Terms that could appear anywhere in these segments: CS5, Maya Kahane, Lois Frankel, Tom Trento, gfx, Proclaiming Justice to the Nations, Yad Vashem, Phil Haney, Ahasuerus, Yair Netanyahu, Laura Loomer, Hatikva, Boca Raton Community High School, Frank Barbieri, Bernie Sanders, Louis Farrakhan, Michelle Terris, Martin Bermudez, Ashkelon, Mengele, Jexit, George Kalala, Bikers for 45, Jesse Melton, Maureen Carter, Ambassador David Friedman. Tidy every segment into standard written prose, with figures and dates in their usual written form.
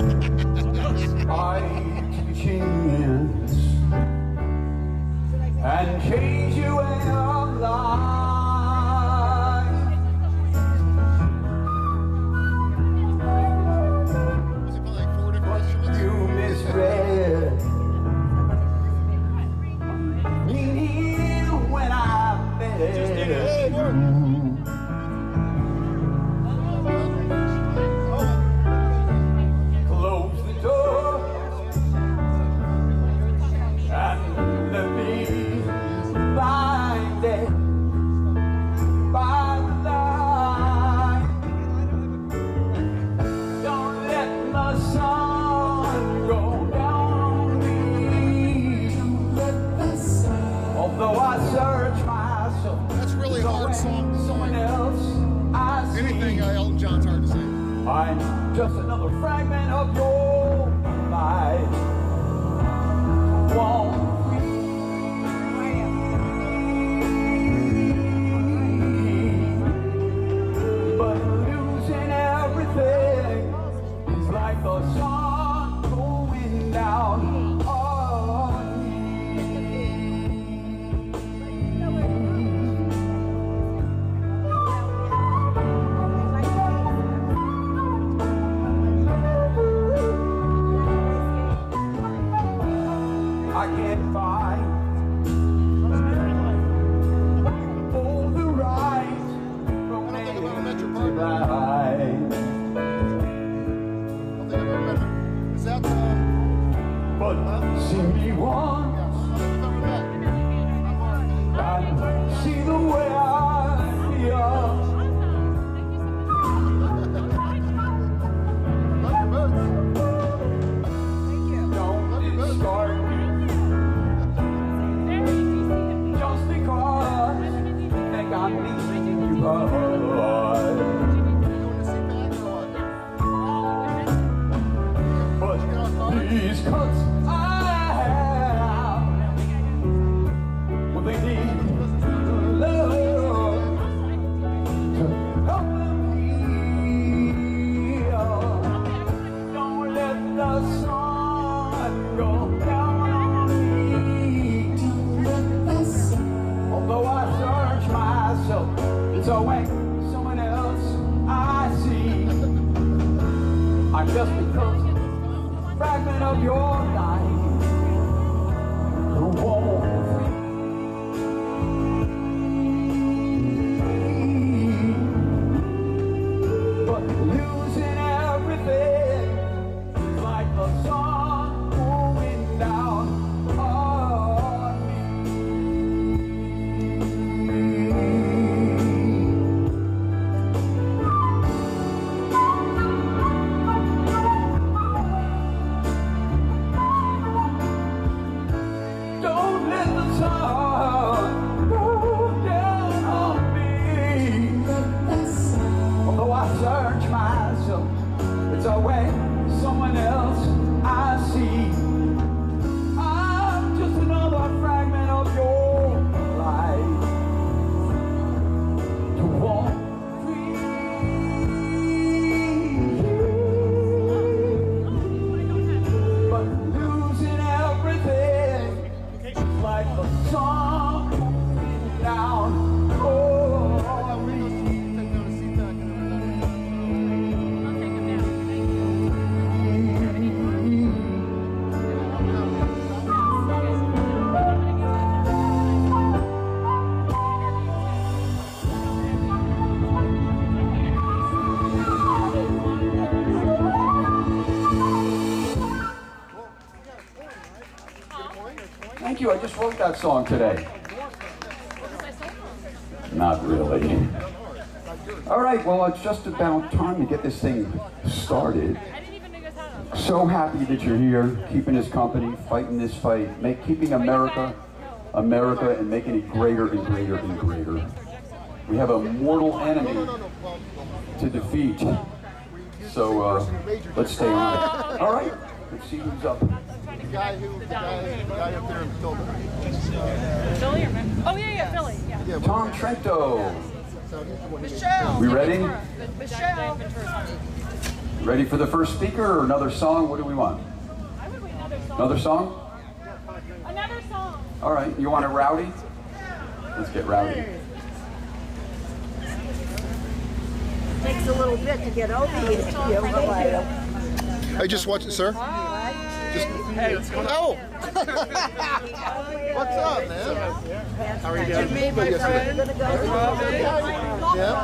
I can't. And change you and I'm live. It like four different you misread meaning when I met. I'm just another fragment of your life. Won't be, but losing everything is like the sun going down on me. I can't find all the right from me to die. Is that but see me once and see the way I feel. Don't discard. I'm leaving you alive. But these cuts I have, well, they need love to help them heal. Don't let the sun go down on me. Don't let the sun. Although I search myself, it's always someone else I see. I just become a fragment of your life. The won't but losing everything is like a sun going down. It's always someone else I see. I'm just another fragment of your life. You won't be, but losing everything like the sun moving down. Oh, I just wrote that song today. Not really. All right, well, it's just about time to get this thing started. So happy that you're here, keeping us company, fighting this fight, keeping America, America, and making it greater and greater and greater. We have a mortal enemy to defeat, so let's stay on it. All right, let's see who's up. The guy up there in Philly. Philly or Memphis? Oh, yeah, yeah, Philly. Yeah. Tom Trento. Michelle. We ready? Michelle. Ready for the first speaker or another song? What do we want? I would wait another song. Another song? Another song. All right. You want a rowdy? Let's get rowdy. Takes a little bit to get over here. I just watched it, sir. Hey, what's going on? Oh! What's up, man? How are you guys? Good to meet my friend. Yeah.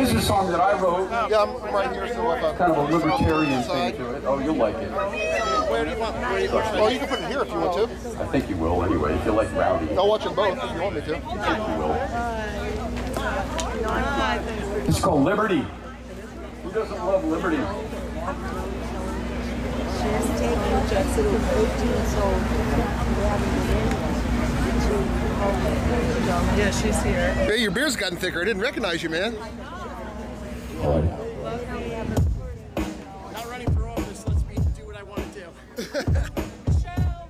This is a song that I wrote. Yeah, I'm right here, so I thought. Kind of a libertarian thing to it. Oh, you'll like it. Where do you want? Oh, you can put it here if you want to. I think you will, anyway, if you like rowdy. I'll watch them both if you want me to. I think you will. It's called Liberty. Who doesn't love Liberty? She's taking Jexit at 18 years old. Yeah, she's here. Hey, your beer's gotten thicker. I didn't recognize you, man. All right. I'm not running for office. Let's me do what I want to do. Michelle!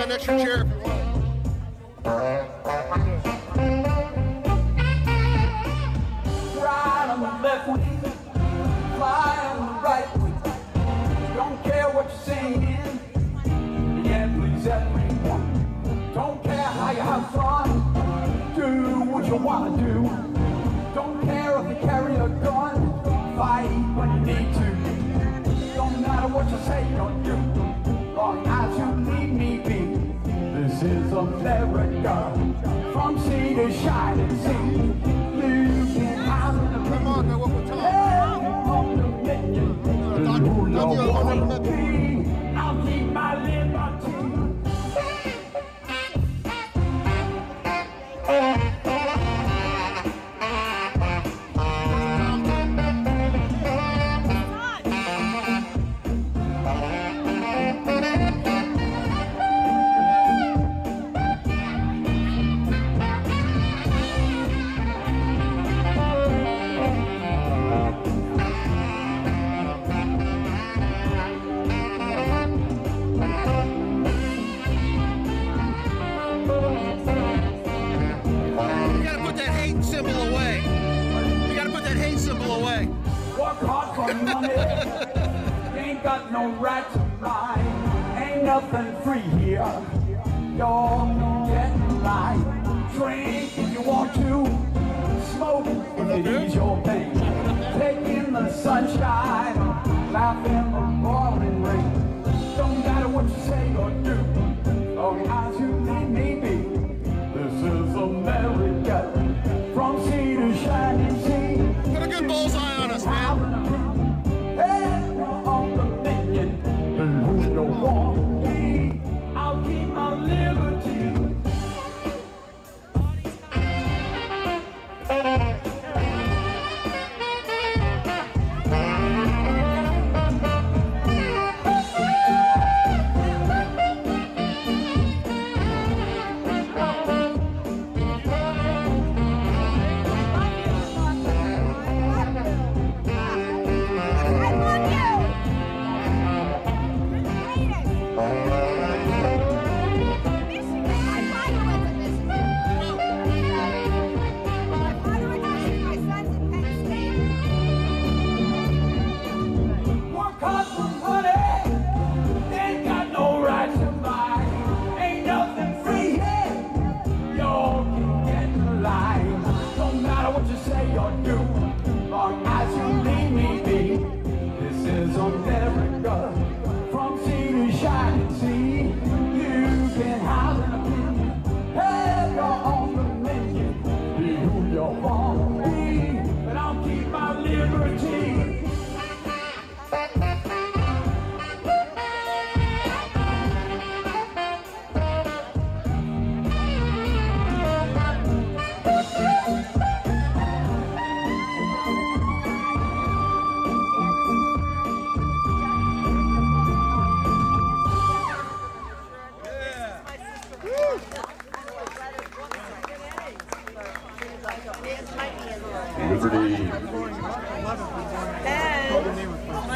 An extra chair if you want. Ride on the left wing, fly on the right wing. Don't care what you're saying, you can't please everyone. Don't care how you have fun, do what you want to do. Don't care if you carry a gun, fight when you need to. Don't matter what you say, don't do, long as you leave me be. This is America, from sea to shining sea, living out of the moon. I'll keep my liberty.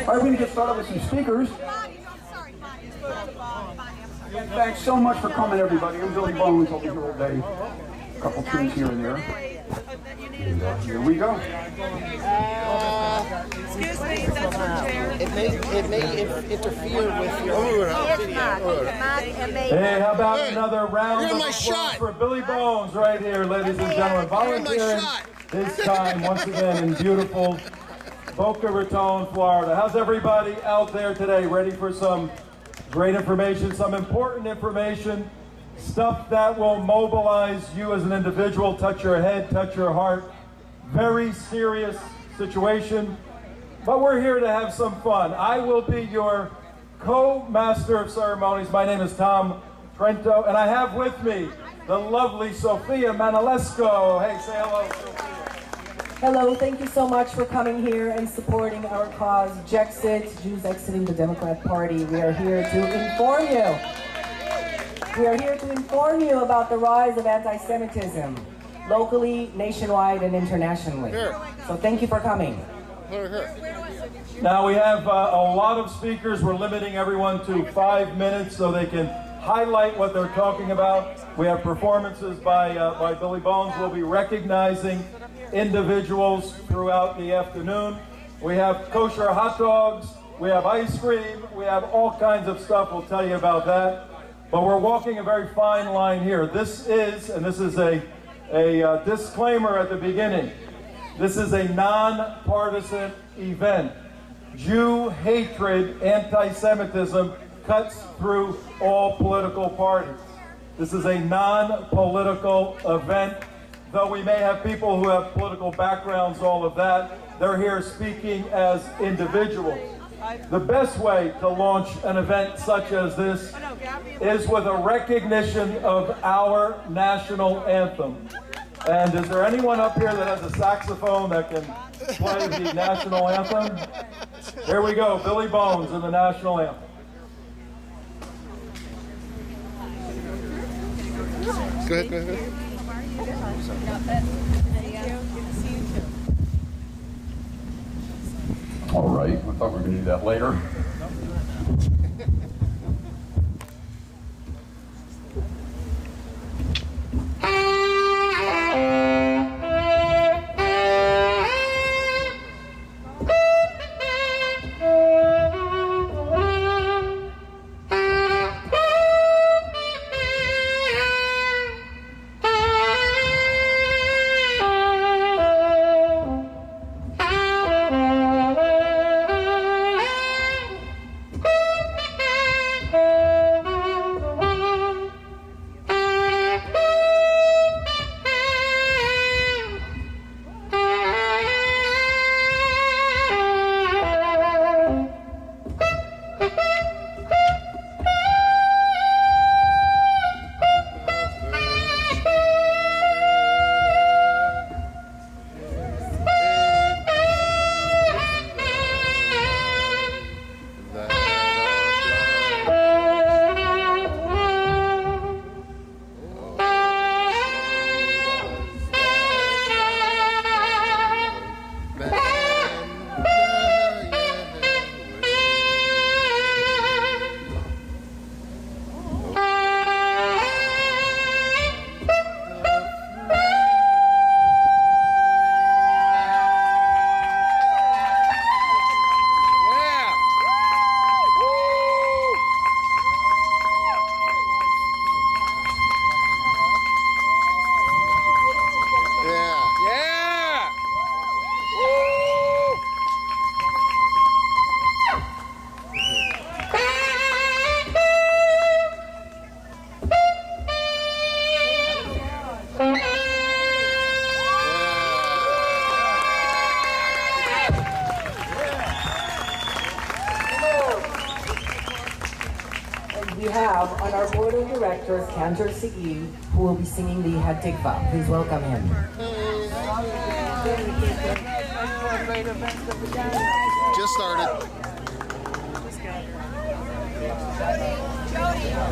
All right, we need to get started with some speakers. Thanks so much for coming, everybody. I'm Billy Bones. I'll be here all day. A couple tunes here and there. And here we go. Excuse me, that's your chair. It may interfere with your video. Hey, how about another round of applause for Billy Bones right here, ladies and gentlemen. Volunteering this time, once again, in beautiful Boca Raton, Florida. How's everybody out there today? Ready for some great information, some important information, stuff that will mobilize you as an individual, touch your head, touch your heart. Very serious situation, but we're here to have some fun. I will be your co-master of ceremonies. My name is Tom Trento, and I have with me the lovely Sophia Manolesco. Hey, say hello, Sophia. Hello, thank you so much for coming here and supporting our cause, Jexit, Jews Exiting the Democrat Party. We are here to inform you. We are here to inform you about the rise of anti-Semitism, locally, nationwide, and internationally. Here. So thank you for coming. Now we have a lot of speakers. We're limiting everyone to 5 minutes so they can highlight what they're talking about. We have performances by Billy Bones. We'll be recognizing individuals throughout the afternoon. We have kosher hot dogs. We have ice cream. We have all kinds of stuff. We'll tell you about that. But we're walking a very fine line here. This is, and this is a disclaimer at the beginning, this is a non-partisan event. Jew hatred, anti-Semitism cuts through all political parties. This is a non-political event, though we may have people who have political backgrounds, all of that. They're here speaking as individuals. The best way to launch an event such as this is with a recognition of our national anthem. And is there anyone up here that has a saxophone that can play the national anthem? Here we go, Billy Bones and the national anthem. Go ahead, go ahead. All right, I thought we were going to do that later. Siggy, who will be singing the Hatikva. Please welcome him. Just started.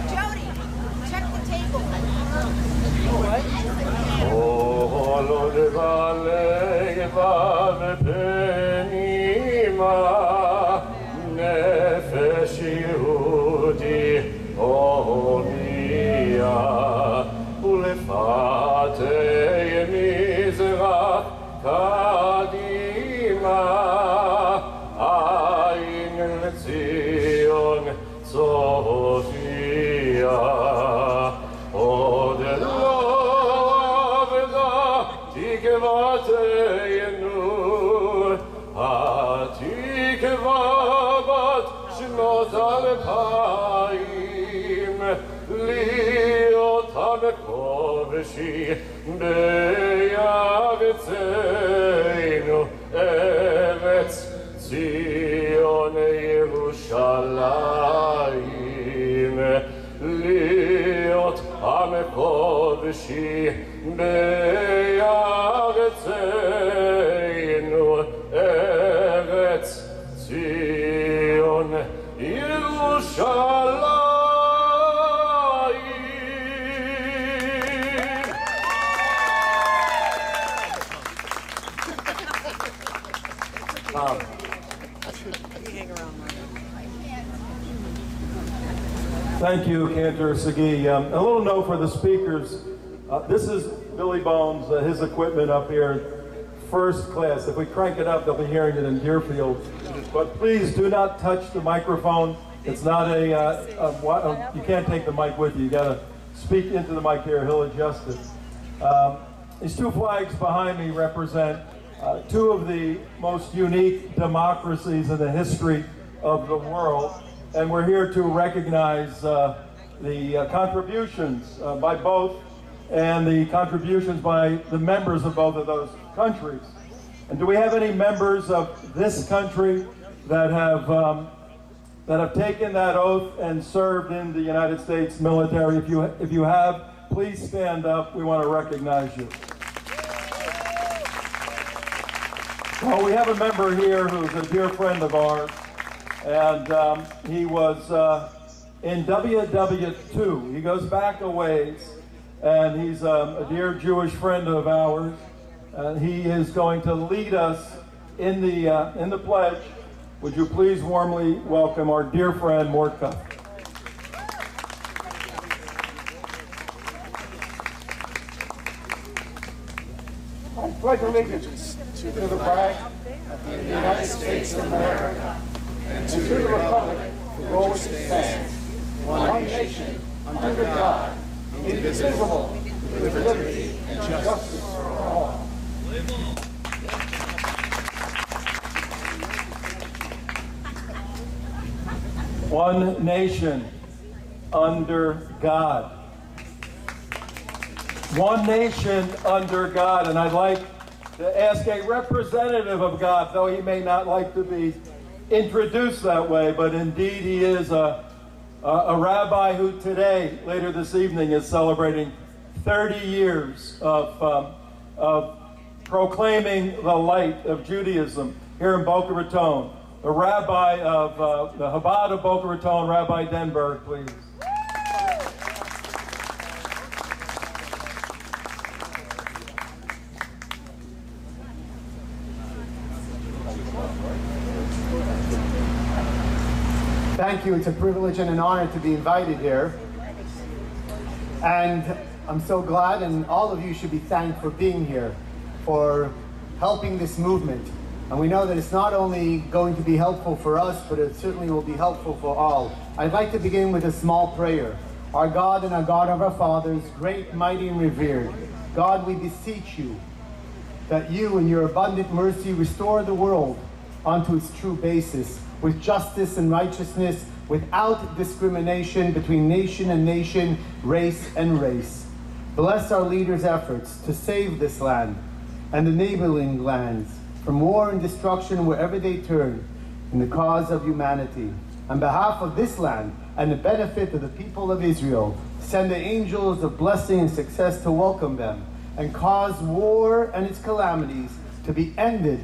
Jody, check the table. Oh, what? Thank you, Cantor Siggy. A little note for the speakers. This is Billy Bones, his equipment up here, first class. If we crank it up, they'll be hearing it in Deerfield. But please do not touch the microphone. It's not a, you can't take the mic with you. You gotta speak into the mic here, he'll adjust it. These two flags behind me represent two of the most unique democracies in the history of the world. And we're here to recognize the contributions by both, and the contributions by the members of both of those countries. And do we have any members of this country that have taken that oath and served in the United States military? If you have, please stand up. We want to recognize you. Well, we have a member here who's a dear friend of ours, and he was in WW2. He goes back a ways. And he's a dear Jewish friend of ours. He is going to lead us in the pledge. Would you please warmly welcome our dear friend, Mordecai? I pledge allegiance to the flag of the United States of America and to the republic for which it stands, one nation under God, indivisible, with liberty and justice for all. One nation under God. One nation under God. And I'd like to ask a representative of God, though he may not like to be introduced that way, but indeed he is a rabbi who today, later this evening, is celebrating 30 years of proclaiming the light of Judaism here in Boca Raton. The rabbi of the Chabad of Boca Raton, Rabbi Denberg, please. Thank you. It's a privilege and an honor to be invited here. And I'm so glad, and all of you should be thanked for being here, for helping this movement. And we know that it's not only going to be helpful for us, but it certainly will be helpful for all. I'd like to begin with a small prayer. Our God and our God of our fathers, great, mighty, and revered, God, we beseech you that you, in your abundant mercy, restore the world onto its true basis, with justice and righteousness, without discrimination between nation and nation, race and race. Bless our leaders' efforts to save this land and the neighboring lands from war and destruction wherever they turn, in the cause of humanity. On behalf of this land and the benefit of the people of Israel, send the angels of blessing and success to welcome them, and cause war and its calamities to be ended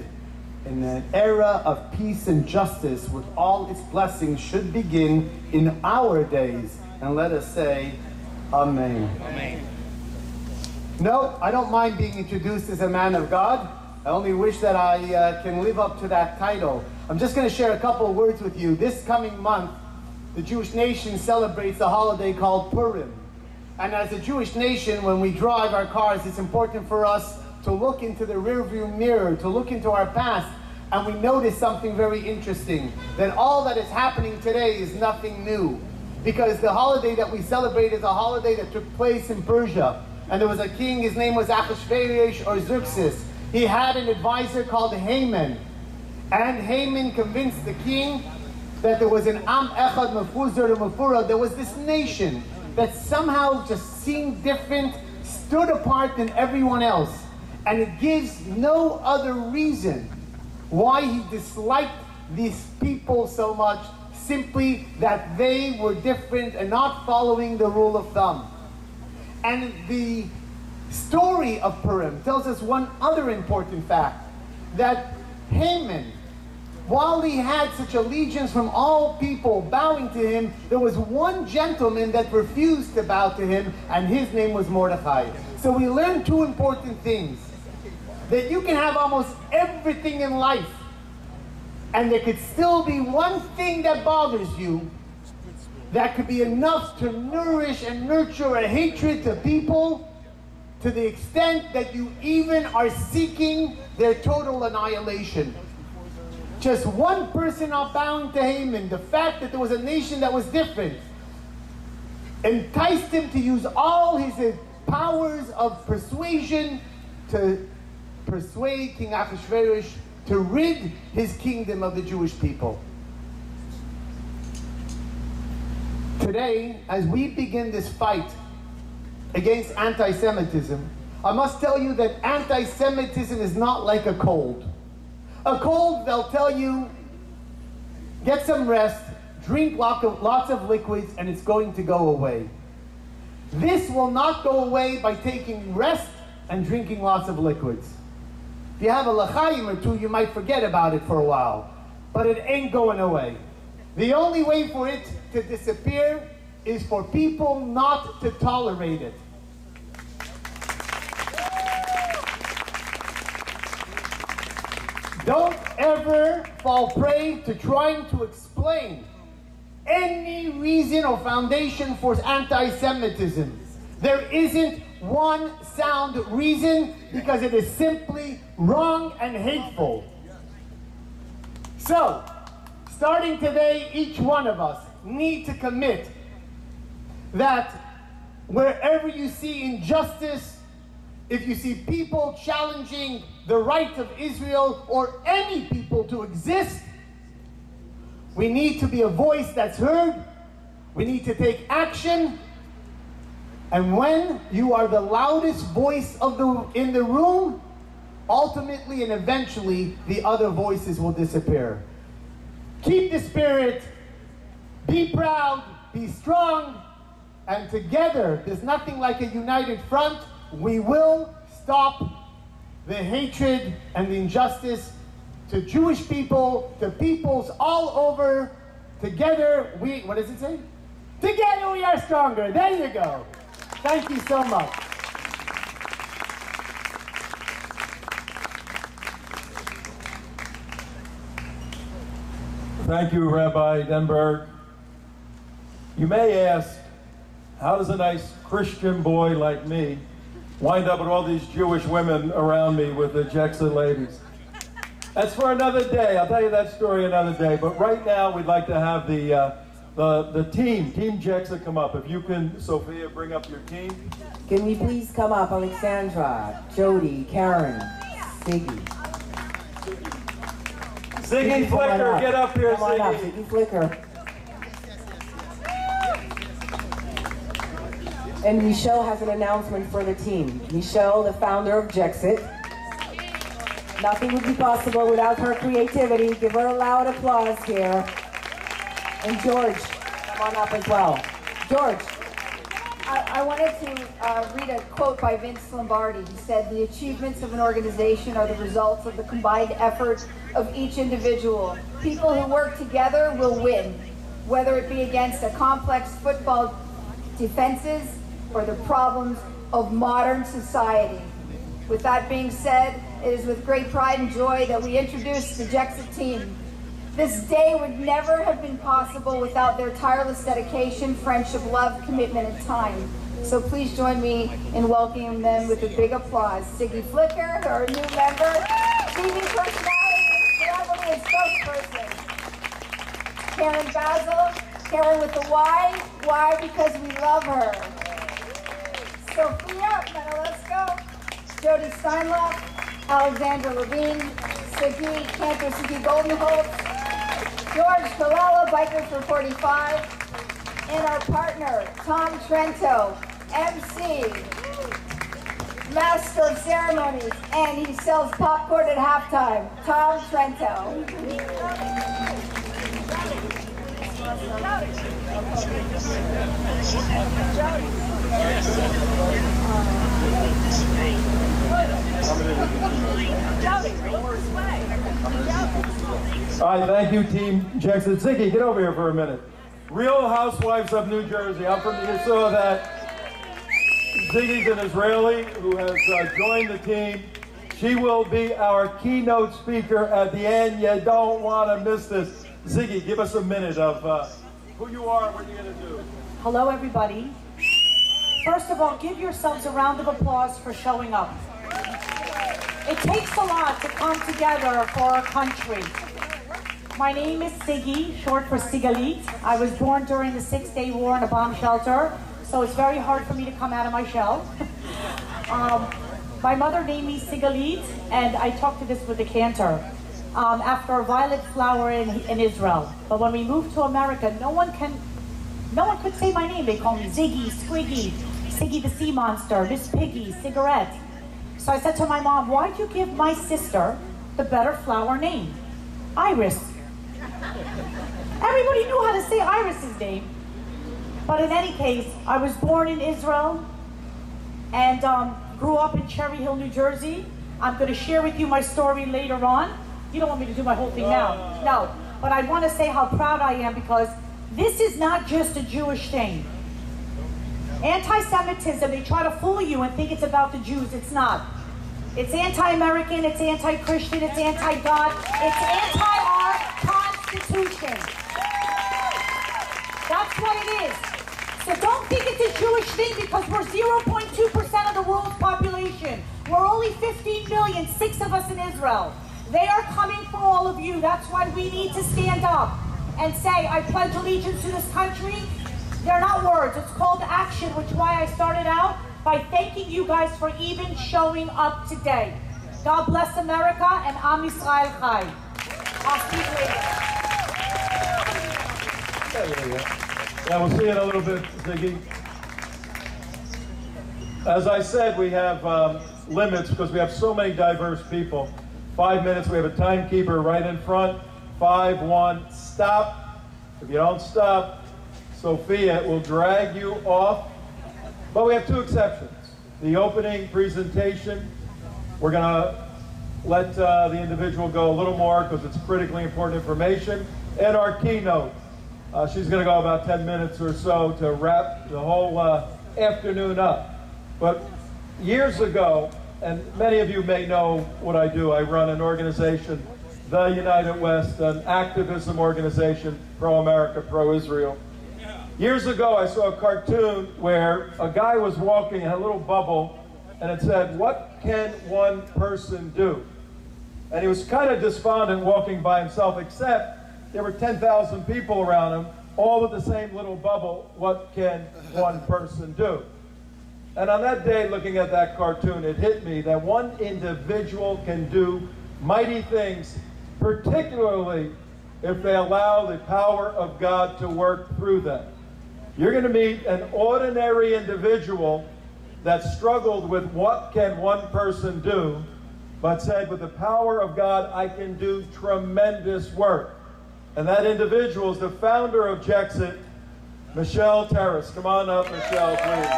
in an era of peace and justice, with all its blessings, should begin in our days. And let us say, Amen. Amen. No, I don't mind being introduced as a man of God. I only wish that I can live up to that title. I'm just going to share a couple of words with you. This coming month, the Jewish nation celebrates a holiday called Purim. And as a Jewish nation, when we drive our cars, it's important for us to look into the rearview mirror, to look into our past, and we notice something very interesting, that all that is happening today is nothing new. Because the holiday that we celebrate is a holiday that took place in Persia. And there was a king, his name was Ahasuerus or Xerxes. He had an advisor called Haman. And Haman convinced the king that there was an Am Echad Mefuzar to Mefura, there was this nation that somehow just seemed different, stood apart than everyone else. And it gives no other reason why he disliked these people so much, simply that they were different and not following the rule of thumb. And the story of Purim tells us one other important fact, that Haman, while he had such allegiance from all people bowing to him, there was one gentleman that refused to bow to him, and his name was Mordechai. So we learn two important things, that you can have almost everything in life, and there could still be one thing that bothers you, that could be enough to nourish and nurture a hatred to people, to the extent that you even are seeking their total annihilation. Just one person not bowing to Haman, the fact that there was a nation that was different, enticed him to use all his powers of persuasion to persuade King Ahasuerus to rid his kingdom of the Jewish people. Today, as we begin this fight against anti-Semitism, I must tell you that anti-Semitism is not like a cold. A cold, they'll tell you, get some rest, drink lots of liquids, and it's going to go away. This will not go away by taking rest and drinking lots of liquids. If you have a l'chaim or two, you might forget about it for a while, but it ain't going away. The only way for it to disappear is for people not to tolerate it. Don't ever fall prey to trying to explain any reason or foundation for anti-Semitism. There isn't one sound reason, because it is simply wrong and hateful. So, starting today, each one of us need to commit that wherever you see injustice, if you see people challenging the right of Israel or any people to exist, we need to be a voice that's heard, we need to take action, and when you are the loudest voice in the room, ultimately and eventually the other voices will disappear. Keep the spirit, be proud, be strong, and together, there's nothing like a united front, we will stop the hatred and the injustice to Jewish people, to peoples all over. Together we, what does it say? Together we are stronger. There you go. Thank you so much. Thank you, Rabbi Denberg. You may ask, how does a nice Christian boy like me wind up with all these Jewish women around me with the Jexit ladies? That's for another day. I'll tell you that story another day. But right now, we'd like to have the team, Team Jexit, come up. If you can, Sophia, bring up your team. Can we please come up? Alexandra, Jody, Karen, Siggy. Siggy Flicker, get up here, Siggy. Come on up, Siggy Flicker. And Michelle has an announcement for the team. Michelle, the founder of Jexit. Nothing would be possible without her creativity. Give her a loud applause here. And George, come on up as well. George. I wanted to read a quote by Vince Lombardi. He said, "The achievements of an organization are the results of the combined efforts of each individual. People who work together will win, whether it be against a complex football defenses, or the problems of modern society." With that being said, it is with great pride and joy that we introduce the Jexit team. This day would never have been possible without their tireless dedication, friendship, love, commitment, and time. So please join me in welcoming them with a big applause. Siggy Flicker, our new member, TV personality, and spokesperson. Karen Basil, Karen with the Y. Why? Because we love her. Sophia Manolesco, Jody Steinlock, Alexandra Levine, Siggy Cantor, Siggy Goldenholtz, George Kalala, Bikers for 45, and our partner, Tom Trento, MC, Master of Ceremonies, and he sells popcorn at halftime, Tom Trento. All right, thank you, Team Jexit. Siggy, get over here for a minute. Real Housewives of New Jersey. I'm from the saw that. Ziggy's an Israeli who has joined the team. She will be our keynote speaker at the end. You don't want to miss this. Siggy, give us a minute of who you are and what you're going to do. Hello, everybody. First of all, give yourselves a round of applause for showing up. It takes a lot to come together for our country. My name is Siggy, short for Sigalit. I was born during the Six-Day War in a bomb shelter. So it's very hard for me to come out of my shell. My mother named me Sigalit, and I talk to this with a cantor, after a violet flower in Israel. But when we moved to America, no one could say my name. They call me Ziggy, Squiggy, Siggy the Sea Monster, Miss Piggy, Cigarette. So I said to my mom, why'd you give my sister the better flower name? Iris. Everybody knew how to say Iris's name. But in any case, I was born in Israel and grew up in Cherry Hill, New Jersey. I'm going to share with you my story later on. You don't want me to do my whole thing now. No. But I want to say how proud I am, because this is not just a Jewish thing. Anti-Semitism, they try to fool you and think it's about the Jews. It's not. It's anti-American, it's anti-Christian, it's anti-God, it's anti-our Constitution. That's what it is. So don't think it's a Jewish thing, because we're 0.2% of the world's population. We're only 15 million, 6 of us in Israel. They are coming for all of you. That's why we need to stand up and say, I pledge allegiance to this country. They're not words, it's called action, which is why I started out by thanking you guys for even showing up today. God bless America and Am Yisrael Chai. I'll speak later. Yeah, we'll see you in a little bit, Siggy. As I said, we have limits because we have so many diverse people. 5 minutes, we have a timekeeper right in front. 5-1, stop. If you don't stop, Sophia will drag you off. But we have two exceptions. The opening presentation, we're gonna let the individual go a little more because it's critically important information. And our keynote. She's going to go about 10 minutes or so to wrap the whole afternoon up. But years ago, and many of you may know what I do, I run an organization, The United West, an activism organization, pro-America, pro-Israel. Years ago, I saw a cartoon where a guy was walking in a little bubble, and it said, what can one person do? And he was kind of despondent walking by himself, except there were 10,000 people around him, all with the same little bubble, what can one person do? And on that day, looking at that cartoon, it hit me that one individual can do mighty things, particularly if they allow the power of God to work through them. You're going to meet an ordinary individual that struggled with what can one person do, but said, with the power of God, I can do tremendous work. And that individual is the founder of Jexit, Michelle Terris. Come on up, Michelle, please.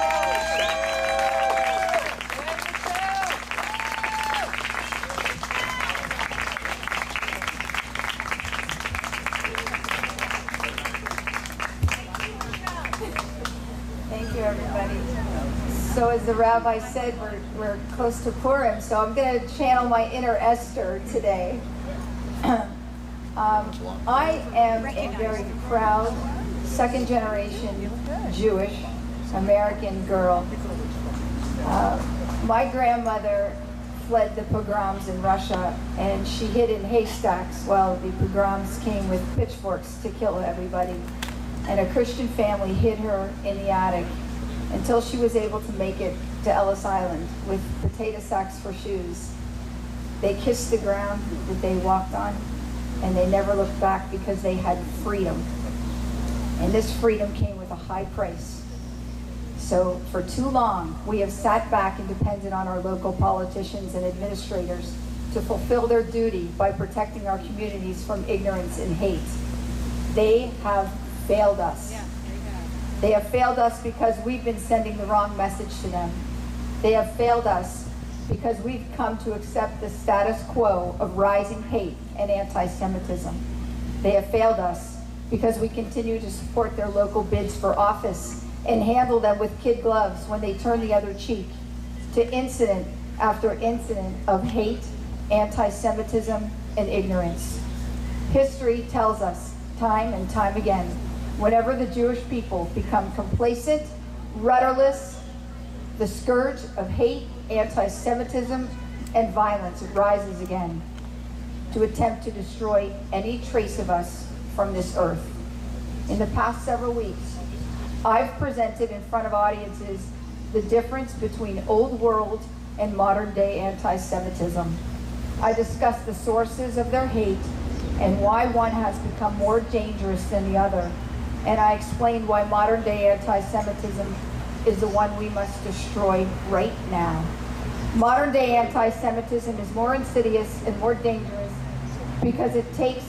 Thank you, everybody. So as the rabbi said, we're close to Purim, so I'm going to channel my inner Esther today. I am a very proud second-generation Jewish American girl. My grandmother fled the pogroms in Russia, and she hid in haystacks while the pogroms came with pitchforks to kill everybody. And a Christian family hid her in the attic until she was able to make it to Ellis Island with potato sacks for shoes. They kissed the ground that they walked on. and they never looked back because they had freedom. And this freedom came with a high price. So for too long, we have sat back and depended on our local politicians and administrators to fulfill their duty by protecting our communities from ignorance and hate. They have failed us. Yeah, they have failed us because we've been sending the wrong message to them. They have failed us because we've come to accept the status quo of rising hate and anti-Semitism. They have failed us because we continue to support their local bids for office and handle them with kid gloves when they turn the other cheek to incident after incident of hate, anti-Semitism, and ignorance. History tells us time and time again, whenever the Jewish people become complacent, rudderless, the scourge of hate, anti-Semitism, and violence rises again to attempt to destroy any trace of us from this earth. In the past several weeks, I've presented in front of audiences the difference between old world and modern day anti-Semitism. I discussed the sources of their hate and why one has become more dangerous than the other. And I explained why modern day anti-Semitism is the one we must destroy right now. Modern day anti-Semitism is more insidious and more dangerous because it takes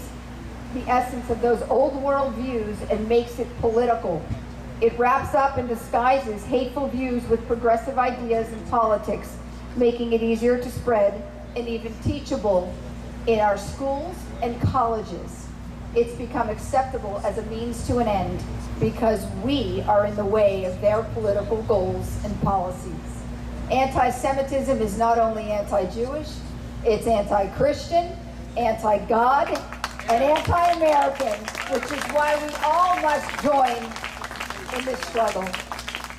the essence of those old world views and makes it political. It wraps up and disguises hateful views with progressive ideas and politics, making it easier to spread and even teachable in our schools and colleges. It's become acceptable as a means to an end because we are in the way of their political goals and policies. Anti-Semitism is not only anti-Jewish, it's anti-Christian, anti-God, and anti-American, which is why we all must join in this struggle.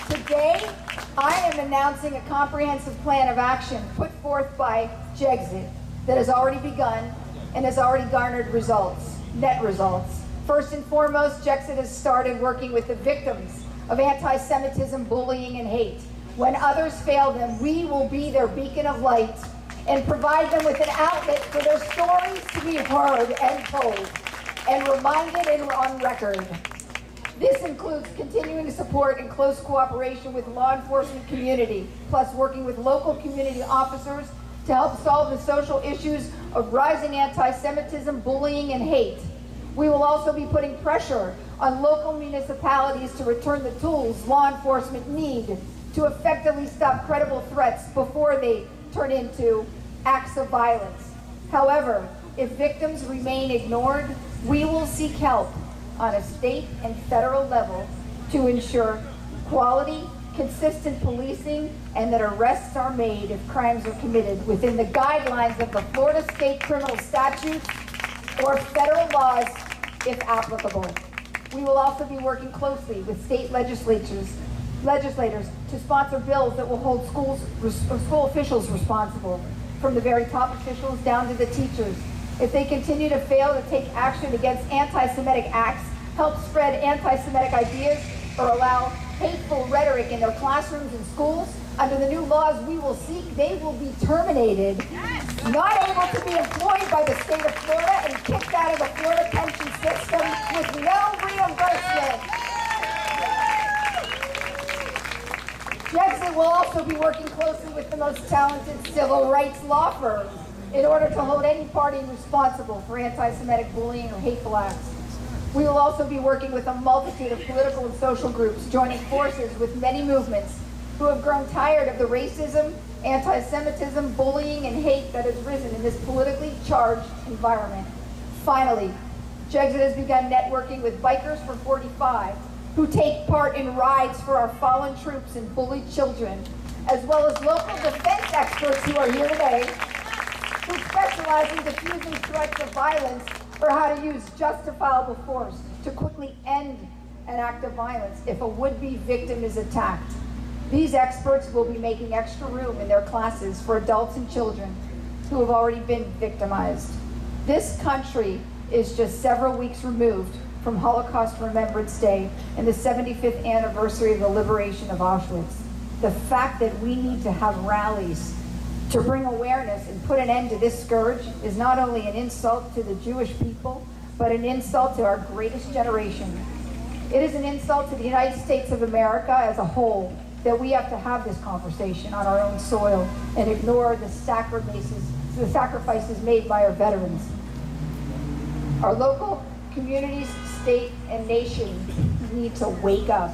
Today, I am announcing a comprehensive plan of action put forth by Jexit that has already begun and has already garnered results, net results. First and foremost, Jexit has started working with the victims of anti-Semitism, bullying, and hate. When others fail them, we will be their beacon of light and provide them with an outlet for their stories to be heard and told, and reminded and on record. This includes continuing support and close cooperation with law enforcement community, plus working with local community officers to help solve the social issues of rising anti-Semitism, bullying, and hate. We will also be putting pressure on local municipalities to return the tools law enforcement need to effectively stop credible threats before they turn into acts of violence. However, if victims remain ignored, we will seek help on a state and federal level to ensure quality, consistent policing, and that arrests are made if crimes are committed within the guidelines of the Florida State Criminal Statutes or federal laws if applicable. We will also be working closely with state legislators to sponsor bills that will hold school officials responsible, from the very top officials down to the teachers. If they continue to fail to take action against anti-Semitic acts, help spread anti-Semitic ideas, or allow hateful rhetoric in their classrooms and schools, under the new laws we will seek, they will be terminated, not able to be employed by the state of Florida, and kicked out of the Florida pension system with no reimbursement. Jexit will also be working closely with the most talented civil rights law firms in order to hold any party responsible for anti-Semitic bullying or hateful acts. We will also be working with a multitude of political and social groups, joining forces with many movements who have grown tired of the racism, anti-Semitism, bullying, and hate that has risen in this politically charged environment. Finally, Jexit has begun networking with Bikers for 45, who take part in rides for our fallen troops and bullied children, as well as local defense experts who are here today, who specialize in diffusing threats of violence or how to use justifiable force to quickly end an act of violence if a would-be victim is attacked. These experts will be making extra room in their classes for adults and children who have already been victimized. This country is just several weeks removed from Holocaust Remembrance Day and the 75th anniversary of the liberation of Auschwitz. The fact that we need to have rallies to bring awareness and put an end to this scourge is not only an insult to the Jewish people, but an insult to our greatest generation. It is an insult to the United States of America as a whole that we have to have this conversation on our own soil and ignore the sacrifices made by our veterans. Our local communities, state, and nation need to wake up,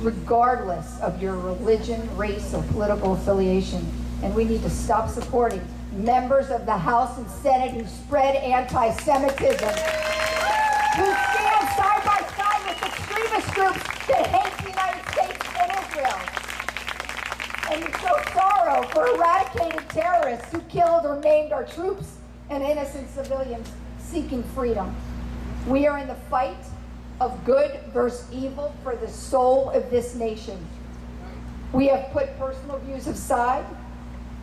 regardless of your religion, race, or political affiliation. And we need to stop supporting members of the House and Senate who spread anti-Semitism, who stand side by side with extremist groups that hate the United States and Israel, and show sorrow for eradicated terrorists who killed or maimed our troops and innocent civilians seeking freedom. We are in the fight of good versus evil for the soul of this nation. We have put personal views aside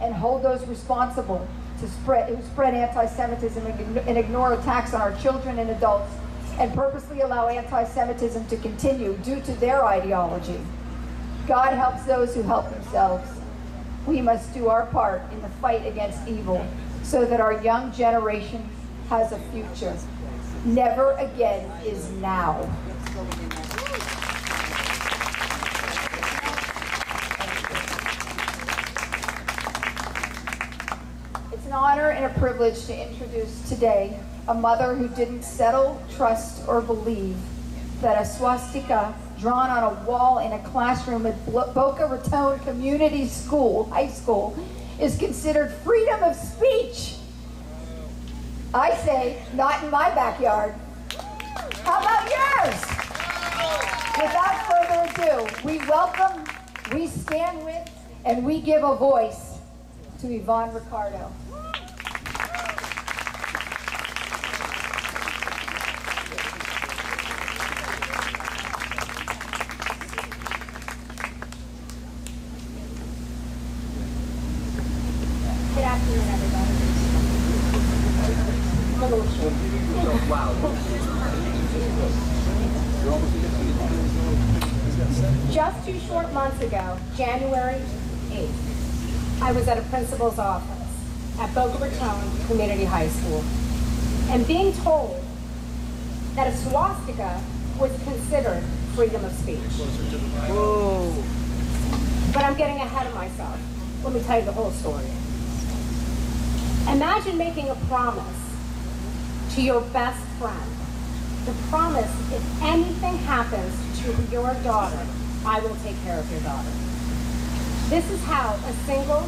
and hold those responsible who spread anti-Semitism and ignore attacks on our children and adults and purposely allow anti-Semitism to continue due to their ideology. God helps those who help themselves. We must do our part in the fight against evil so that our young generation has a future. Never again is now. It's an honor and a privilege to introduce today a mother who didn't settle, trust, or believe that a swastika drawn on a wall in a classroom at Boca Raton Community High School is considered freedom of speech. I say, not in my backyard. How about yours? Without further ado, we welcome, we stand with, and we give a voice to Yvonne Ricardo. Just 2 short months ago, January 8th, I was at a principal's office at Boca Raton Community High School, and being told that a swastika was considered freedom of speech. Whoa. But I'm getting ahead of myself. Let me tell you the whole story. Imagine making a promise to your best friend. The promise, if anything happens to your daughter, I will take care of your daughter. This is how a single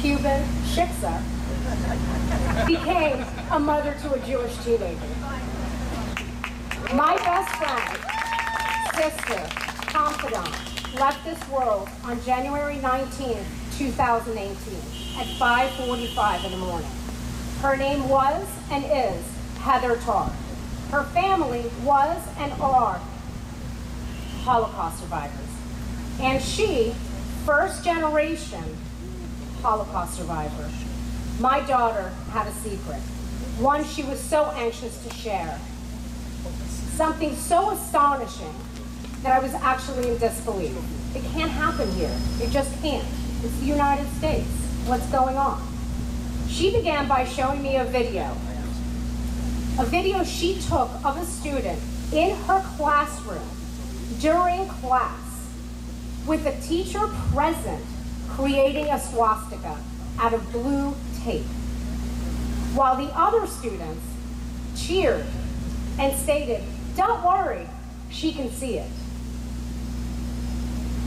Cuban shiksa became a mother to a Jewish teenager. My best friend, sister, confidant, left this world on January 19, 2018 at 5:45 in the morning. Her name was and is Heather Tarr. Her family was and are Holocaust survivors. And she, first generation Holocaust survivor. My daughter had a secret, one she was so anxious to share. Something so astonishing that I was actually in disbelief. It can't happen here, it just can't. It's the United States, what's going on? She began by showing me a video she took of a student in her classroom during class with the teacher present creating a swastika out of blue tape, while the other students cheered and stated, "Don't worry, she can see it."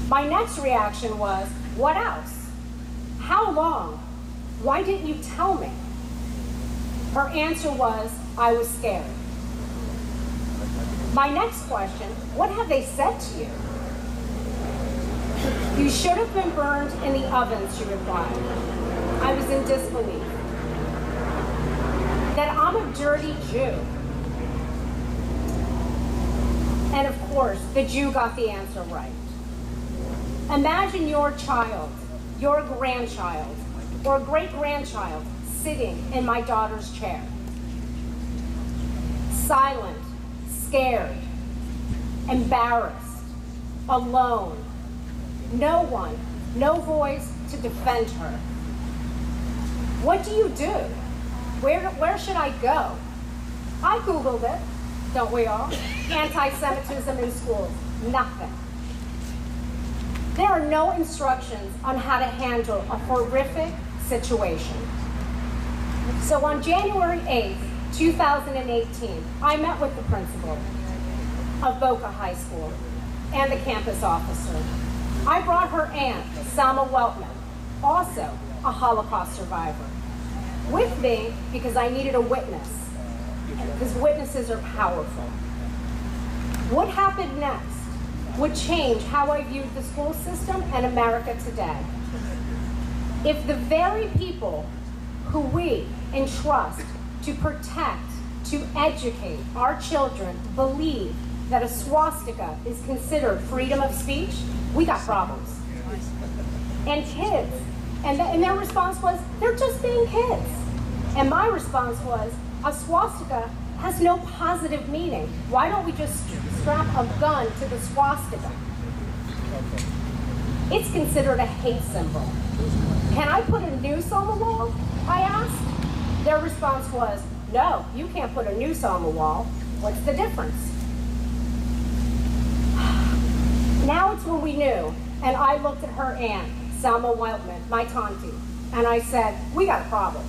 My next reaction was, what else? How long? Why didn't you tell me? Her answer was, I was scared. My next question, what have they said to you? You should have been burned in the oven, she replied. I was in disbelief. That I'm a dirty Jew. And of course, the Jew got the answer right. Imagine your child, your grandchild, or great-grandchild sitting in my daughter's chair. Silent, scared, embarrassed, alone. No one, no voice to defend her. What do you do? Where should I go? I Googled it, don't we all? Anti-Semitism in schools, nothing. There are no instructions on how to handle a horrific situation. So on January 8th, 2018, I met with the principal of Boca High School and the campus officer. I brought her aunt, Salma Weltman, also a Holocaust survivor, with me because I needed a witness, because witnesses are powerful. What happened next would change how I viewed the school system and America today. If the very people who we entrust to protect, to educate our children believe that a swastika is considered freedom of speech, we got problems. And kids, and their response was, they're just being kids. And my response was, a swastika has no positive meaning. Why don't we just strap a gun to the swastika? It's considered a hate symbol. Can I put a noose on the wall? I asked. Their response was, no, you can't put a noose on the wall. What's the difference? Now it's when we knew, and I looked at her aunt, Salma Weltman, my Tonti, and I said, we got a problem.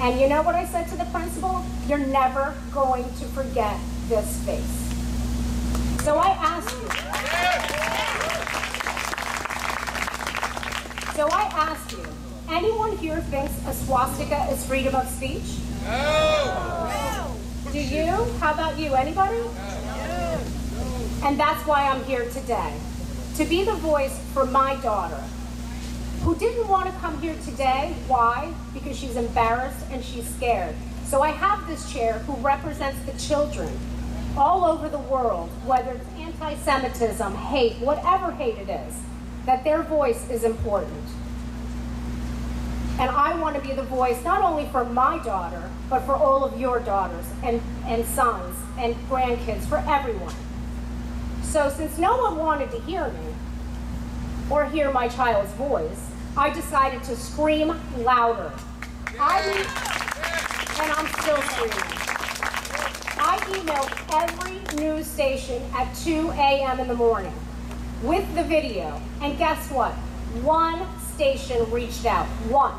And you know what I said to the principal? You're never going to forget this face. So I asked you. Anyone here thinks a swastika is freedom of speech? No. Do you? How about you? Anybody? No. And that's why I'm here today, to be the voice for my daughter, who didn't want to come here today. Why? Because she's embarrassed and she's scared. So I have this chair who represents the children all over the world, whether it's anti-Semitism, hate, whatever hate it is, that their voice is important. And I want to be the voice not only for my daughter, but for all of your daughters and sons and grandkids, for everyone. So since no one wanted to hear me or hear my child's voice, I decided to scream louder. And I'm still screaming. I emailed every news station at 2 a.m. in the morning with the video, and guess what? One station reached out, one,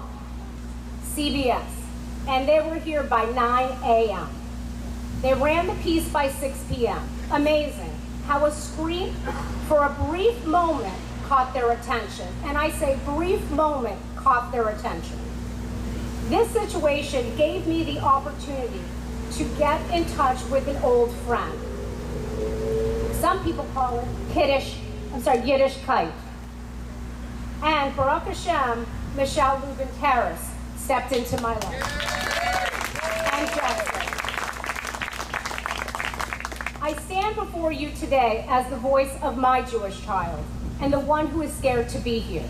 CBS, and they were here by 9 a.m. They ran the piece by 6 p.m. Amazing how a scream for a brief moment caught their attention, and I say brief moment caught their attention. This situation gave me the opportunity to get in touch with an old friend. Some people call it Yiddishkeit. And Baruch Hashem, Michelle Terris stepped into my life. And Jexit. I stand before you today as the voice of my Jewish child, and the one who is scared to be here.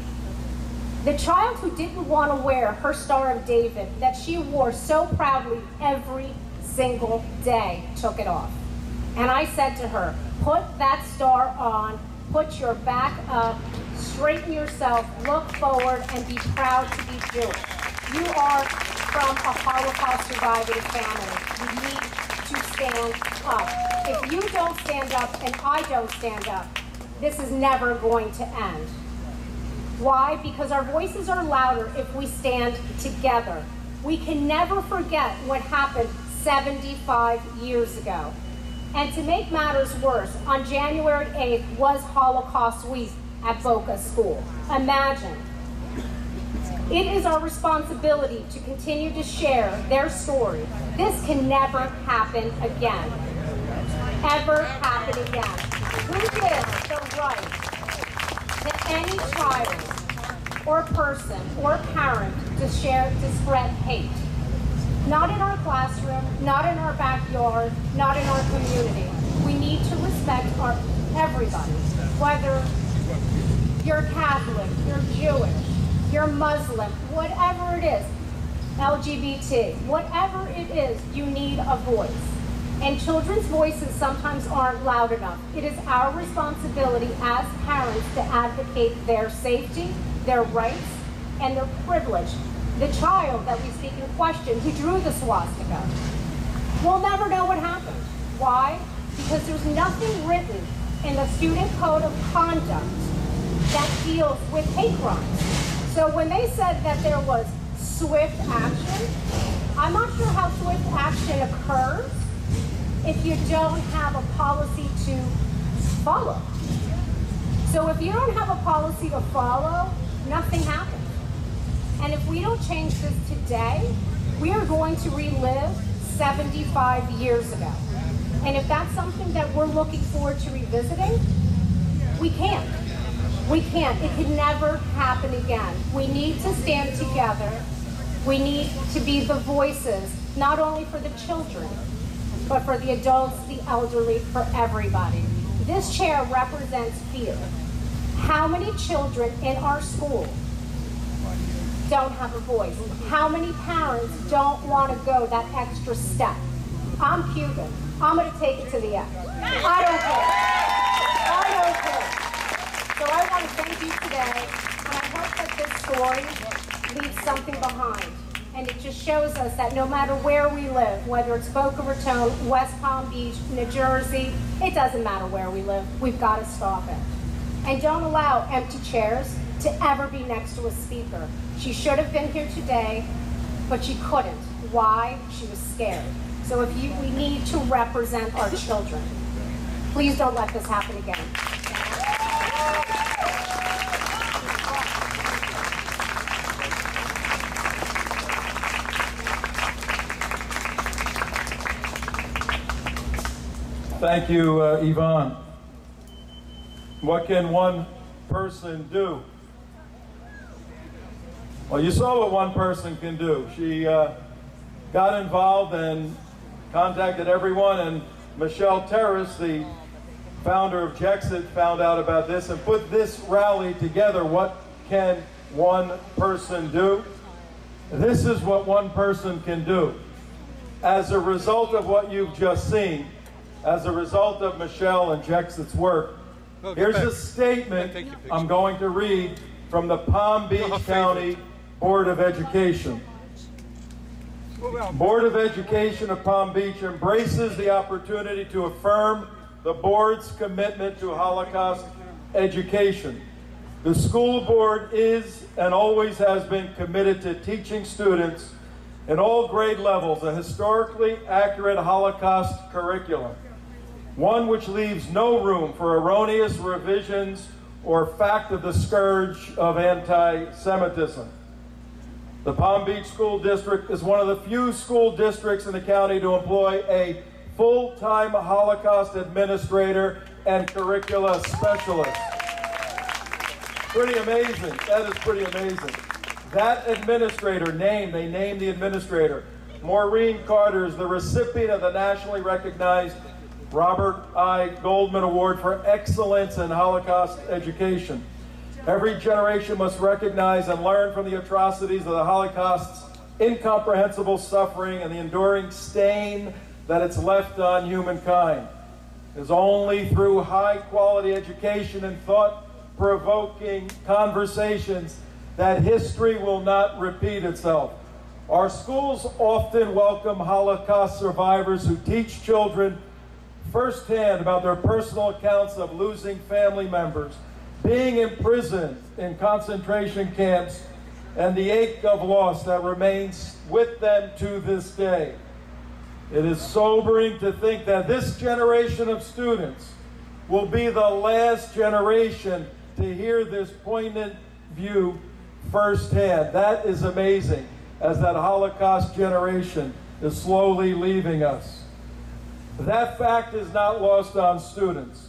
The child who didn't want to wear her Star of David that she wore so proudly every single day took it off. And I said to her, put that star on, put your back up, straighten yourself, look forward, and be proud to be Jewish. You are from a Holocaust surviving family. You need to stand up. If you don't stand up and I don't stand up, this is never going to end. Why? Because our voices are louder if we stand together. We can never forget what happened 75 years ago. And to make matters worse, on January 8th was Holocaust Week at Boca School. Imagine. It is our responsibility to continue to share their story. This can never happen again. Ever happen again. Who gives the right to any child or person or parent to share, to spread hate? Not in our classroom, not in our backyard, not in our community. We need to respect everybody, whether you're Catholic, you're Jewish, you're Muslim, whatever it is, LGBT, whatever it is, you need a voice. And children's voices sometimes aren't loud enough. It is our responsibility as parents to advocate their safety, their rights, and their privilege the child that we seek in question who drew the swastika. We'll never know what happened. Why? Because there's nothing written in the student code of conduct that deals with hate crimes. So when they said that there was swift action, I'm not sure how swift action occurs if you don't have a policy to follow. So if you don't have a policy to follow, nothing happens. And if we don't change this today, we are going to relive 75 years ago. And if that's something that we're looking forward to revisiting, we can't. We can't. It could never happen again. We need to stand together. We need to be the voices, not only for the children, but for the adults, the elderly, for everybody. This chair represents fear. How many children in our school don't have a voice? How many parents don't want to go that extra step? I'm Cuban. I'm going to take it to the end. I don't care. I don't care. So I want to thank you today, and I hope that this story leaves something behind. And it just shows us that no matter where we live, whether it's Boca Raton, West Palm Beach, New Jersey, it doesn't matter where we live, we've got to stop it. And don't allow empty chairs to ever be next to a speaker. She should have been here today, but she couldn't. Why? She was scared. So if you, we need to represent our children. Please don't let this happen again. Thank you, Yvonne. What can one person do? Well, you saw what one person can do. She got involved and contacted everyone, and Michelle Terris, the founder of Jexit, found out about this and put this rally together. What can one person do? This is what one person can do. As a result of what you've just seen, as a result of Michelle and Jexit's work, here's a statement I'm going to read from the Palm Beach County Board of Education. Board of Education of Palm Beach embraces the opportunity to affirm the board's commitment to Holocaust education. The school board is and always has been committed to teaching students in all grade levels a historically accurate Holocaust curriculum, one which leaves no room for erroneous revisions or fact of the scourge of anti-Semitism. The Palm Beach School District is one of the few school districts in the county to employ a full-time Holocaust administrator and curricula specialist. Pretty amazing. That is pretty amazing. That administrator they named the administrator. Maureen Carter is the recipient of the nationally recognized Robert I. Goldman Award for Excellence in Holocaust Education. Every generation must recognize and learn from the atrocities of the Holocaust's incomprehensible suffering and the enduring stain that it's left on humankind. It is only through high-quality education and thought-provoking conversations that history will not repeat itself. Our schools often welcome Holocaust survivors who teach children firsthand about their personal accounts of losing family members, being imprisoned in concentration camps, and the ache of loss that remains with them to this day. It is sobering to think that this generation of students will be the last generation to hear this poignant view firsthand. That is amazing, as that Holocaust generation is slowly leaving us. That fact is not lost on students.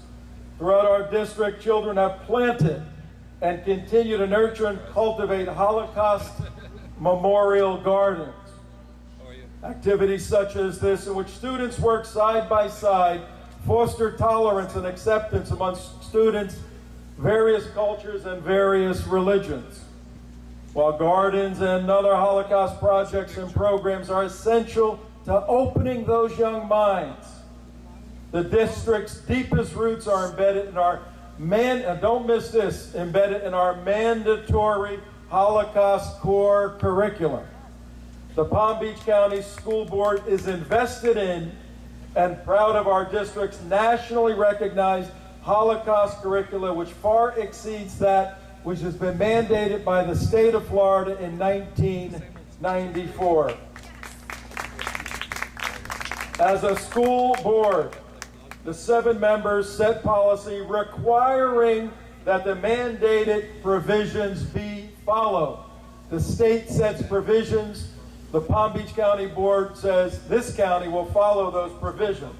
Throughout our district, children have planted and continue to nurture and cultivate Holocaust memorial gardens. Activities such as this, in which students work side by side, foster tolerance and acceptance among students, various cultures and various religions. While gardens and other Holocaust projects and programs are essential to opening those young minds, the district's deepest roots are embedded in our mandatory Holocaust core curriculum. The Palm Beach County School Board is invested in and proud of our district's nationally recognized Holocaust curricula, which far exceeds that which has been mandated by the state of Florida in 1994. As a school board, the 7 members set policy requiring that the mandated provisions be followed. The state sets provisions. The Palm Beach County Board says this county will follow those provisions.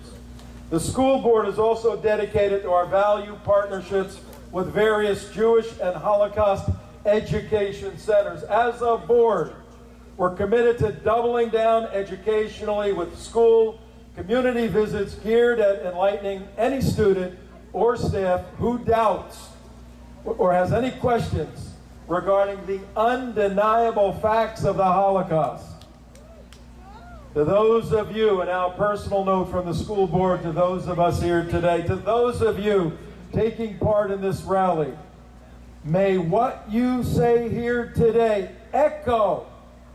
The school board is also dedicated to our value partnerships with various Jewish and Holocaust education centers. As a board, we're committed to doubling down educationally with school community visits geared at enlightening any student or staff who doubts or has any questions regarding the undeniable facts of the Holocaust. To those of you, and our personal note from the school board to those of us here today, to those of you taking part in this rally, may what you say here today echo,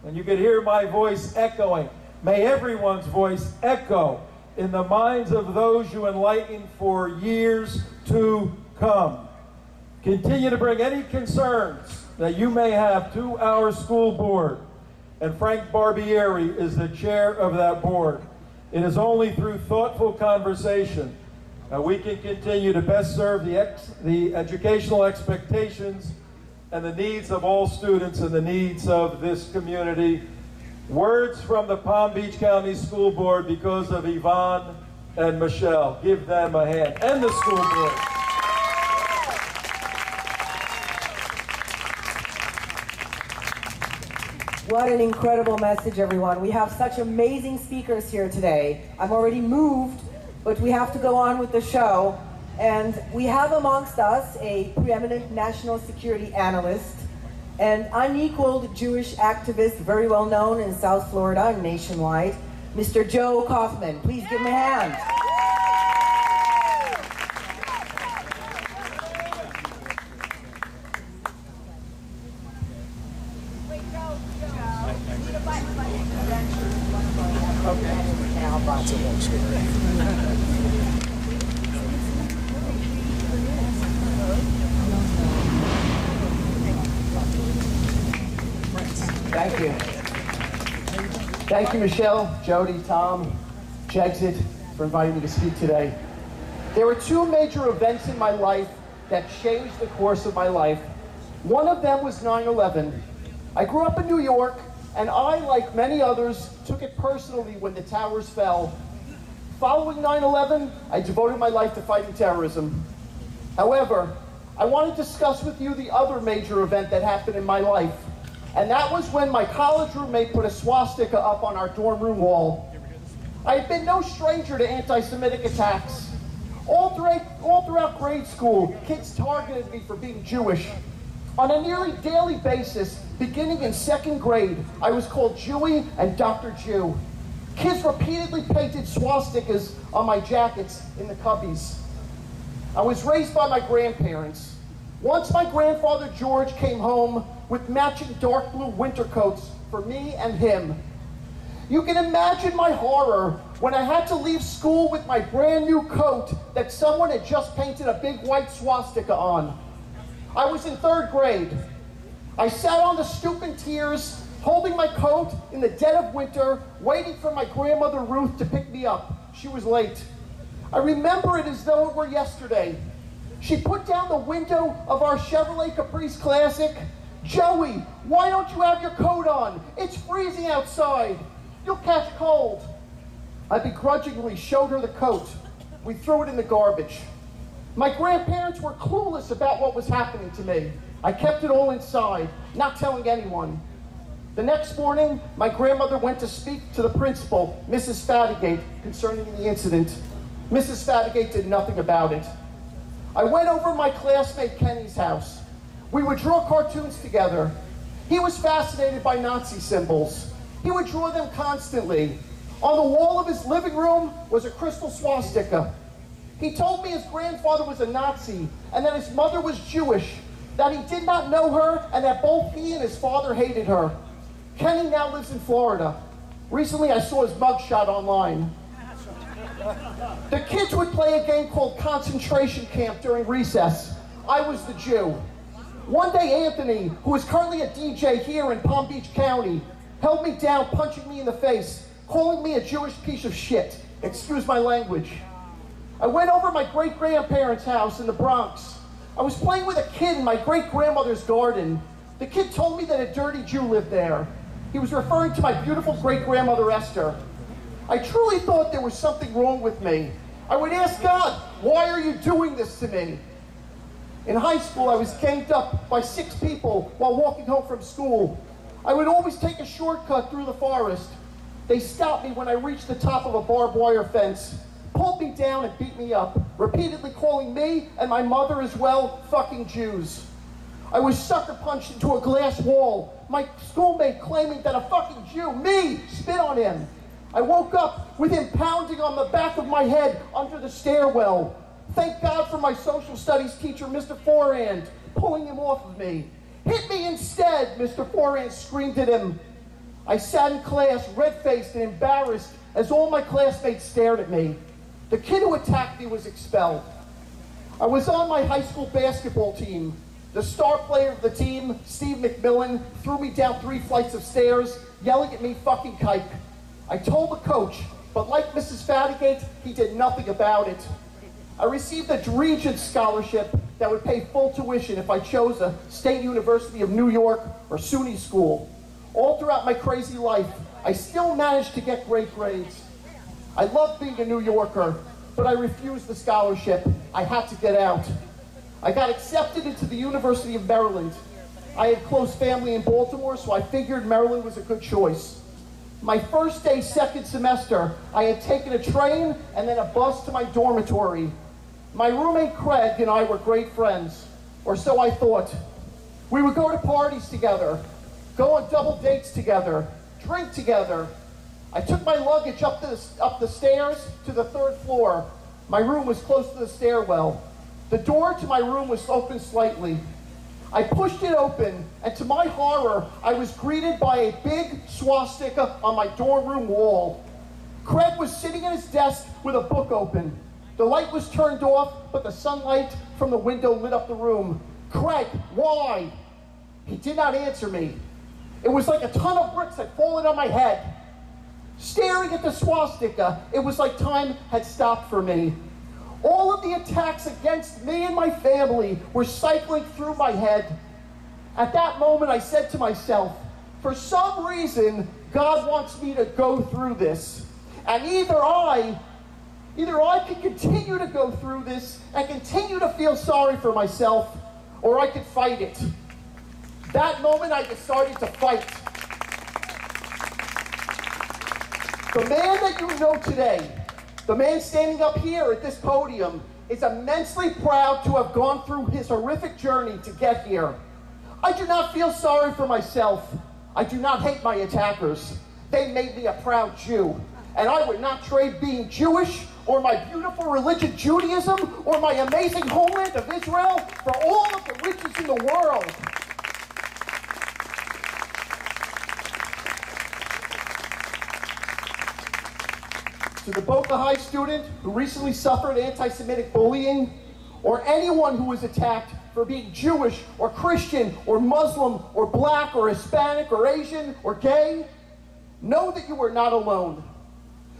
and you can hear my voice echoing, may everyone's voice echo in the minds of those you enlighten for years to come. Continue to bring any concerns that you may have to our school board, and Frank Barbieri is the chair of that board. It is only through thoughtful conversation that we can continue to best serve the educational expectations and the needs of all students and the needs of this community. Words from the Palm Beach County School Board because of Yvonne and Michelle. Give them a hand, and the school board. What an incredible message, everyone. We have such amazing speakers here today. I'm already moved, but we have to go on with the show. And we have amongst us a preeminent national security analyst, an unequaled Jewish activist, very well known in South Florida and nationwide, Mr. Joe Kaufman. Please give him a hand. Thank you, Michelle, Jody, Tom, Jexit, for inviting me to speak today. There were 2 major events in my life that changed the course of my life. One of them was 9/11. I grew up in New York, and I, like many others, took it personally when the towers fell. Following 9/11, I devoted my life to fighting terrorism. However, I want to discuss with you the other major event that happened in my life. And that was when my college roommate put a swastika up on our dorm room wall. I had been no stranger to anti-Semitic attacks. All throughout grade school, kids targeted me for being Jewish. On a nearly daily basis, beginning in 2nd grade, I was called Jewy and Dr. Jew. Kids repeatedly painted swastikas on my jackets in the cubbies. I was raised by my grandparents. Once my grandfather George came home with matching dark blue winter coats for me and him. You can imagine my horror when I had to leave school with my brand new coat that someone had just painted a big white swastika on. I was in 3rd grade. I sat on the stoop in tears, holding my coat in the dead of winter, waiting for my grandmother Ruth to pick me up. She was late. I remember it as though it were yesterday. She put down the window of our Chevrolet Caprice Classic. "Joey, why don't you have your coat on? It's freezing outside. You'll catch cold." I begrudgingly showed her the coat. We threw it in the garbage. My grandparents were clueless about what was happening to me. I kept it all inside, not telling anyone. The next morning, my grandmother went to speak to the principal, Mrs. Fatigate, concerning the incident. Mrs. Fatigate did nothing about it. I went over to my classmate Kenny's house. We would draw cartoons together. He was fascinated by Nazi symbols. He would draw them constantly. On the wall of his living room was a crystal swastika. He told me his grandfather was a Nazi and that his mother was Jewish. that he did not know her, and that both he and his father hated her. Kenny now lives in Florida. Recently, I saw his mugshot online. The kids would play a game called concentration camp during recess. I was the Jew. One day, Anthony, who is currently a DJ here in Palm Beach County, held me down, punching me in the face, calling me a Jewish piece of shit. Excuse my language. I went over to my great-grandparents' house in the Bronx. I was playing with a kid in my great-grandmother's garden. The kid told me that a dirty Jew lived there. He was referring to my beautiful great-grandmother Esther. I truly thought there was something wrong with me. I would ask God, why are you doing this to me? In high school, I was ganged up by 6 people while walking home from school. I would always take a shortcut through the forest. They stopped me when I reached the top of a barbed wire fence, pulled me down and beat me up, repeatedly calling me and my mother as well fucking Jews. I was sucker punched into a glass wall, my schoolmate claiming that a fucking Jew, me, spit on him. I woke up with him pounding on the back of my head under the stairwell. Thank God for my social studies teacher, Mr. Forand, pulling him off of me. Hit me instead, Mr. Forand screamed at him. I sat in class, red-faced and embarrassed, as all my classmates stared at me. The kid who attacked me was expelled. I was on my high school basketball team. The star player of the team, Steve McMillan, threw me down 3 flights of stairs, yelling at me, fucking kike. I told the coach, but like Mrs. Fatigate, he did nothing about it. I received a Regents scholarship that would pay full tuition if I chose a State University of New York or SUNY school. All throughout my crazy life, I still managed to get great grades. I loved being a New Yorker, but I refused the scholarship. I had to get out. I got accepted into the University of Maryland. I had close family in Baltimore, so I figured Maryland was a good choice. My first day, second semester, I had taken a train and then a bus to my dormitory. My roommate Craig and I were great friends, or so I thought. We would go to parties together, go on double dates together, drink together. I took my luggage up the stairs to the 3rd floor. My room was close to the stairwell. The door to my room was open slightly. I pushed it open, and to my horror, I was greeted by a big swastika on my dorm room wall. Craig was sitting at his desk with a book open. The light was turned off, but the sunlight from the window lit up the room. Craig, why? He did not answer me. It was like a ton of bricks had fallen on my head. Staring at the swastika, it was like time had stopped for me. All of the attacks against me and my family were cycling through my head. At that moment, I said to myself, for some reason, God wants me to go through this. And either I could continue to go through this and continue to feel sorry for myself, or I could fight it. That moment, I decided to fight. The man that you know today, the man standing up here at this podium, is immensely proud to have gone through his horrific journey to get here. I do not feel sorry for myself. I do not hate my attackers. They made me a proud Jew, and I would not trade being Jewish or my beautiful religion, Judaism, or my amazing homeland of Israel for all of the riches in the world. To the Boca High student who recently suffered anti-Semitic bullying, or anyone who was attacked for being Jewish or Christian or Muslim or black or Hispanic or Asian or gay, know that you are not alone.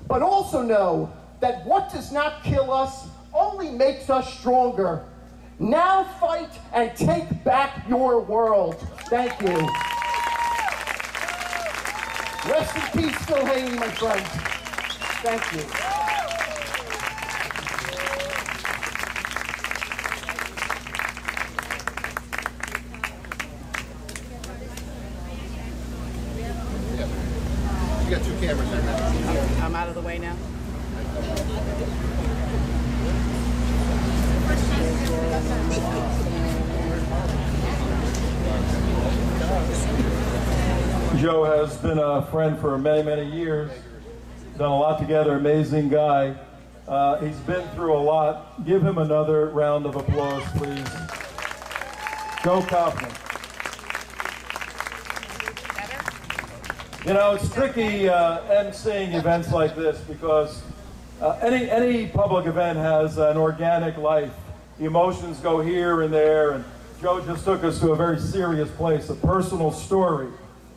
But also know that what does not kill us only makes us stronger. Now fight and take back your world. Thank you. Rest in peace, Phil Haney, my friend. Thank you. You got 2 cameras there now. I'm out of the way now. Joe has been a friend for many, many years. Done a lot together, amazing guy. He's been through a lot. Give him another round of applause, please. Joe Kaufman. You know, it's tricky emceeing events like this because any public event has an organic life. The emotions go here and there, and Joe just took us to a very serious place, a personal story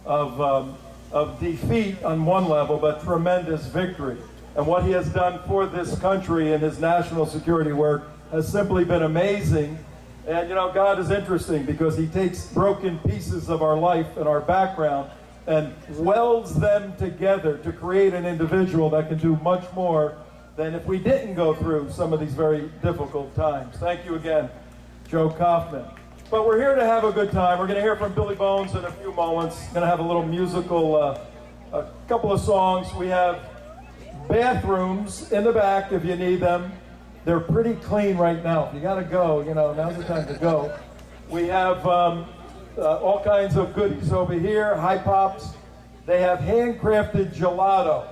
of defeat on one level, but tremendous victory. And what he has done for this country in his national security work has simply been amazing. And you know, God is interesting because he takes broken pieces of our life and our background and welds them together to create an individual that can do much more than if we didn't go through some of these very difficult times. Thank you again, Joe Kaufman. But we're here to have a good time. We're going to hear from Billy Bones in a few moments. We're going to have a little musical, a couple of songs. We have bathrooms in the back if you need them. They're pretty clean right now. If you got to go, you know, now's the time to go. We have all kinds of goodies over here, High Pops. They have handcrafted gelato,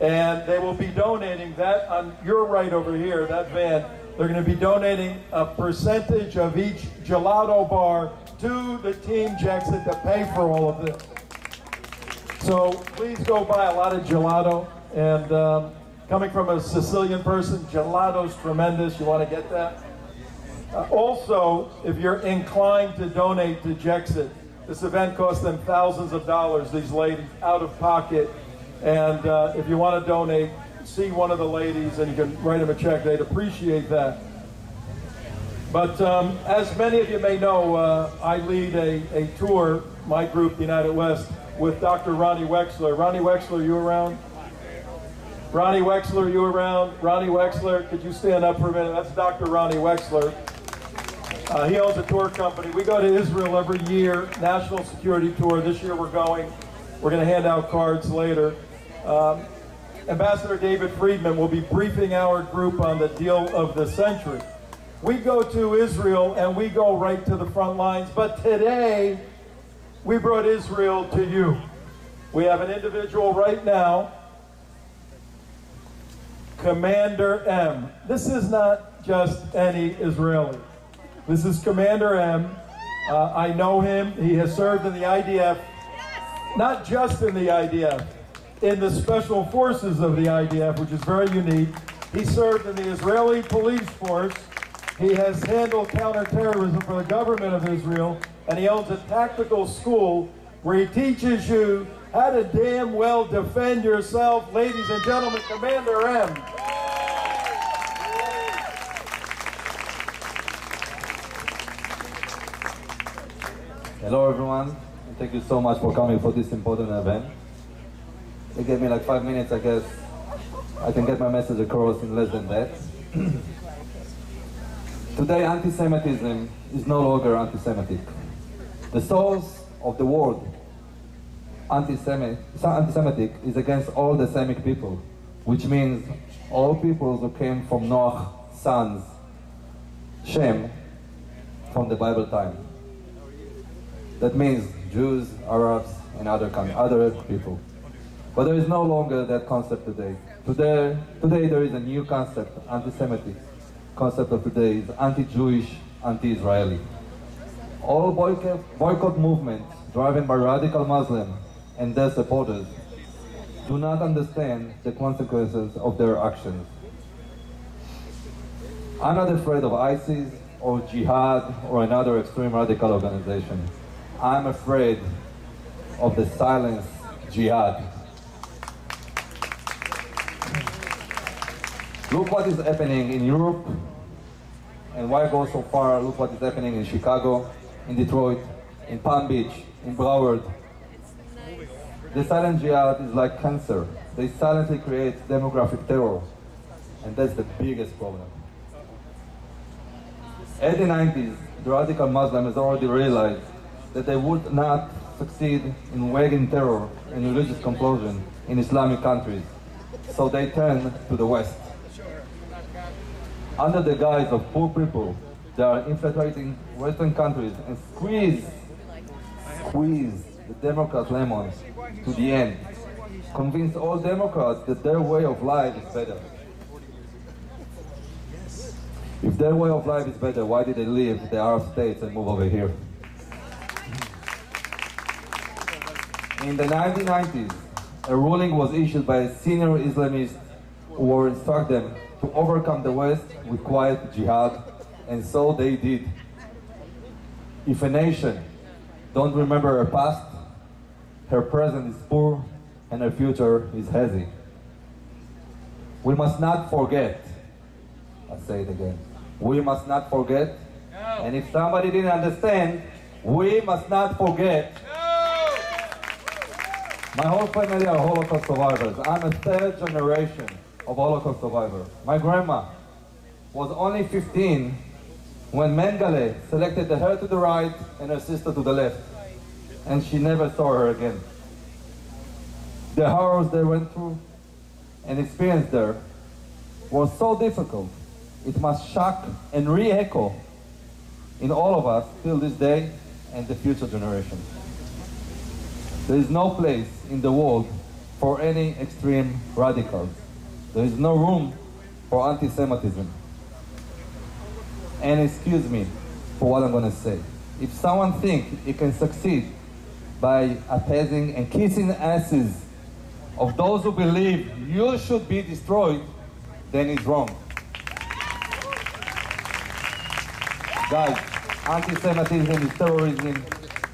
and they will be donating that on your right over here, that van. They're going to be donating a percentage of each gelato bar to the Team Jexit to pay for all of this. So please go buy a lot of gelato. And coming from a Sicilian person, gelato's tremendous. You want to get that? Also, if you're inclined to donate to Jexit, this event costs them thousands of dollars, these ladies, out of pocket. And if you want to donate, see one of the ladies and you can write them a check. They'd appreciate that. But as many of you may know, I lead a tour, my group, The United West, with Dr. Ronnie Wexler. Ronnie Wexler, you around? Ronnie Wexler, you around? Ronnie Wexler, could you stand up for a minute? That's Dr. Ronnie Wexler. He owns a tour company. We go to Israel every year, national security tour. This year we're going. We're going to hand out cards later. Ambassador David Friedman will be briefing our group on the deal of the century. We go to Israel and we go right to the front lines, but today we brought Israel to you. We have an individual right now, Commander M. This is not just any Israeli. This is Commander M. I know him. He has served in the IDF, not just in the IDF, in the special forces of the IDF, which is very unique. He served in the Israeli police force. He has handled counterterrorism for the government of Israel, and he owns a tactical school where he teaches you how to damn well defend yourself. Ladies and gentlemen, Commander M. Hello, everyone. Thank you so much for coming for this important event. They gave me like 5 minutes, I guess. I can get my message across in less than that. Today, anti-Semitism is no longer anti-Semitic. The source of the word anti-Semitic is against all the Semitic people, which means all peoples who came from Noah's sons, Shem, from the Bible time. That means Jews, Arabs, and other people. But there is no longer that concept today. Today there is a new concept, anti-Semitic. Concept of today is anti-Jewish, anti-Israeli. All boycott movements driven by radical Muslims and their supporters do not understand the consequences of their actions. I'm not afraid of ISIS or jihad or another extreme radical organization. I'm afraid of the silent jihad. Look what is happening in Europe, and why go so far? Look what is happening in Chicago, in Detroit, in Palm Beach, in Broward. The silent jihad is like cancer. They silently create demographic terror, and that's the biggest problem. In the 90s, the radical Muslims already realized that they would not succeed in waging terror and religious compulsion in Islamic countries, so they turned to the West. Under the guise of poor people, they are infiltrating Western countries and squeeze the Democrat lemon to the end. Convince all Democrats that their way of life is better. If their way of life is better, why did they leave the Arab states and move over here? In the 1990s, a ruling was issued by senior Islamists who were instructed them to overcome the West with quiet jihad, and so they did. If a nation don't remember her past, her present is poor and her future is hazy. We must not forget. I'll say it again. We must not forget. No. And if somebody didn't understand, we must not forget. No. My whole family are Holocaust survivors. I'm a third generation of Holocaust survivors. My grandma was only 15 when Mengele selected her to the right and her sister to the left, and she never saw her again. The horrors they went through and experienced there were so difficult, it must shock and re-echo in all of us till this day and the future generation. There is no place in the world for any extreme radicals. There is no room for anti-Semitism. And excuse me for what I'm going to say. If someone thinks it can succeed by appeasing and kissing asses of those who believe you should be destroyed, then it's wrong. Guys, anti-Semitism is terrorism,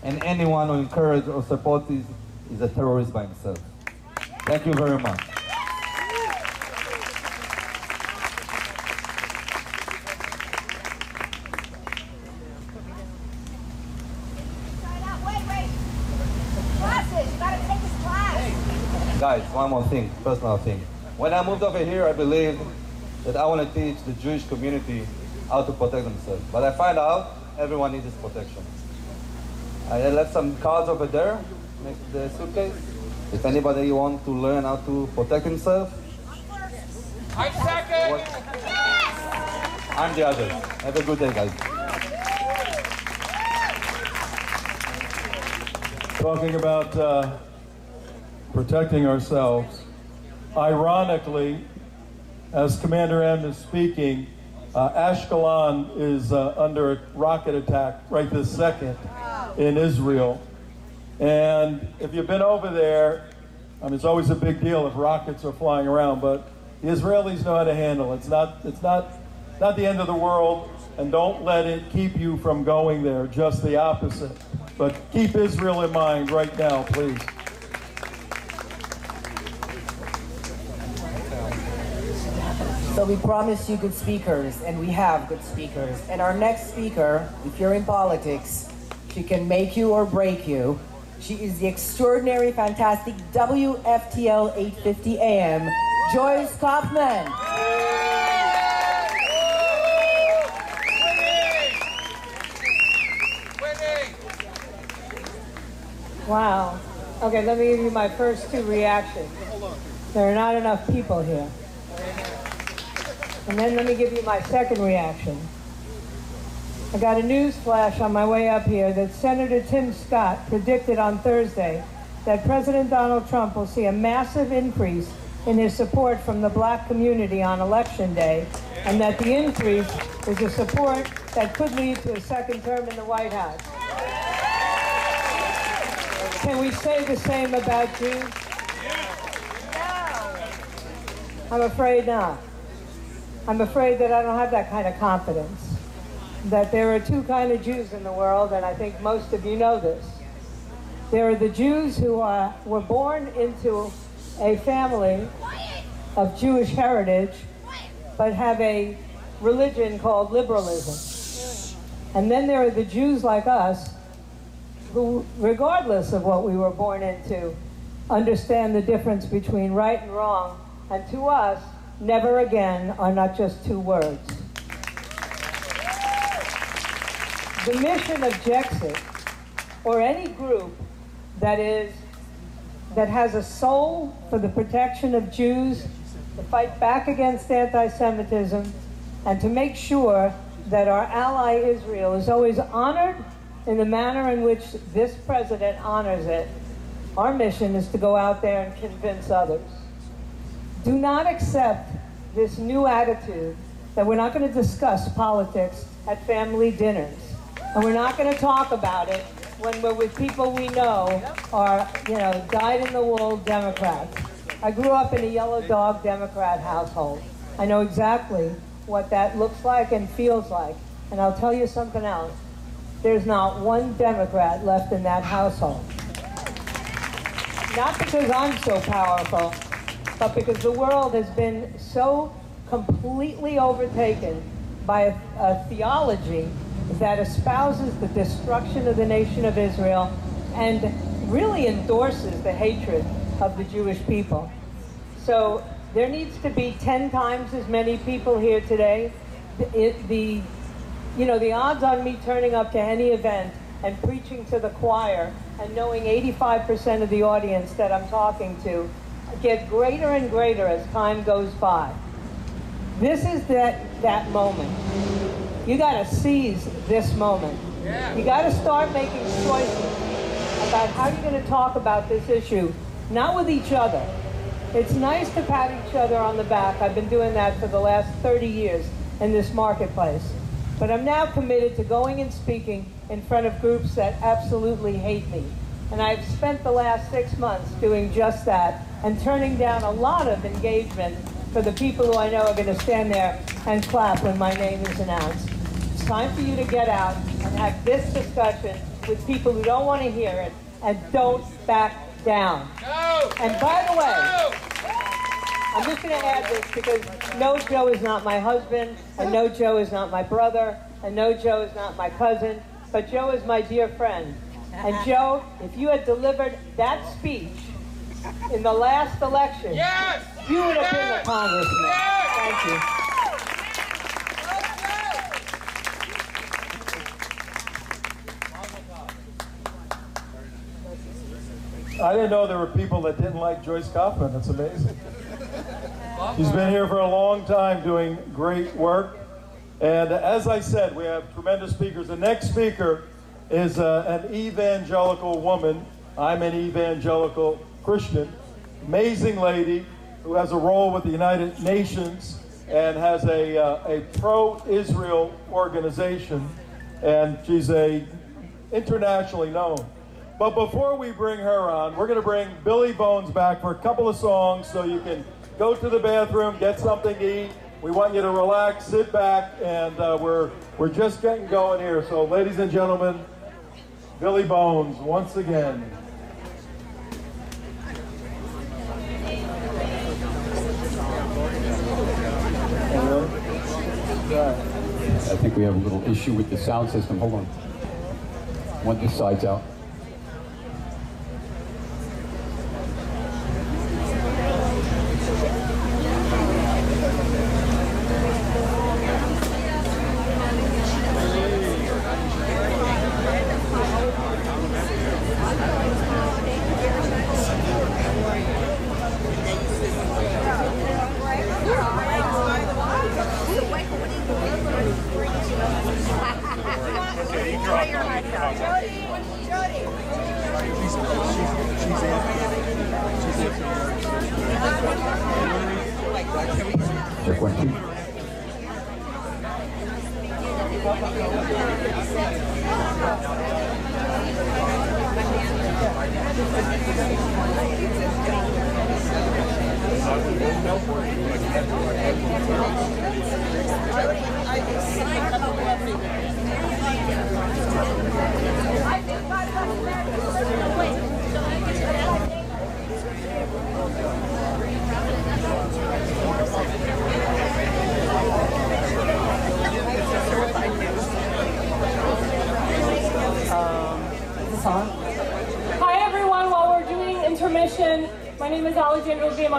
and anyone who encourages or supports it is a terrorist by himself. Thank you very much. Guys, one more thing, personal thing. When I moved over here, I believed that I want to teach the Jewish community how to protect themselves. But I find out everyone needs protection. I left some cards over there next to the suitcase. If anybody wants to learn how to protect himself, I'm second. Yes! I'm the other. Have a good day, guys. Talking about protecting ourselves. Ironically, as Commander M is speaking, Ashkelon is under a rocket attack right this second in Israel. And if you've been over there, I mean, it's always a big deal if rockets are flying around, but the Israelis know how to handle it. It's not the end of the world, and don't let it keep you from going there, just the opposite. But keep Israel in mind right now, please. So we promised you good speakers, and we have good speakers. And our next speaker, if you're in politics, she can make you or break you. She is the extraordinary, fantastic WFTL 850 AM, Joyce Kaufman. Wow. Okay, let me give you my first two reactions. There are not enough people here. And then let me give you my second reaction. I got a news flash on my way up here that Senator Tim Scott predicted on Thursday that President Donald Trump will see a massive increase in his support from the black community on Election Day, and that the increase is a support that could lead to a second term in the White House. Can we say the same about Jews? No. I'm afraid not. I'm afraid that I don't have that kind of confidence, that there are two kinds of Jews in the world, and I think most of you know this. There are the Jews who were born into a family of Jewish heritage, but have a religion called liberalism. And then there are the Jews like us, who, regardless of what we were born into, understand the difference between right and wrong, and to us, never again are not just two words. The mission of Jexit, or any group that has a soul for the protection of Jews, to fight back against anti-Semitism, and to make sure that our ally Israel is always honored in the manner in which this president honors it. Our mission is to go out there and convince others. Do not accept this new attitude that we're not going to discuss politics at family dinners. And we're not going to talk about it when we're with people we know are, you know, dyed-in-the-wool Democrats. I grew up in a yellow dog Democrat household. I know exactly what that looks like and feels like. And I'll tell you something else. There's not one Democrat left in that household. Not because I'm so powerful, but because the world has been so completely overtaken by a theology that espouses the destruction of the nation of Israel and really endorses the hatred of the Jewish people. So there needs to be 10 times as many people here today. The odds on me turning up to any event and preaching to the choir and knowing 85% of the audience that I'm talking to get greater and greater as time goes by. This is that moment. You gotta seize this moment. Yeah. You gotta start making choices about how you're gonna talk about this issue, not with each other. It's nice to pat each other on the back. I've been doing that for the last 30 years in this marketplace. But I'm now committed to going and speaking in front of groups that absolutely hate me. And I've spent the last 6 months doing just that and turning down a lot of engagement for the people who I know are going to stand there and clap when my name is announced. It's time for you to get out and have this discussion with people who don't want to hear it and don't back down. No. And by the way, I'm just going to add this because no, Joe is not my husband, and no, Joe is not my brother, and no, Joe is not my cousin, but Joe is my dear friend. And Joe, if you had delivered that speech in the last election, yes! You would have been a congressman. Yes! Thank you. I didn't know there were people that didn't like Joyce Kaufman. That's amazing. She's been here for a long time doing great work. And as I said, we have tremendous speakers. The next speaker is an evangelical woman. I'm an evangelical Christian. Amazing lady who has a role with the United Nations and has a pro-Israel organization. And she's internationally known. But before we bring her on, we're going to bring Billy Bones back for a couple of songs so you can go to the bathroom, get something to eat. We want you to relax, sit back, and we're just getting going here. So, ladies and gentlemen, Billy Bones once again. I think we have a little issue with the sound system. Hold on. One of the sides out.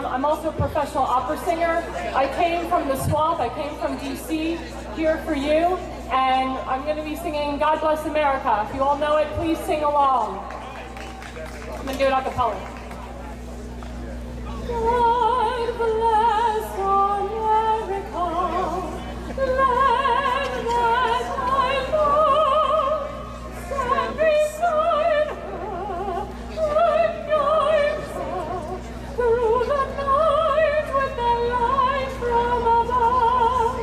I'm also a professional opera singer. I came from the swamp, I came from DC, here for you, and I'm going to be singing God Bless America. If you all know it, please sing along. I'm going to do it a cappella. God bless America, land that I love, stand beside her, and guide her through the night with the light from above.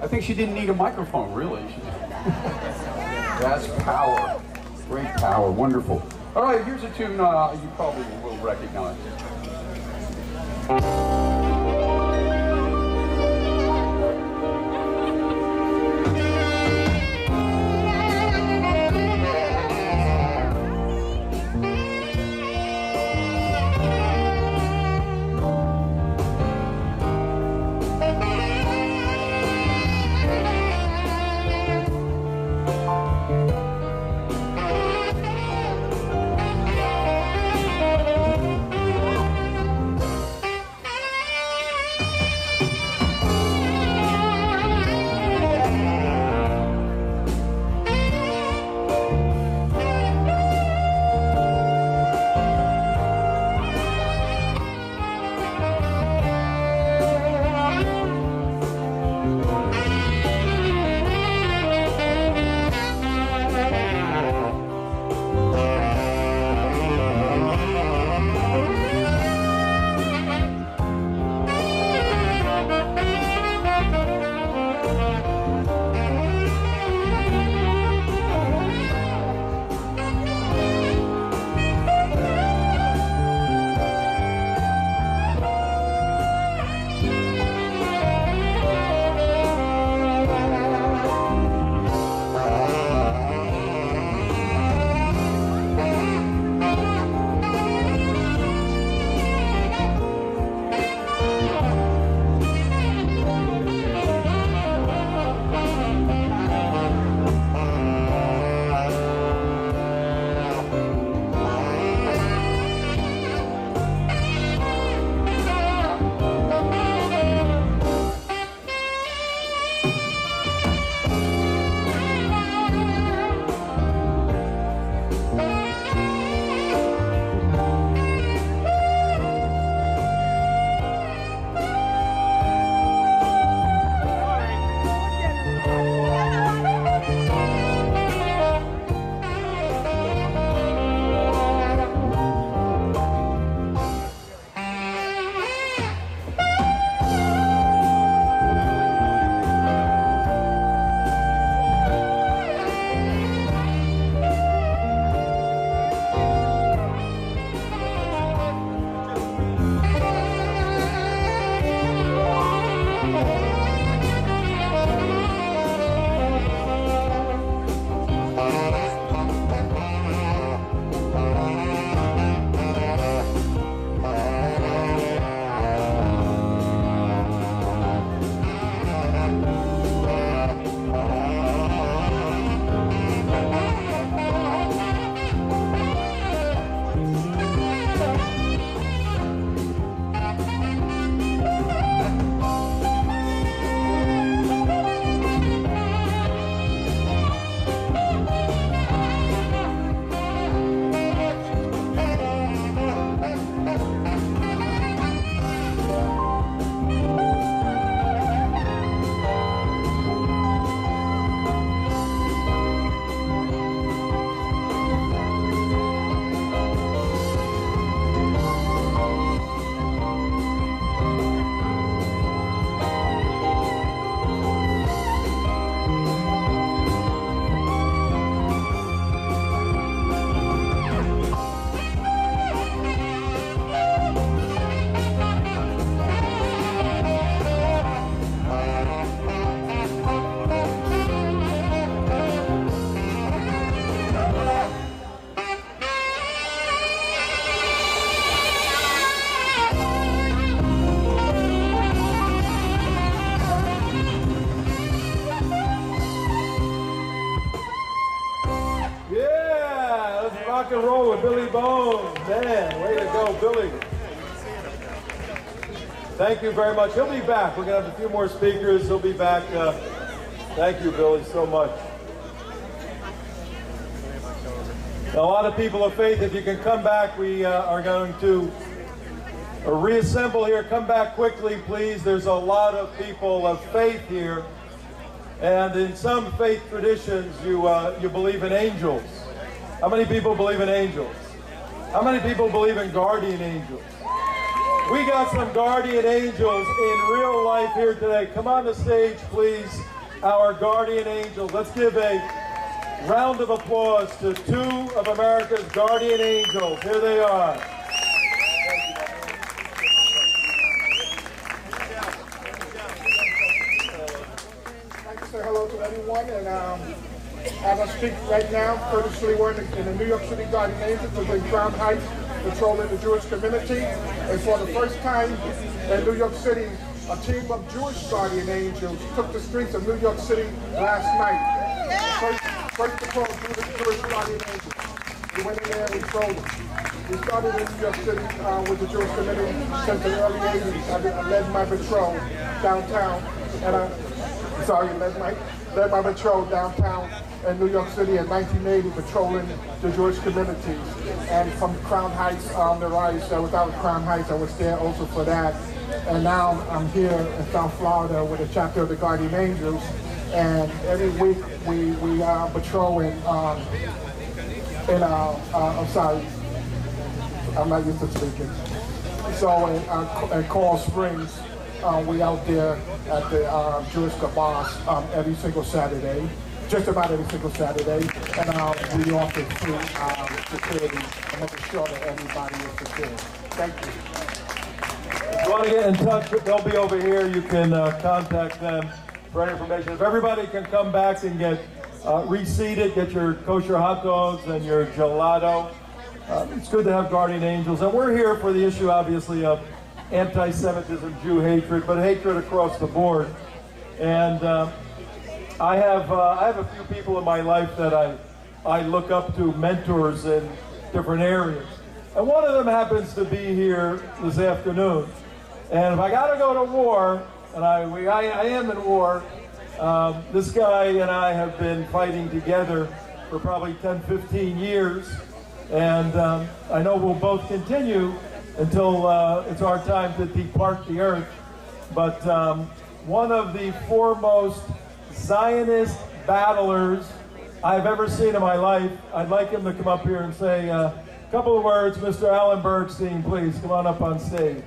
I think she didn't need a microphone, really. That's power. Great power. Wonderful. All right, here's a tune you probably will recognize. Billy Bones, man, way to go, Billy. Thank you very much. He'll be back. We're going to have a few more speakers. He'll be back. Thank you, Billy, so much. Now, a lot of people of faith, if you can come back, we are going to reassemble here. Come back quickly, please. There's a lot of people of faith here. And in some faith traditions, you believe in angels. How many people believe in angels? How many people believe in guardian angels? We got some Guardian Angels in real life here today. Come on the stage, please, our Guardian Angels. Let's give a round of applause to two of America's Guardian Angels. Here they are. I'd like to say hello to everyone, and as I speak right now, courteously wearing in the New York City Guardian Angels will be Crown Heights, patrolling the Jewish community. And for the first time in New York City, a team of Jewish Guardian Angels took the streets of New York City last night. Yeah. First patrol Jewish Guardian Angels. We went in there and patrolled them. We started in New York City with the Jewish community since the early 80s. I led my patrol downtown, and I led my patrol downtown in New York City in 1980, patrolling the Jewish communities. And from Crown Heights on the rise, without Crown Heights, I was there also for that. And now I'm here in South Florida with a chapter of the Guardian Angels. And every week we are patrolling I'm sorry, I'm not used to speaking. So in Coral Springs, we out there at the Jewish Kibbutz every single Saturday. Just about every single Saturday, and we offer free security and making sure that everybody is secure. Thank you. If you want to get in touch, they'll be over here. You can contact them for any information. If everybody can come back and get reseated, get your kosher hot dogs and your gelato. It's good to have Guardian Angels. And we're here for the issue, obviously, of anti-Semitism, Jew hatred, but hatred across the board. And I have a few people in my life that I look up to, mentors in different areas. And one of them happens to be here this afternoon. And if I got to go to war, and I am in war, this guy and I have been fighting together for probably 10, 15 years. And I know we'll both continue until it's our time to depart the earth. But one of the foremost Zionist battlers I've ever seen in my life. I'd like him to come up here and say a couple of words. Mr. Allen Bergstein, please come on up on stage.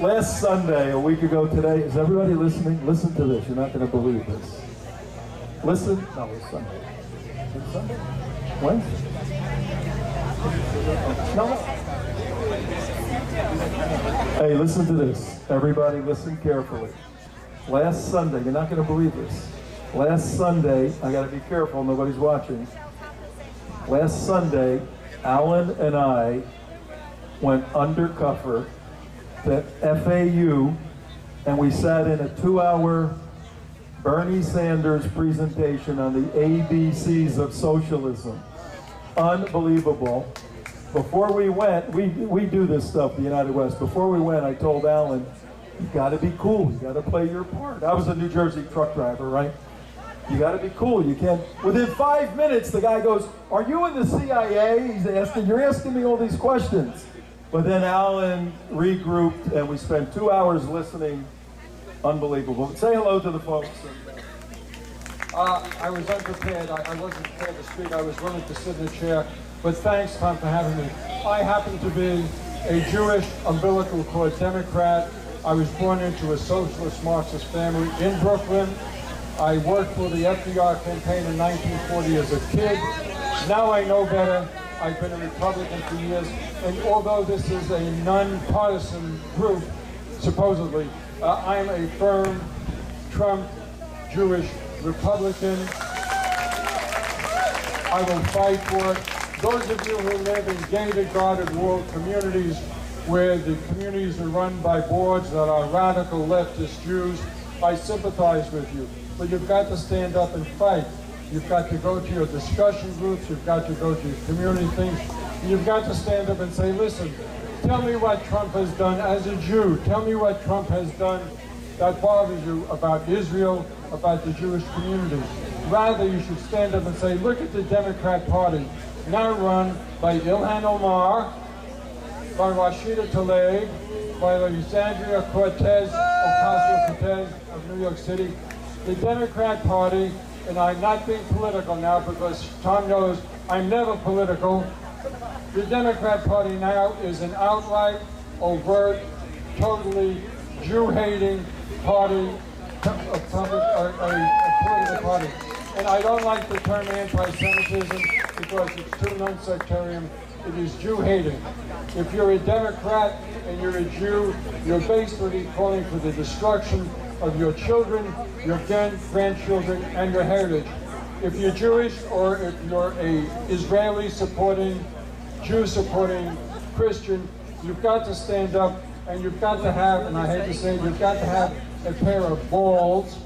Last Sunday, a week ago today, is everybody listening? Listen to this. You're not going to believe this. Listen. No, it's Sunday. It's Sunday? Wednesday? No. Hey, listen to this. Everybody listen carefully. Last Sunday, you're not going to believe this. Last Sunday, I got to be careful, nobody's watching. Last Sunday, Alan and I went undercover the FAU, and we sat in a 2-hour Bernie Sanders presentation on the ABCs of socialism. Unbelievable. Before we went, we do this stuff, the United West. Before we went, I told Alan, you gotta be cool, you gotta play your part. I was a New Jersey truck driver, right? You gotta be cool, you can't. Within 5 minutes, the guy goes, are you in the CIA? He's asking, you're asking me all these questions. But then Alan regrouped, and we spent 2 hours listening. Unbelievable. Say hello to the folks. I was unprepared. I wasn't prepared to speak. I was willing to sit in a chair. But thanks, Tom, for having me. I happen to be a Jewish umbilical cord Democrat. I was born into a socialist Marxist family in Brooklyn. I worked for the FDR campaign in 1940 as a kid. Now I know better. I've been a Republican for years, and although this is a nonpartisan group, supposedly, I'm a firm Trump Jewish Republican. I will fight for it. Those of you who live in gated, guarded rural communities, where the communities are run by boards that are radical leftist Jews, I sympathize with you, but you've got to stand up and fight. You've got to go to your discussion groups, you've got to go to your community things, you've got to stand up and say, listen, tell me what Trump has done as a Jew, tell me what Trump has done that bothers you about Israel, about the Jewish community. Rather, you should stand up and say, look at the Democrat Party, now run by Ilhan Omar, by Rashida Tlaib, by Alexandria Ocasio-Cortez of New York City, the Democrat Party, and I'm not being political now because Tom knows I'm never political. The Democrat Party now is an outright, overt, totally Jew-hating party, a political party. And I don't like the term anti-Semitism because it's too non-sectarian. It is Jew-hating. If you're a Democrat and you're a Jew, you're basically calling for the destruction of your children, your grandchildren, and your heritage. If you're Jewish or if you're a Israeli-supporting, Jew-supporting Christian, you've got to stand up and you've got to have, and I hate to say it, you've got to have a pair of balls.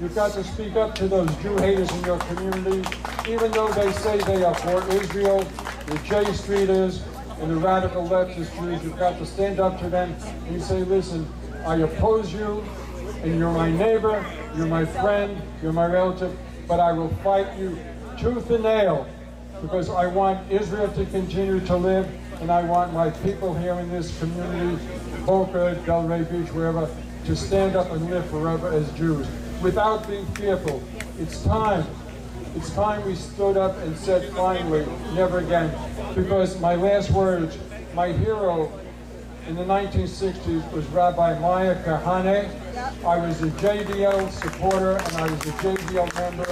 You've got to speak up to those Jew haters in your community, even though they say they are for Israel, the J Streeters, and the radical leftist Jews. You've got to stand up to them and say, listen, I oppose you, and you're my neighbor, you're my friend, you're my relative, but I will fight you tooth and nail because I want Israel to continue to live, and I want my people here in this community, Boca, Delray Beach, wherever, to stand up and live forever as Jews, without being fearful. It's time. It's time we stood up and said, finally, never again. Because my last words, my hero in the 1960s was Rabbi Maya Kahane. I was a JDL supporter and I was a JDL member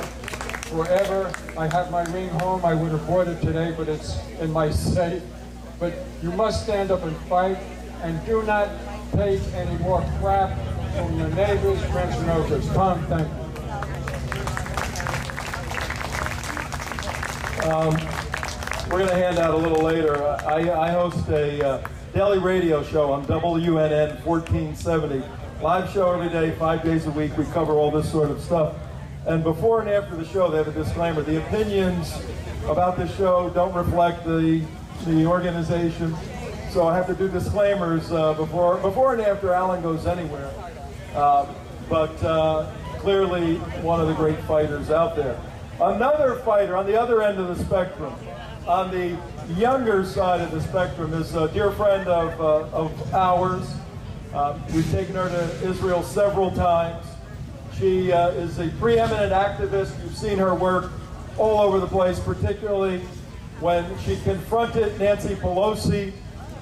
forever. I have my ring home. I would have bought it today, but it's in my safe. But you must stand up and fight and do not take any more crap from your neighbors, friends, and relatives. Tom, thank you. We're going to hand out a little later. I host a daily radio show on WNN 1470. Live show every day, 5 days a week. We cover all this sort of stuff. And before and after the show, they have a disclaimer. The opinions about the show don't reflect the organization. So I have to do disclaimers before and after Alan goes anywhere. But clearly one of the great fighters out there. Another fighter on the other end of the spectrum, on the younger side of the spectrum, is a dear friend of ours. We've taken her to Israel several times. She is a preeminent activist. You've seen her work all over the place, particularly when she confronted Nancy Pelosi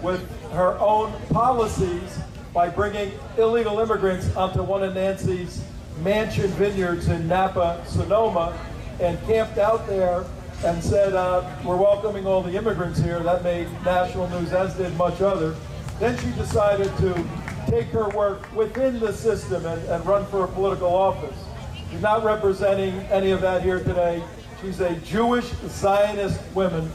with her own policies by bringing illegal immigrants onto one of Nancy's mansion vineyards in Napa, Sonoma, and camped out there and said, we're welcoming all the immigrants here. That made national news, as did much other. Then she decided to take her work within the system and run for a political office. She's not representing any of that here today. She's a Jewish Zionist woman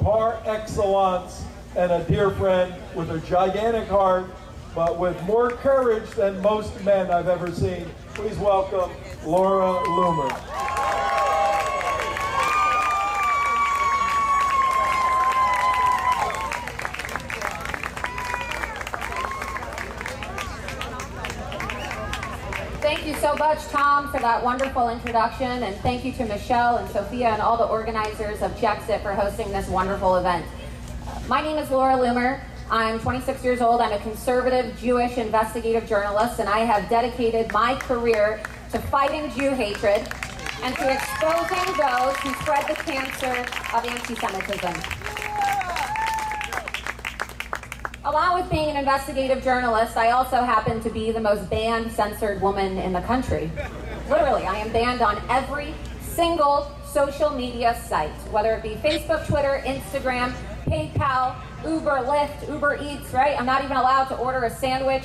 par excellence, and a dear friend with a gigantic heart, but with more courage than most men I've ever seen. Please welcome Laura Loomer. Thank you so much, Tom, for that wonderful introduction, and thank you to Michelle and Sophia and all the organizers of Jexit for hosting this wonderful event. My name is Laura Loomer. I'm 26 years old. I'm a conservative Jewish investigative journalist, and I have dedicated my career to fighting Jew hatred and to exposing those who spread the cancer of anti-Semitism. Along with being an investigative journalist, I also happen to be the most banned, censored woman in the country. Literally, I am banned on every single social media site, whether it be Facebook, Twitter, Instagram, PayPal, Uber, Lyft, Uber Eats, right? I'm not even allowed to order a sandwich.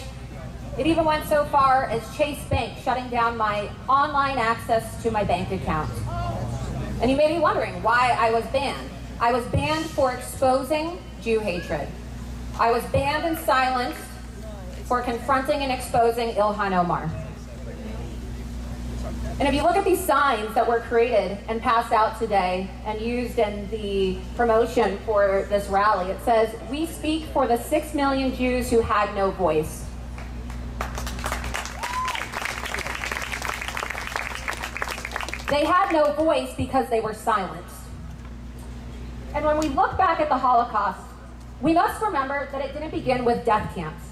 It even went so far as Chase Bank shutting down my online access to my bank account. And you may be wondering why I was banned. I was banned for exposing Jew hatred. I was banned and silenced for confronting and exposing Ilhan Omar. And if you look at these signs that were created and passed out today and used in the promotion for this rally, it says, "We speak for the 6 million Jews who had no voice." They had no voice because they were silenced. And when we look back at the Holocaust, we must remember that it didn't begin with death camps.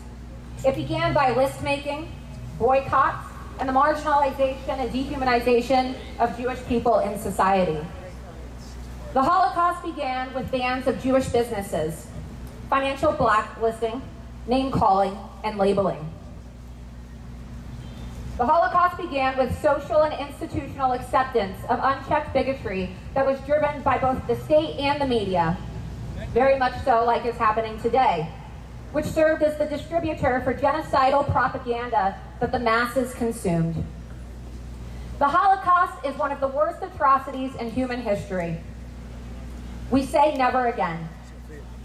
It began by list-making, boycotts, and the marginalization and dehumanization of Jewish people in society. The Holocaust began with bans of Jewish businesses, financial blacklisting, name-calling, and labeling. The Holocaust began with social and institutional acceptance of unchecked bigotry that was driven by both the state and the media, very much so like is happening today, which served as the distributor for genocidal propaganda that the masses consumed. The Holocaust is one of the worst atrocities in human history. We say never again.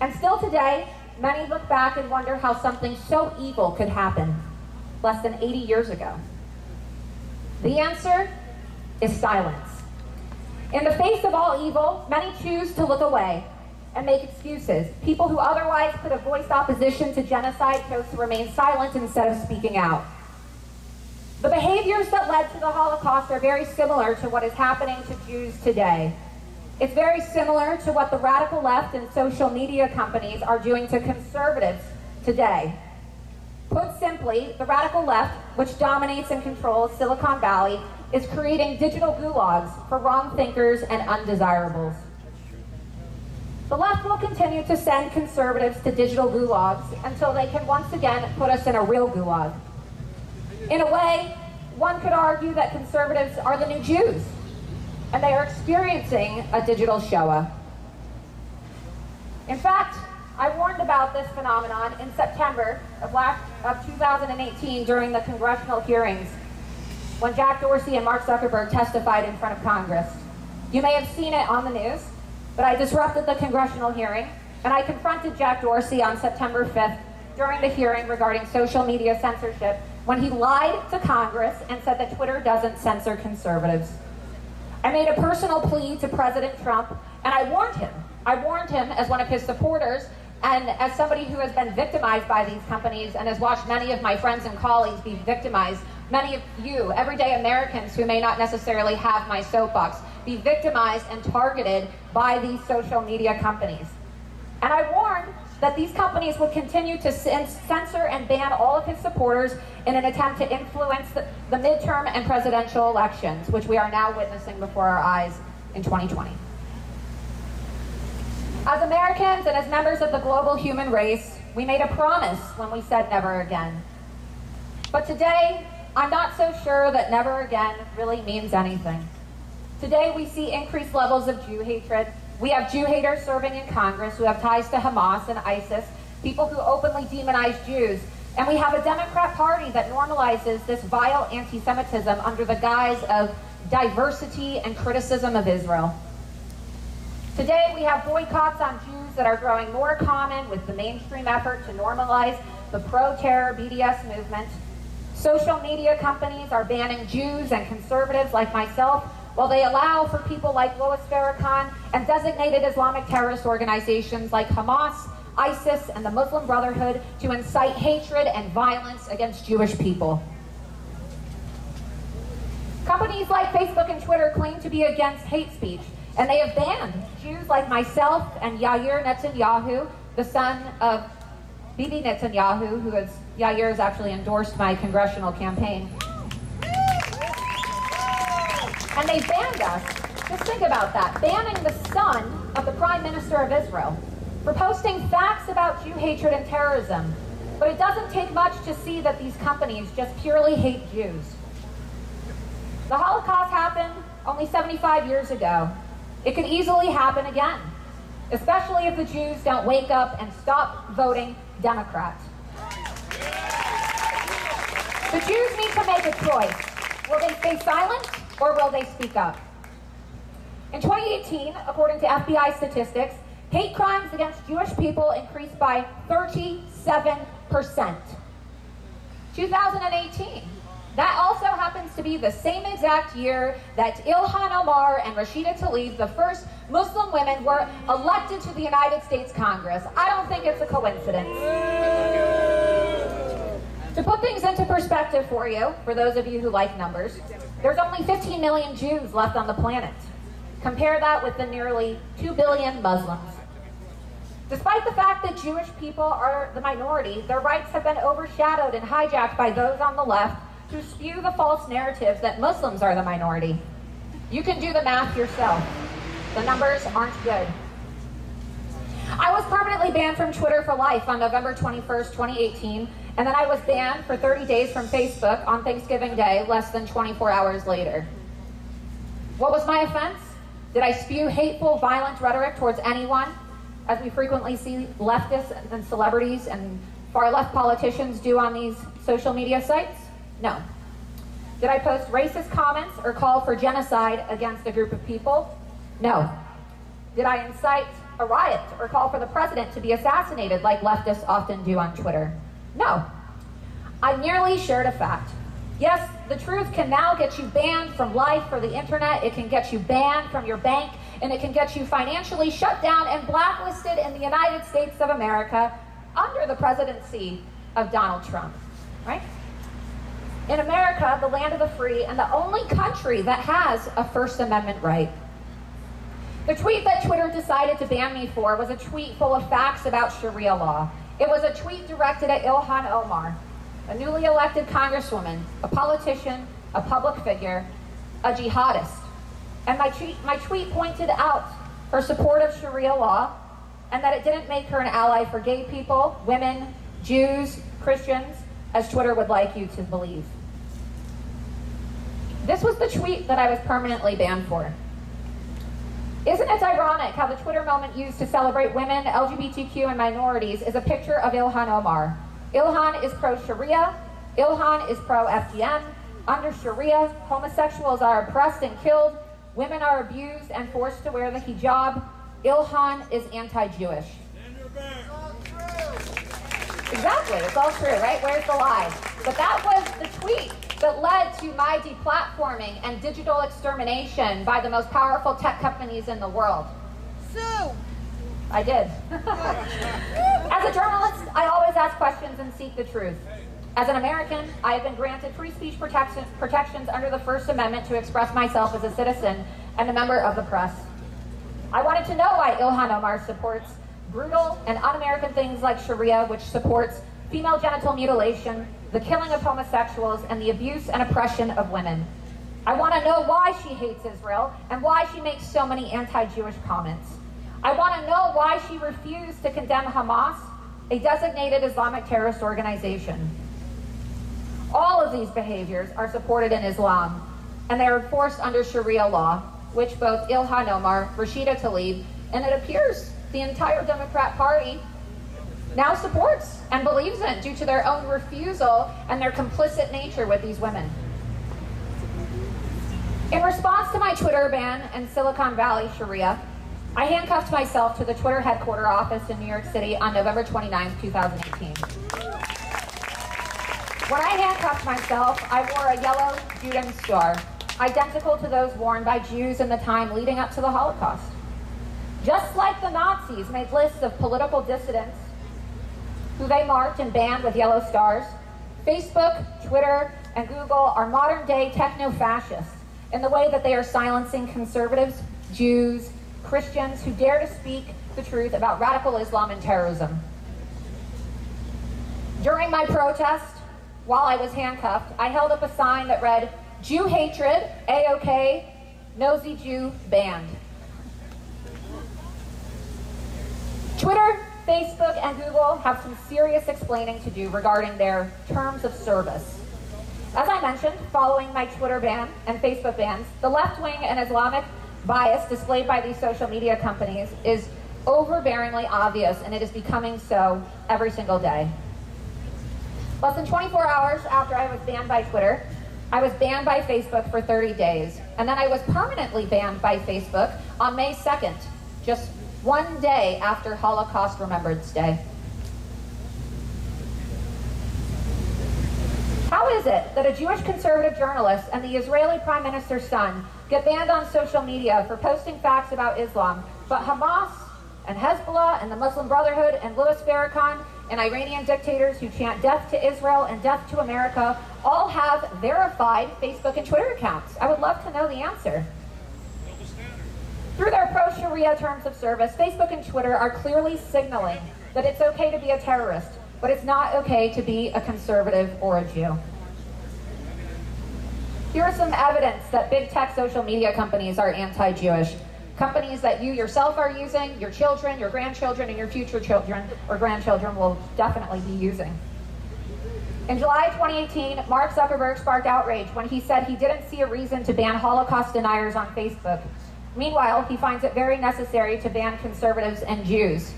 And still today, many look back and wonder how something so evil could happen less than 80 years ago. The answer is silence. In the face of all evil, many choose to look away and make excuses. People who otherwise could have voiced opposition to genocide chose to remain silent instead of speaking out. The behaviors that led to the Holocaust are very similar to what is happening to Jews today. It's very similar to what the radical left and social media companies are doing to conservatives today. Put simply, the radical left, which dominates and controls Silicon Valley, is creating digital gulags for wrong thinkers and undesirables. The left will continue to send conservatives to digital gulags until they can once again put us in a real gulag. In a way, one could argue that conservatives are the new Jews, and they are experiencing a digital Shoah. In fact, I warned about this phenomenon in September of 2018 during the congressional hearings when Jack Dorsey and Mark Zuckerberg testified in front of Congress. You may have seen it on the news, but I disrupted the congressional hearing, and I confronted Jack Dorsey on September 5th during the hearing regarding social media censorship when he lied to Congress and said that Twitter doesn't censor conservatives. I made a personal plea to President Trump, and I warned him. I warned him as one of his supporters and as somebody who has been victimized by these companies and has watched many of my friends and colleagues be victimized, many of you, everyday Americans who may not necessarily have my soapbox, be victimized and targeted by these social media companies. And I warned that these companies would continue to censor and ban all of his supporters in an attempt to influence the midterm and presidential elections, which we are now witnessing before our eyes in 2020. As Americans and as members of the global human race, we made a promise when we said never again. But today, I'm not so sure that never again really means anything. Today we see increased levels of Jew hatred. We have Jew haters serving in Congress who have ties to Hamas and ISIS, people who openly demonize Jews. And we have a Democrat Party that normalizes this vile anti-Semitism under the guise of diversity and criticism of Israel. Today we have boycotts on Jews that are growing more common with the mainstream effort to normalize the pro-terror BDS movement. Social media companies are banning Jews and conservatives like myself, while they allow for people like Louis Farrakhan and designated Islamic terrorist organizations like Hamas, ISIS, and the Muslim Brotherhood to incite hatred and violence against Jewish people. Companies like Facebook and Twitter claim to be against hate speech, and they have banned Jews like myself and Yair Netanyahu, the son of Bibi Netanyahu, who is, Yair has actually endorsed my congressional campaign. And they banned us. Just think about that. Banning the son of the Prime Minister of Israel for posting facts about Jew hatred and terrorism. But it doesn't take much to see that these companies just purely hate Jews. The Holocaust happened only 75 years ago. It could easily happen again, especially if the Jews don't wake up and stop voting Democrat. The Jews need to make a choice. Will they stay silent? Or will they speak up? In 2018, according to FBI statistics, hate crimes against Jewish people increased by 37%. 2018, that also happens to be the same exact year that Ilhan Omar and Rashida Tlaib, the first Muslim women, were elected to the United States Congress. I don't think it's a coincidence. To put things into perspective for you, for those of you who like numbers, there's only 15 million Jews left on the planet. Compare that with the nearly 2 billion Muslims. Despite the fact that Jewish people are the minority, their rights have been overshadowed and hijacked by those on the left who spew the false narratives that Muslims are the minority. You can do the math yourself. The numbers aren't good. I was permanently banned from Twitter for life on November 21st, 2018, and then I was banned for 30 days from Facebook on Thanksgiving Day, less than 24 hours later. What was my offense? Did I spew hateful, violent rhetoric towards anyone? As we frequently see leftists and celebrities and far-left politicians do on these social media sites? No. Did I post racist comments or call for genocide against a group of people? No. Did I incite a riot or call for the president to be assassinated like leftists often do on Twitter? No. I merely shared a fact. Yes, the truth can now get you banned from life for the internet, it can get you banned from your bank, and it can get you financially shut down and blacklisted in the United States of America under the presidency of Donald Trump, right? In America, the land of the free and the only country that has a First Amendment right. The tweet that Twitter decided to ban me for was a tweet full of facts about Sharia law. It was a tweet directed at Ilhan Omar, a newly elected congresswoman, a politician, a public figure, a jihadist. And my tweet pointed out her support of Sharia law and that it didn't make her an ally for gay people, women, Jews, Christians, as Twitter would like you to believe. This was the tweet that I was permanently banned for. Isn't it ironic how the Twitter moment used to celebrate women, LGBTQ, and minorities is a picture of Ilhan Omar? Ilhan is pro-Sharia, Ilhan is pro-FGM. Under Sharia, homosexuals are oppressed and killed, women are abused and forced to wear the hijab. Ilhan is anti-Jewish. Exactly, it's all true, right? Where's the lie? But that was the tweet that led to my deplatforming and digital extermination by the most powerful tech companies in the world. So, I did. As a journalist, I always ask questions and seek the truth. As an American, I have been granted free speech protections under the First Amendment to express myself as a citizen and a member of the press. I wanted to know why Ilhan Omar supports brutal and un-American things like Sharia, which supports female genital mutilation, the killing of homosexuals, and the abuse and oppression of women. I want to know why she hates Israel and why she makes so many anti-Jewish comments. I want to know why she refused to condemn Hamas, a designated Islamic terrorist organization. All of these behaviors are supported in Islam, and they are enforced under Sharia law, which both Ilhan Omar, Rashida Tlaib, and it appears the entire Democrat Party now supports and believes in due to their own refusal and their complicit nature with these women. In response to my Twitter ban and Silicon Valley Sharia, I handcuffed myself to the Twitter headquarters office in New York City on November 29, 2018. When I handcuffed myself, I wore a yellow Juden's star, identical to those worn by Jews in the time leading up to the Holocaust. Just like the Nazis made lists of political dissidents who they marked and banned with yellow stars, Facebook, Twitter, and Google are modern-day techno-fascists in the way that they are silencing conservatives, Jews, Christians who dare to speak the truth about radical Islam and terrorism. During my protest, while I was handcuffed, I held up a sign that read, "Jew hatred, A-OK, nosy Jew banned." Twitter, Facebook, and Google have some serious explaining to do regarding their terms of service. As I mentioned, following my Twitter ban and Facebook bans, the left-wing and Islamic bias displayed by these social media companies is overbearingly obvious, and it is becoming so every single day. Less than 24 hours after I was banned by Twitter, I was banned by Facebook for 30 days, and then I was permanently banned by Facebook on May 2nd, just one day after Holocaust Remembrance Day. How is it that a Jewish conservative journalist and the Israeli Prime Minister's son get banned on social media for posting facts about Islam, but Hamas and Hezbollah and the Muslim Brotherhood and Louis Farrakhan and Iranian dictators who chant death to Israel and death to America all have verified Facebook and Twitter accounts? I would love to know the answer. Through their pro-Sharia terms of service, Facebook and Twitter are clearly signaling that it's okay to be a terrorist, but it's not okay to be a conservative or a Jew. Here is some evidence that big tech social media companies are anti-Jewish. Companies that you yourself are using, your children, your grandchildren, and your future children or grandchildren will definitely be using. In July 2018, Mark Zuckerberg sparked outrage when he said he didn't see a reason to ban Holocaust deniers on Facebook. Meanwhile, he finds it very necessary to ban conservatives and Jews.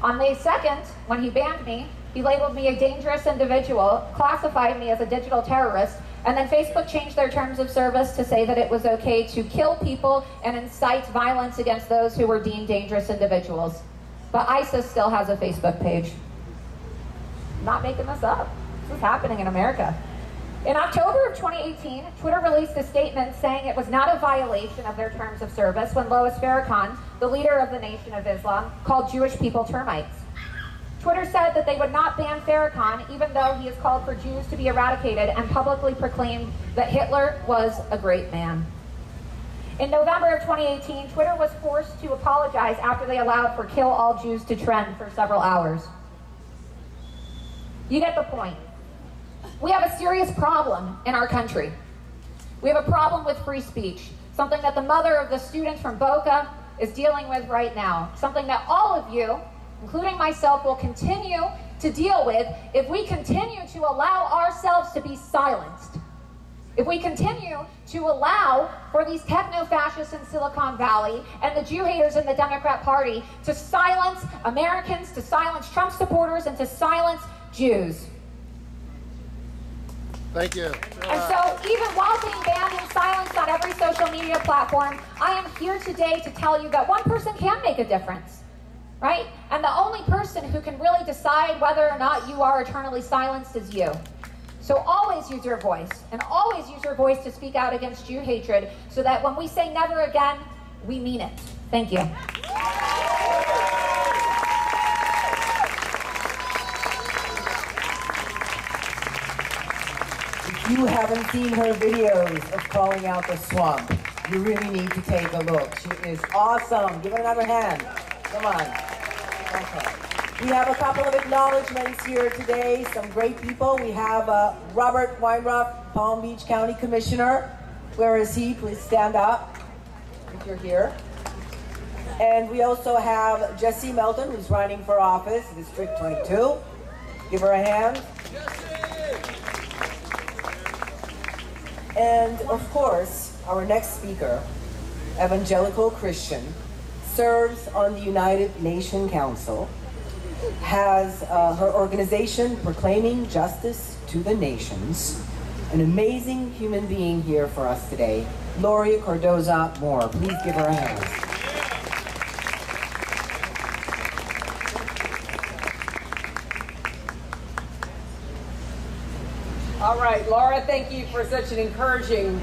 On May 2nd, when he banned me, he labeled me a dangerous individual, classified me as a digital terrorist, and then Facebook changed their terms of service to say that it was okay to kill people and incite violence against those who were deemed dangerous individuals. But ISIS still has a Facebook page. I'm not making this up. This is happening in America. In October of 2018, Twitter released a statement saying it was not a violation of their terms of service when Louis Farrakhan, the leader of the Nation of Islam, called Jewish people termites. Twitter said that they would not ban Farrakhan, even though he has called for Jews to be eradicated and publicly proclaimed that Hitler was a great man. In November of 2018, Twitter was forced to apologize after they allowed for "kill all Jews" to trend for several hours. You get the point. We have a serious problem in our country. We have a problem with free speech, something that the mother of the students from Boca is dealing with right now, something that all of you, including myself, will continue to deal with if we continue to allow ourselves to be silenced. If we continue to allow for these techno-fascists in Silicon Valley and the Jew haters in the Democrat Party to silence Americans, to silence Trump supporters, and to silence Jews. Thank you. And so even while being banned and silenced on every social media platform, I am here today to tell you that one person can make a difference. Right? And the only person who can really decide whether or not you are eternally silenced is you. So always use your voice, and always use your voice to speak out against Jew hatred, so that when we say never again, we mean it. Thank you. If you haven't seen her videos of calling out the swamp, you really need to take a look. She is awesome. Give her another hand. Come on. Okay. We have a couple of acknowledgments here today, some great people. We have Robert Weinroth, Palm Beach County Commissioner. Where is he? Please stand up if you're here. And we also have Jesse Melton, who's running for office, District 22. Give her a hand. Jesse! And of course, our next speaker, evangelical Christian, serves on the United Nations Council, has her organization Proclaiming Justice to the Nations, an amazing human being here for us today, Laurie Cardoza-Moore. Please give her a hand. All right, Laura, thank you for such an encouraging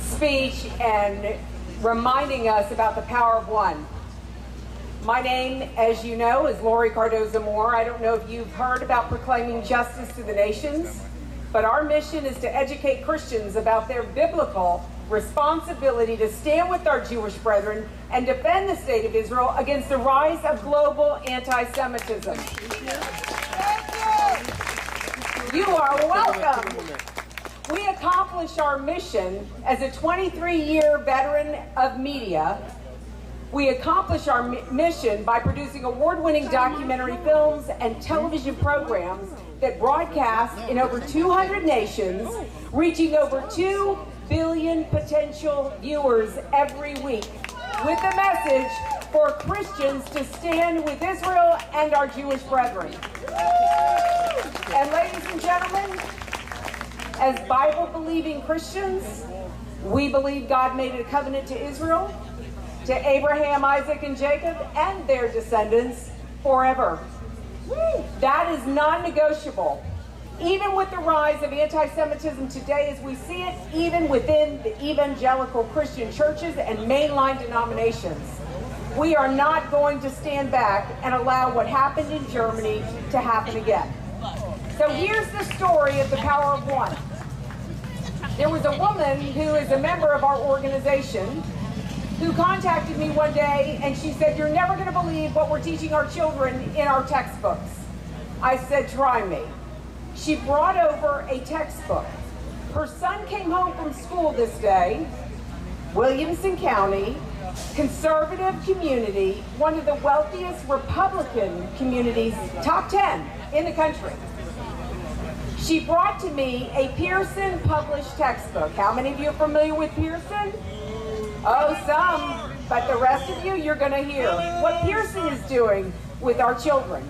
speech and reminding us about the power of one. My name, as you know, is Laurie Cardoza-Moore. I don't know if you've heard about Proclaiming Justice to the Nations, but our mission is to educate Christians about their biblical responsibility to stand with our Jewish brethren and defend the state of Israel against the rise of global anti-Semitism. Thank you. You are welcome. We accomplish our mission as a 23-year veteran of media. We accomplish our mission by producing award-winning documentary films and television programs that broadcast in over 200 nations, reaching over 2 billion potential viewers every week, with a message for Christians to stand with Israel and our Jewish brethren. And ladies and gentlemen, as Bible-believing Christians, we believe God made a covenant to Israel, to Abraham, Isaac, and Jacob, and their descendants forever. That is non-negotiable. Even with the rise of anti-Semitism today as we see it, even within the evangelical Christian churches and mainline denominations, we are not going to stand back and allow what happened in Germany to happen again. So here's the story of the power of one. There was a woman who is a member of our organization who contacted me one day and she said, "You're never going to believe what we're teaching our children in our textbooks." I said, "Try me." She brought over a textbook. Her son came home from school this day, Williamson County, conservative community, one of the wealthiest Republican communities, top 10 in the country. She brought to me a Pearson published textbook. How many of you are familiar with Pearson? Oh, some, but the rest of you, you're gonna hear what Pearson is doing with our children.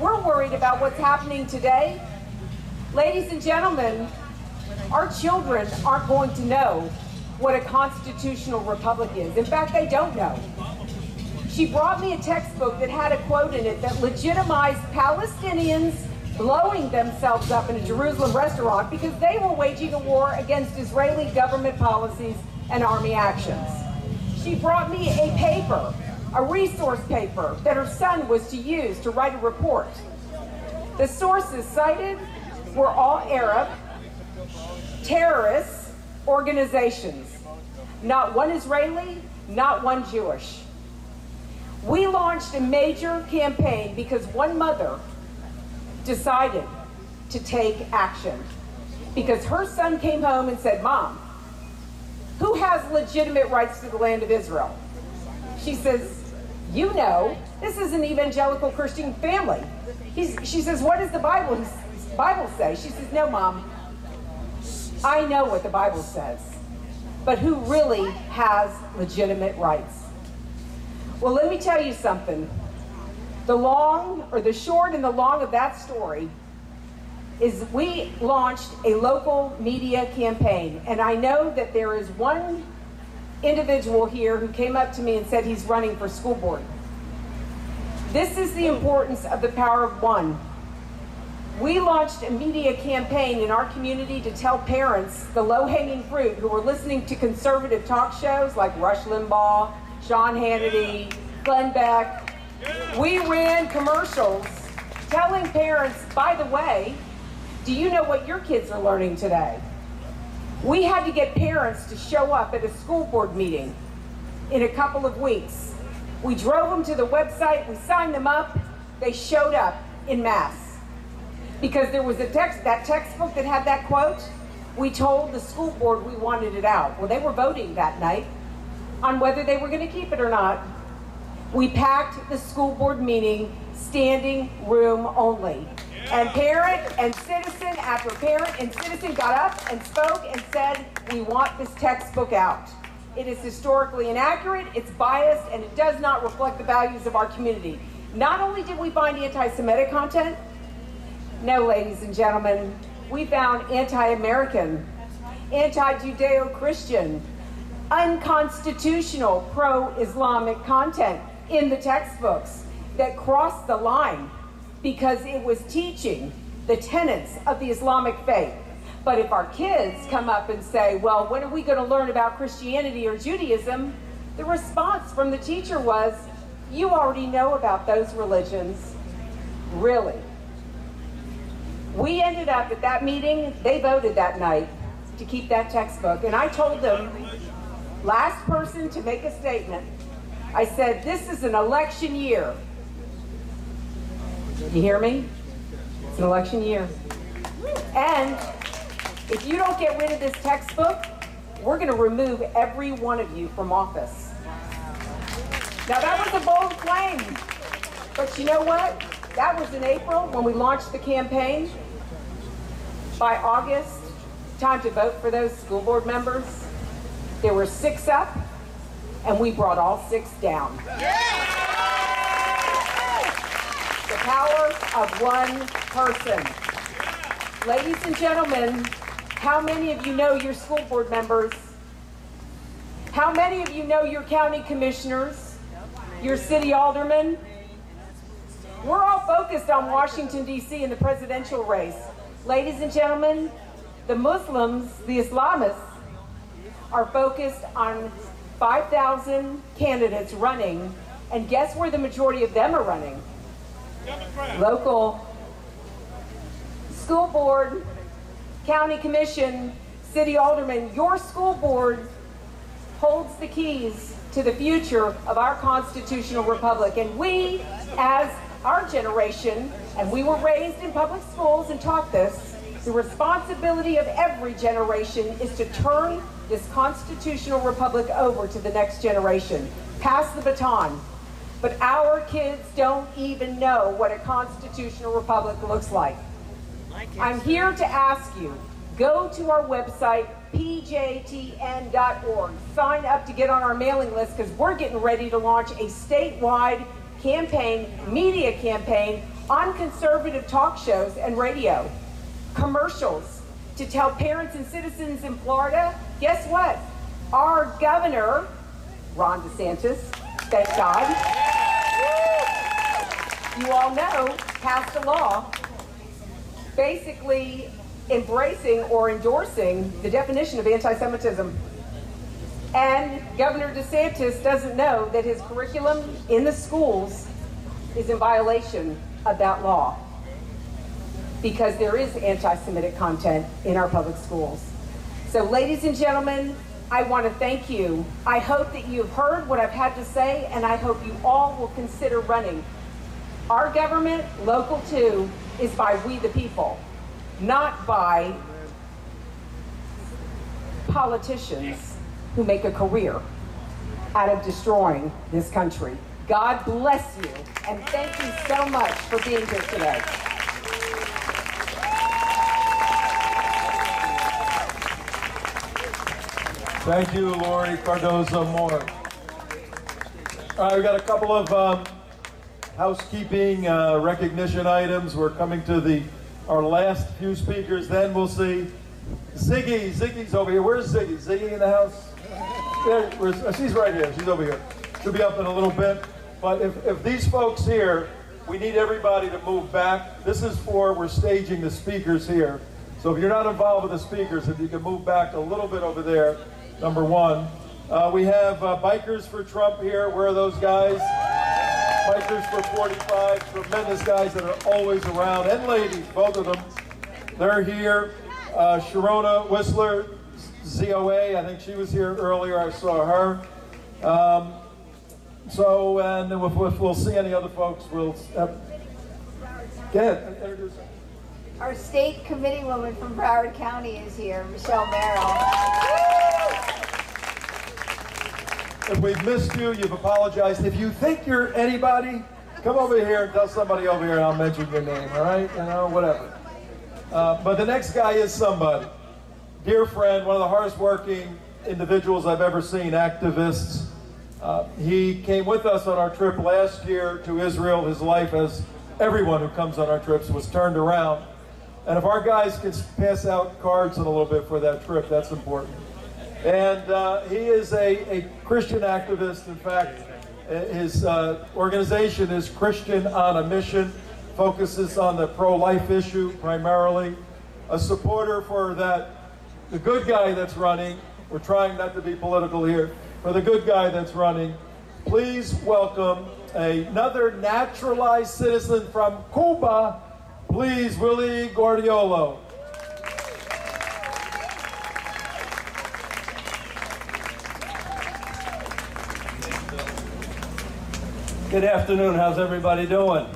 We're worried about what's happening today. Ladies and gentlemen, our children aren't going to know what a constitutional republic is. In fact, they don't know. She brought me a textbook that had a quote in it that legitimized Palestinians blowing themselves up in a Jerusalem restaurant because they were waging a war against Israeli government policies and army actions. She brought me a paper, a resource paper, that her son was to use to write a report. The sources cited were all Arab terrorists, organizations. Not one Israeli, not one Jewish. We launched a major campaign because one mother decided to take action. Because her son came home and said, "Mom, who has legitimate rights to the land of Israel?" She says, "You know, this is an evangelical Christian family." She says, "What does the Bible say?" She says, "No, Mom, I know what the Bible says, but who really has legitimate rights?" Well, let me tell you something. The short and the long of that story is we launched a local media campaign, and I know that there is one individual here who came up to me and said he's running for school board. This is the importance of the power of one. We launched a media campaign in our community to tell parents the low-hanging fruit who were listening to conservative talk shows like Rush Limbaugh, Sean Hannity, Glenn Beck. We ran commercials telling parents, "By the way, do you know what your kids are learning today?" We had to get parents to show up at a school board meeting in a couple of weeks. We drove them to the website, we signed them up, they showed up in mass. Because there was that textbook that had that quote, we told the school board we wanted it out. Well, they were voting that night on whether they were going to keep it or not. We packed the school board meeting, standing room only. Yeah. And parent and citizen after parent and citizen got up and spoke and said, "We want this textbook out. It is historically inaccurate, it's biased, and it does not reflect the values of our community." Not only did we find anti-Semitic content, no, ladies and gentlemen, we found anti-American, anti-Judeo-Christian, unconstitutional pro-Islamic content in the textbooks that crossed the line because it was teaching the tenets of the Islamic faith. But if our kids come up and say, "Well, when are we going to learn about Christianity or Judaism?" the response from the teacher was, "You already know about those religions, really." We ended up at that meeting, they voted that night to keep that textbook. And I told them, last person to make a statement, I said, "This is an election year." You hear me? It's an election year. And if you don't get rid of this textbook, we're going to remove every one of you from office. Now that was a bold claim, but you know what? That was in April when we launched the campaign. By August, time to vote for those school board members. There were 6 up, and we brought all 6 down. Yeah. The power of one person. Yeah. Ladies and gentlemen, how many of you know your school board members? How many of you know your county commissioners, your city aldermen? We're all focused on Washington, D.C. and the presidential race. Ladies and gentlemen, the Muslims, the Islamists, are focused on 5,000 candidates running, and guess where the majority of them are running? Local school board, county commission, city aldermen. Your school board holds holds the keys to the future of our constitutional republic. And we, as our generation, and we were raised in public schools and taught this, the responsibility of every generation is to turn this constitutional republic over to the next generation. Pass the baton. But our kids don't even know what a constitutional republic looks like. I'm here to ask you, go to our website, pjtn.org. Sign up to get on our mailing list, because we're getting ready to launch a statewide campaign, media campaign, on conservative talk shows and radio, commercials, to tell parents and citizens in Florida, guess what? Our governor, Ron DeSantis, thank God, you all know, passed a law basically embracing or endorsing the definition of anti-Semitism. And Governor DeSantis doesn't know that his curriculum in the schools is in violation of that law, because there is anti-Semitic content in our public schools. So ladies and gentlemen, I want to thank you. I hope that you've heard what I've had to say, and I hope you all will consider running. Our government, local too, is by we the people, not by politicians who make a career out of destroying this country. God bless you, and thank you so much for being here today. Thank you, Laurie Cardoza-Moore. All right, we've got a couple of housekeeping recognition items. We're coming to our last few speakers, then we'll see Ziggy. Ziggy's over here. Where's Ziggy? Ziggy in the house? There, she's right here. She's over here. She'll be up in a little bit. But if these folks here, we need everybody to move back. This is for, we're staging the speakers here. So if you're not involved with the speakers, if you can move back a little bit over there, number one. We have Bikers for Trump here. Where are those guys? Bikers for 45, tremendous guys that are always around, and ladies, both of them. They're here. Sharona Whistler, ZOA, I think she was here earlier, I saw her. And if we'll see any other folks, we'll... Go ahead. Our state committee woman from Broward County is here, Michelle Merrill. If we've missed you, you've apologized. If you think you're anybody, come over here and tell somebody over here and I'll mention your name, all right? You know, whatever. But the next guy is somebody. Dear friend, one of the hardest working individuals I've ever seen, activists. He came with us on our trip last year to Israel. His life, as everyone who comes on our trips, was turned around. And if our guys can pass out cards in a little bit for that trip, that's important. And he is a Christian activist. In fact, his organization is Christian on a Mission, focuses on the pro-life issue primarily. A supporter for the good guy that's running. We're trying not to be political here. For the good guy that's running, please welcome another naturalized citizen from Cuba. Please, Willie Gordiolo. Good afternoon, how's everybody doing?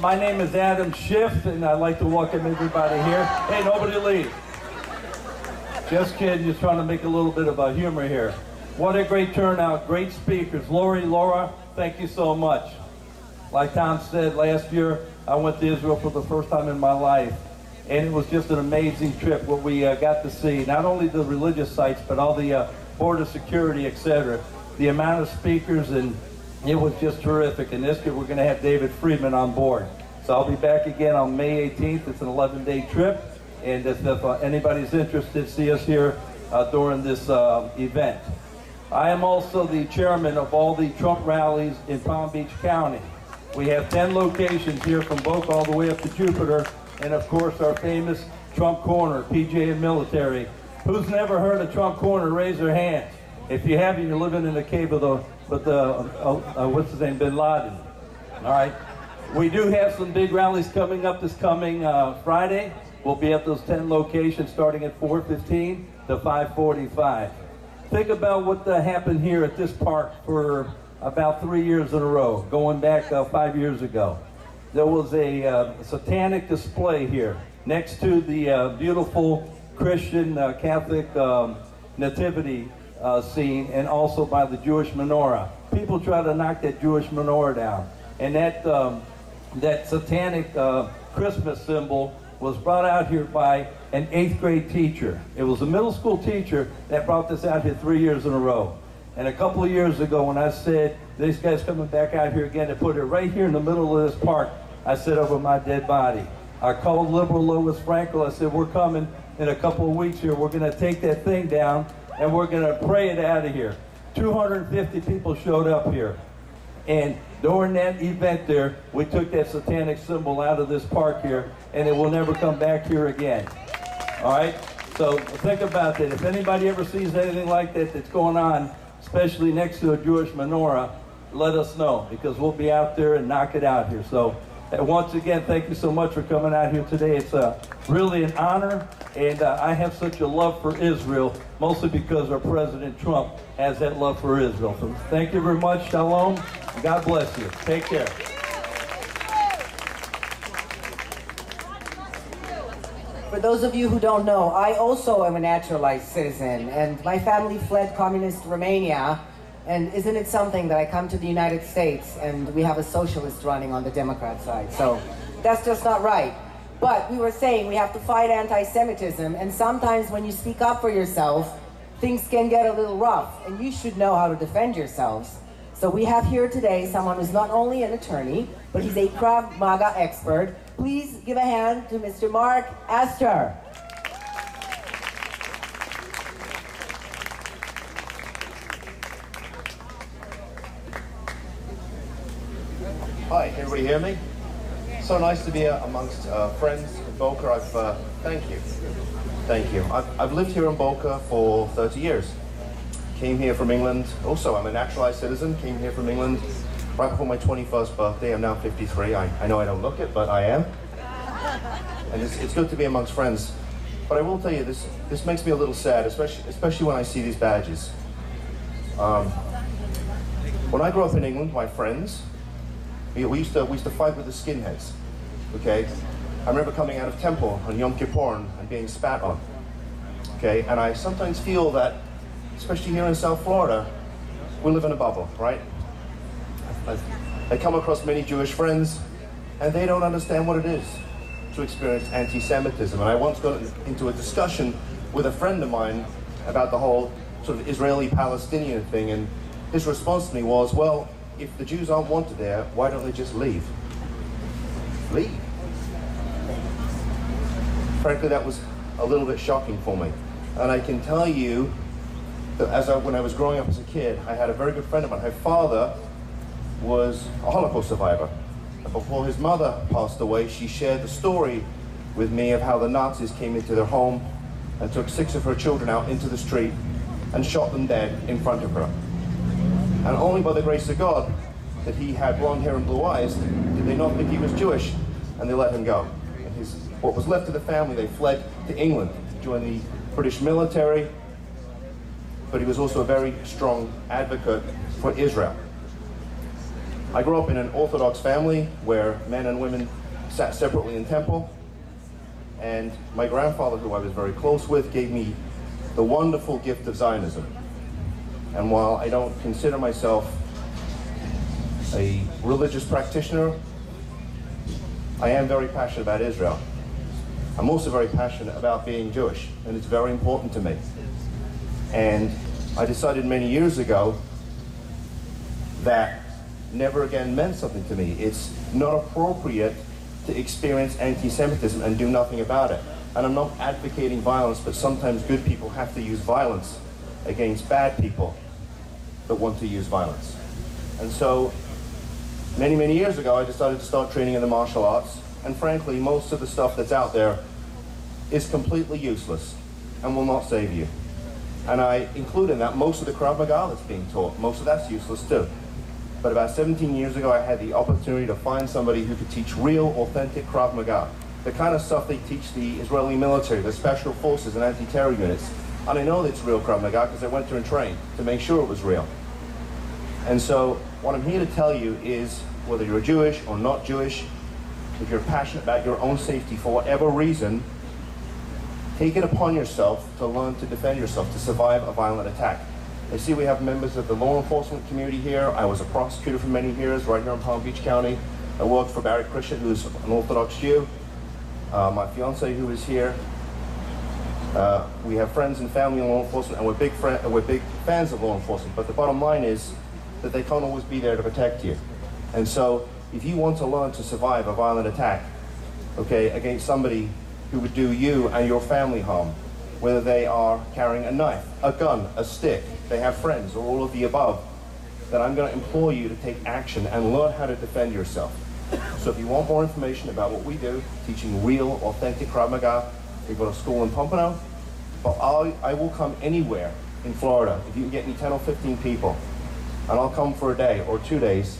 My name is Adam Schiff, and I'd like to welcome everybody here. Hey, nobody leave. Just kidding, just trying to make a little bit of a humor here. What a great turnout, great speakers. Laurie, Laura, thank you so much. Like Tom said, last year, I went to Israel for the first time in my life, and it was just an amazing trip, what we got to see, not only the religious sites, but all the border security, etc. The amount of speakers and it was just terrific, and this year we're going to have David Friedman on board. So I'll be back again on May 18th. It's an 11-day trip, and if anybody's interested, see us here during this event. I am also the chairman of all the Trump rallies in Palm Beach County. We have 10 locations here from Boca all the way up to Jupiter, and of course our famous Trump Corner, PJ and Military. Who's never heard of Trump Corner? Raise their hands. If you haven't, you're living in the cave of the what's his name, Bin Laden. All right. We do have some big rallies coming up this coming Friday. We'll be at those 10 locations starting at 4:15 to 5:45. Think about what happened here at this park for about 3 years in a row, going back 5 years ago. There was a satanic display here next to the beautiful Christian Catholic nativity scene, and also by the Jewish menorah. People try to knock that Jewish menorah down, and that satanic Christmas symbol was brought out here by an 8th grade teacher. It was a middle school teacher that brought this out here 3 years in a row. And a couple of years ago, when I said, this guy's coming back out here again, and put it right here in the middle of this park, I said, over my dead body. I called Liberal Lois Frankel. I said, we're coming in a couple of weeks here. We're gonna take that thing down and we're gonna pray it out of here. 250 people showed up here. And during that event there, we took that satanic symbol out of this park here, and it will never come back here again. All right, so think about that. If anybody ever sees anything like that that's going on, especially next to a Jewish menorah, let us know, because we'll be out there and knock it out here. So once again, thank you so much for coming out here today. It's really an honor, and I have such a love for Israel, mostly because our President Trump has that love for Israel. So thank you very much. Shalom. God bless you. Take care. For those of you who don't know, I also am a naturalized citizen, and my family fled communist Romania. And isn't it something that I come to the United States and we have a socialist running on the Democrat side? So that's just not right. But we were saying we have to fight anti-Semitism, and sometimes when you speak up for yourself, things can get a little rough, and you should know how to defend yourselves. So we have here today someone who's not only an attorney, but he's a Krav Maga expert. Please give a hand to Mr. Mark Astor. Hi, can everybody hear me? So nice to be amongst friends in Boca. Thank you. I've lived here in Boca for 30 years. Came here from England. Also, I'm a naturalized citizen. Came here from England right before my 21st birthday. I'm now 53. I know I don't look it, but I am. And it's good to be amongst friends. But I will tell you, this makes me a little sad, especially when I see these badges. When I grew up in England, my friends, we used to fight with the skinheads, okay? I remember coming out of temple on Yom Kippur and being spat on, okay? And I sometimes feel that, especially here in South Florida, we live in a bubble, right? I come across many Jewish friends, and they don't understand what it is to experience anti-Semitism. And I once got into a discussion with a friend of mine about the whole sort of Israeli-Palestinian thing, and his response to me was, well, if the Jews aren't wanted there, why don't they just leave? Leave? Frankly, that was a little bit shocking for me. And I can tell you that when I was growing up as a kid, I had a very good friend of mine. Her father was a Holocaust survivor. And before his mother passed away, she shared the story with me of how the Nazis came into their home and took 6 of her children out into the street and shot them dead in front of her. And only by the grace of God that he had blonde hair and blue eyes did they not think he was Jewish, and they let him go. And what was left of the family, they fled to England to join the British military, but he was also a very strong advocate for Israel. I grew up in an Orthodox family where men and women sat separately in temple, and my grandfather, who I was very close with, gave me the wonderful gift of Zionism. And while I don't consider myself a religious practitioner, I am very passionate about Israel. I'm also very passionate about being Jewish, and it's very important to me. And I decided many years ago that never again meant something to me. It's not appropriate to experience anti-Semitism and do nothing about it. And I'm not advocating violence, but sometimes good people have to use violence against bad people that want to use violence. And so, many, many years ago, I decided to start training in the martial arts, and frankly, most of the stuff that's out there is completely useless and will not save you. And I include in that most of the Krav Maga that's being taught. Most of that's useless too. But about 17 years ago, I had the opportunity to find somebody who could teach real, authentic Krav Maga, the kind of stuff they teach the Israeli military, the special forces and anti-terror units. And I know it's real crap I got because I went through and trained to make sure it was real. And so what I'm here to tell you is, whether you're Jewish or not Jewish, if you're passionate about your own safety for whatever reason, take it upon yourself to learn to defend yourself, to survive a violent attack. I see we have members of the law enforcement community here. I was a prosecutor for many years right here in Palm Beach County. I worked for Barry Christian, who's an Orthodox Jew. My fiance, who is here. We have friends and family in law enforcement, and we're big fans of law enforcement. But the bottom line is that they can't always be there to protect you. And so, if you want to learn to survive a violent attack, okay, against somebody who would do you and your family harm, whether they are carrying a knife, a gun, a stick, they have friends, or all of the above, then I'm going to implore you to take action and learn how to defend yourself. So if you want more information about what we do, teaching real, authentic Krav Maga, we've got a school in Pompano, but I will come anywhere in Florida, if you can get me 10 or 15 people, and I'll come for a day or 2 days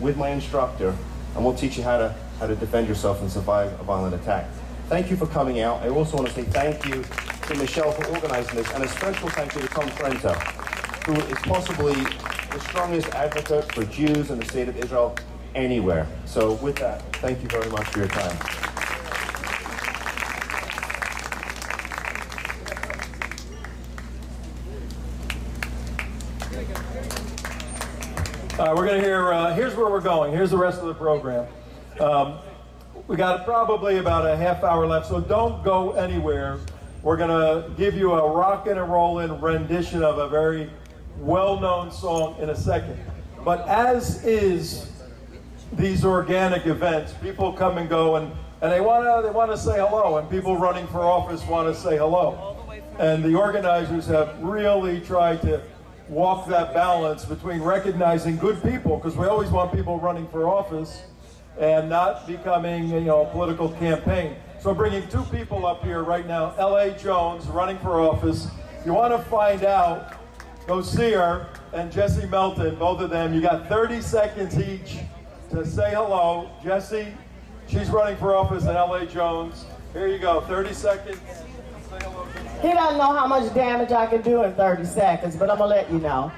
with my instructor, and we'll teach you how to defend yourself and survive a violent attack. Thank you for coming out. I also want to say thank you to Michelle for organizing this, and a special thank you to Tom Trento, who is possibly the strongest advocate for Jews and the state of Israel anywhere. So with that, thank you very much for your time. We're going to hear, here's where we're going. Here's the rest of the program. We got probably about a half hour left, so don't go anywhere. We're going to give you a rock and a rollin' rendition of a very well-known song in a second. But as is these organic events, people come and go, and they want to say hello, and people running for office want to say hello. And the organizers have really tried to walk that balance between recognizing good people, because we always want people running for office, and not becoming, you know, a political campaign. So I'm bringing two people up here right now. L.A. Jones, running for office. If you want to find out, go see her, and Jesse Melton, both of them. You got 30 seconds each to say hello. Jesse, she's running for office, and L.A. Jones. Here you go, 30 seconds. Say hello. He doesn't know how much damage I can do in 30 seconds, but I'm going to let you know.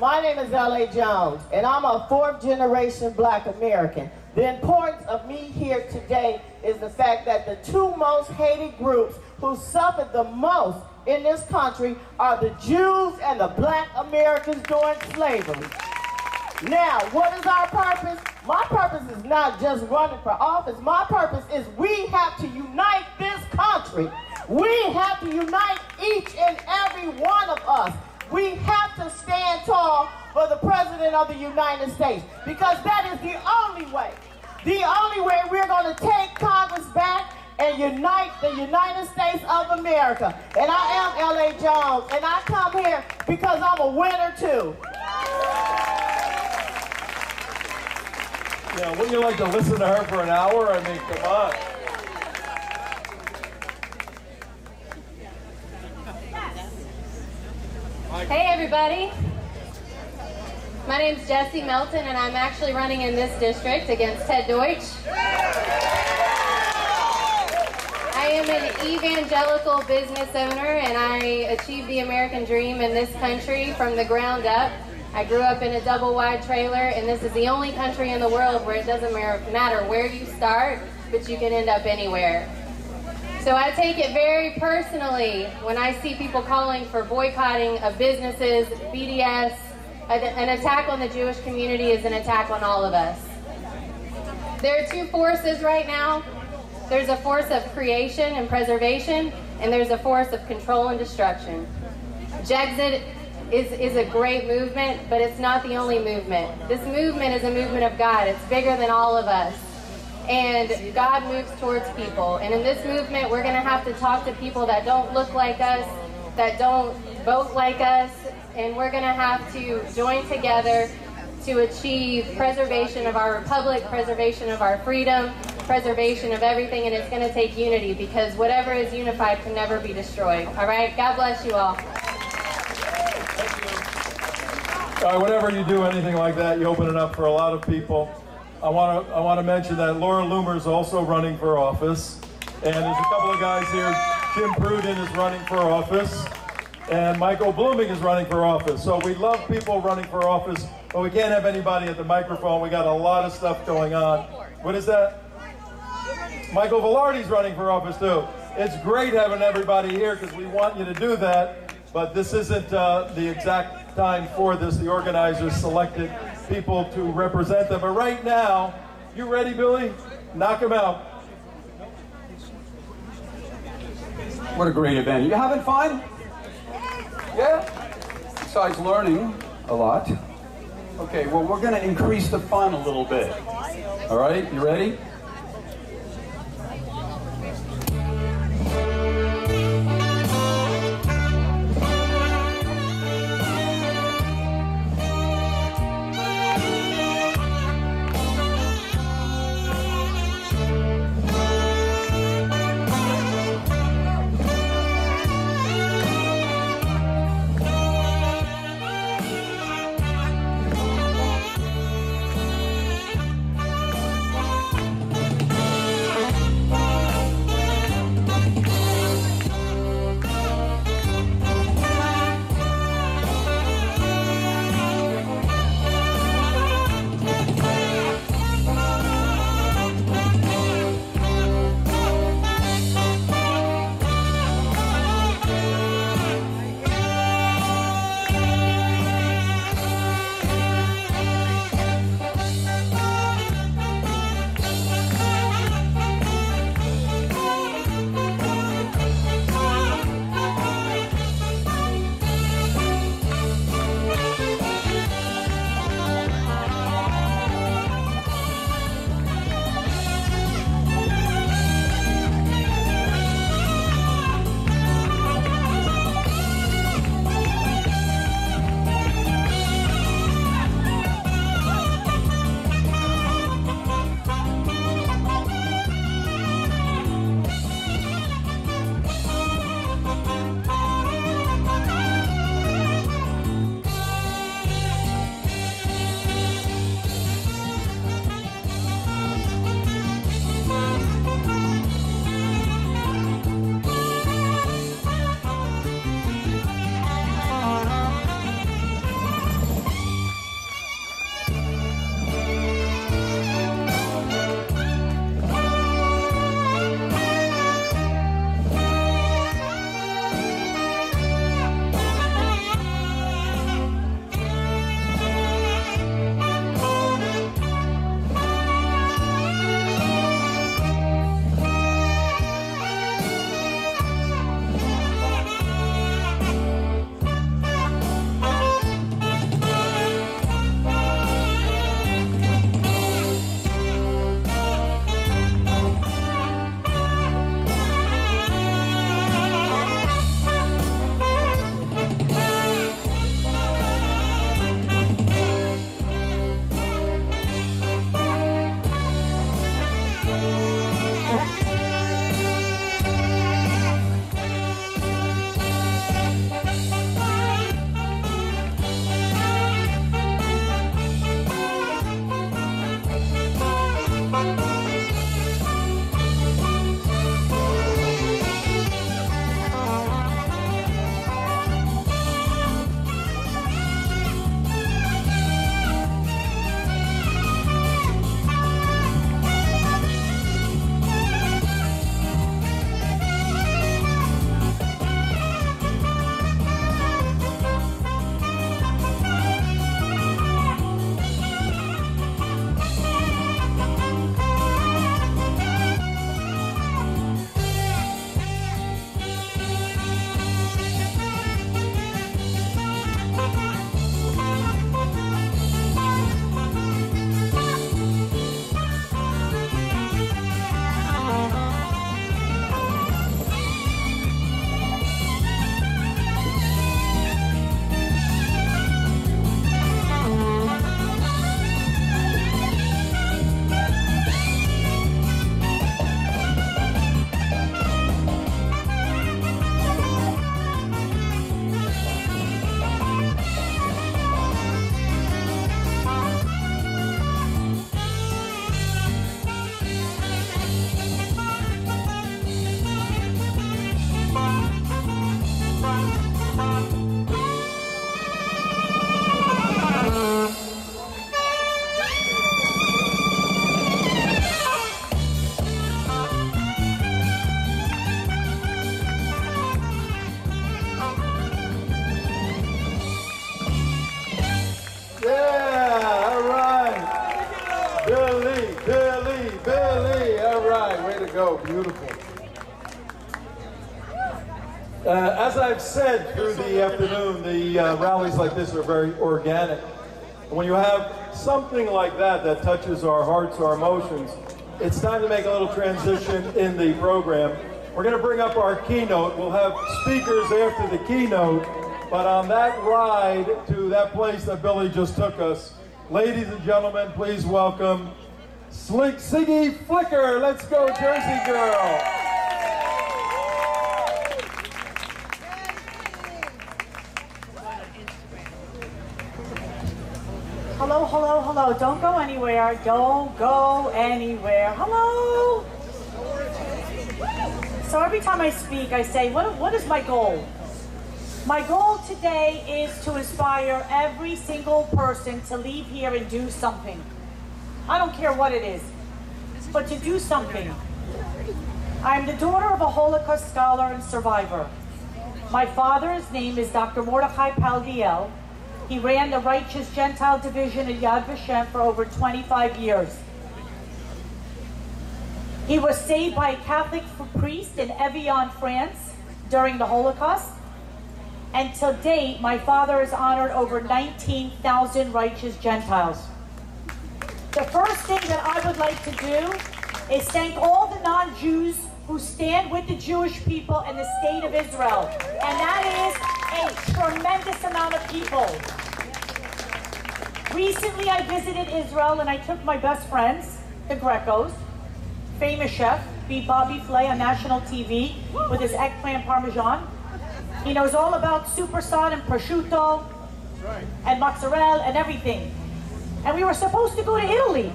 My name is L.A. Jones, and I'm a fourth-generation black American. The importance of me here today is the fact that the two most hated groups who suffered the most in this country are the Jews and the black Americans during slavery. Now, what is our purpose? My purpose is not just running for office. My purpose is we have to unite this country. We have to unite each and every one of us. We have to stand tall for the President of the United States, because that is the only way. The only way we're going to take Congress back and unite the United States of America. And I am L.A. Jones, and I come here because I'm a winner, too. Yeah, wouldn't you like to listen to her for an hour? I mean, come on. Hey, everybody. My name's Jesse Melton, and I'm actually running in this district against Ted Deutsch. I am an evangelical business owner, and I achieved the American dream in this country from the ground up. I grew up in a double-wide trailer, and this is the only country in the world where it doesn't matter where you start, but you can end up anywhere. So I take it very personally when I see people calling for boycotting of businesses, BDS. An attack on the Jewish community is an attack on all of us. There are two forces right now. There's a force of creation and preservation, and there's a force of control and destruction. Jexit is a great movement, but it's not the only movement. This movement is a movement of God. It's bigger than all of us. And God moves towards people. And in this movement, we're going to have to talk to people that don't look like us, that don't vote like us, and we're going to have to join together to achieve preservation of our republic, preservation of our freedom, preservation of everything, and it's going to take unity, because whatever is unified can never be destroyed. All right? God bless you all. Thank you. All right, whenever you do anything like that, you open it up for a lot of people. I want to mention that Laura Loomer is also running for office, and there's a couple of guys here. Jim Pruden is running for office. and Michael Blooming is running for office. So we love people running for office, but we can't have anybody at the microphone. We got a lot of stuff going on. What is that? Michael Velarde's running for office too. It's great having everybody here because we want you to do that, but this isn't the exact time for this. The organizers selected people to represent them. But right now, you ready, Billy? Knock them out. What a great event. You having fun? Yeah? Besides learning a lot. Okay, well, we're going to increase the fun a little bit. All right, you ready? As I've said through the afternoon, the rallies like this are very organic. And when you have something like that that touches our hearts, our emotions, it's time to make a little transition in the program. We're going to bring up our keynote. We'll have speakers after the keynote, but on that ride to that place that Billy just took us, ladies and gentlemen, please welcome Siggy Flicker. Let's go, Jersey Girl. Hello, hello, hello. Don't go anywhere. Don't go anywhere. Hello. So every time I speak, I say, what is my goal? My goal today is to inspire every single person to leave here and do something. I don't care what it is, but to do something. I'm the daughter of a Holocaust scholar and survivor. My father's name is Dr. Mordechai Paldiel. He ran the Righteous Gentile Division at Yad Vashem for over 25 years. He was saved by a Catholic priest in Evian, France, during the Holocaust. And to date, my father has honored over 19,000 Righteous Gentiles. The first thing that I would like to do is thank all the non-Jews who stand with the Jewish people and the state of Israel. And that is a tremendous amount of people. Recently, I visited Israel and I took my best friends, the Grecos, famous chef, Bobby Flay on national TV with his eggplant parmesan. He knows all about supersad and prosciutto and mozzarella and everything. And we were supposed to go to Italy.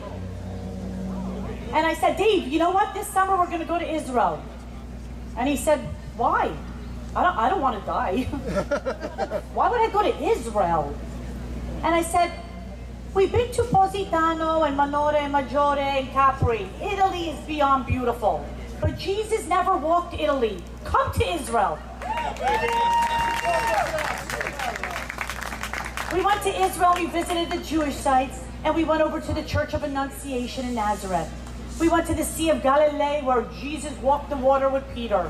And I said, Dave, you know what? This summer we're going to go to Israel. And he said, why? I don't want to die. Why would I go to Israel? And I said, we've been to Positano and Manore and Maggiore and Capri. Italy is beyond beautiful. But Jesus never walked Italy. Come to Israel. We went to Israel, we visited the Jewish sites, and we went over to the Church of Annunciation in Nazareth. We went to the Sea of Galilee where Jesus walked the water with Peter.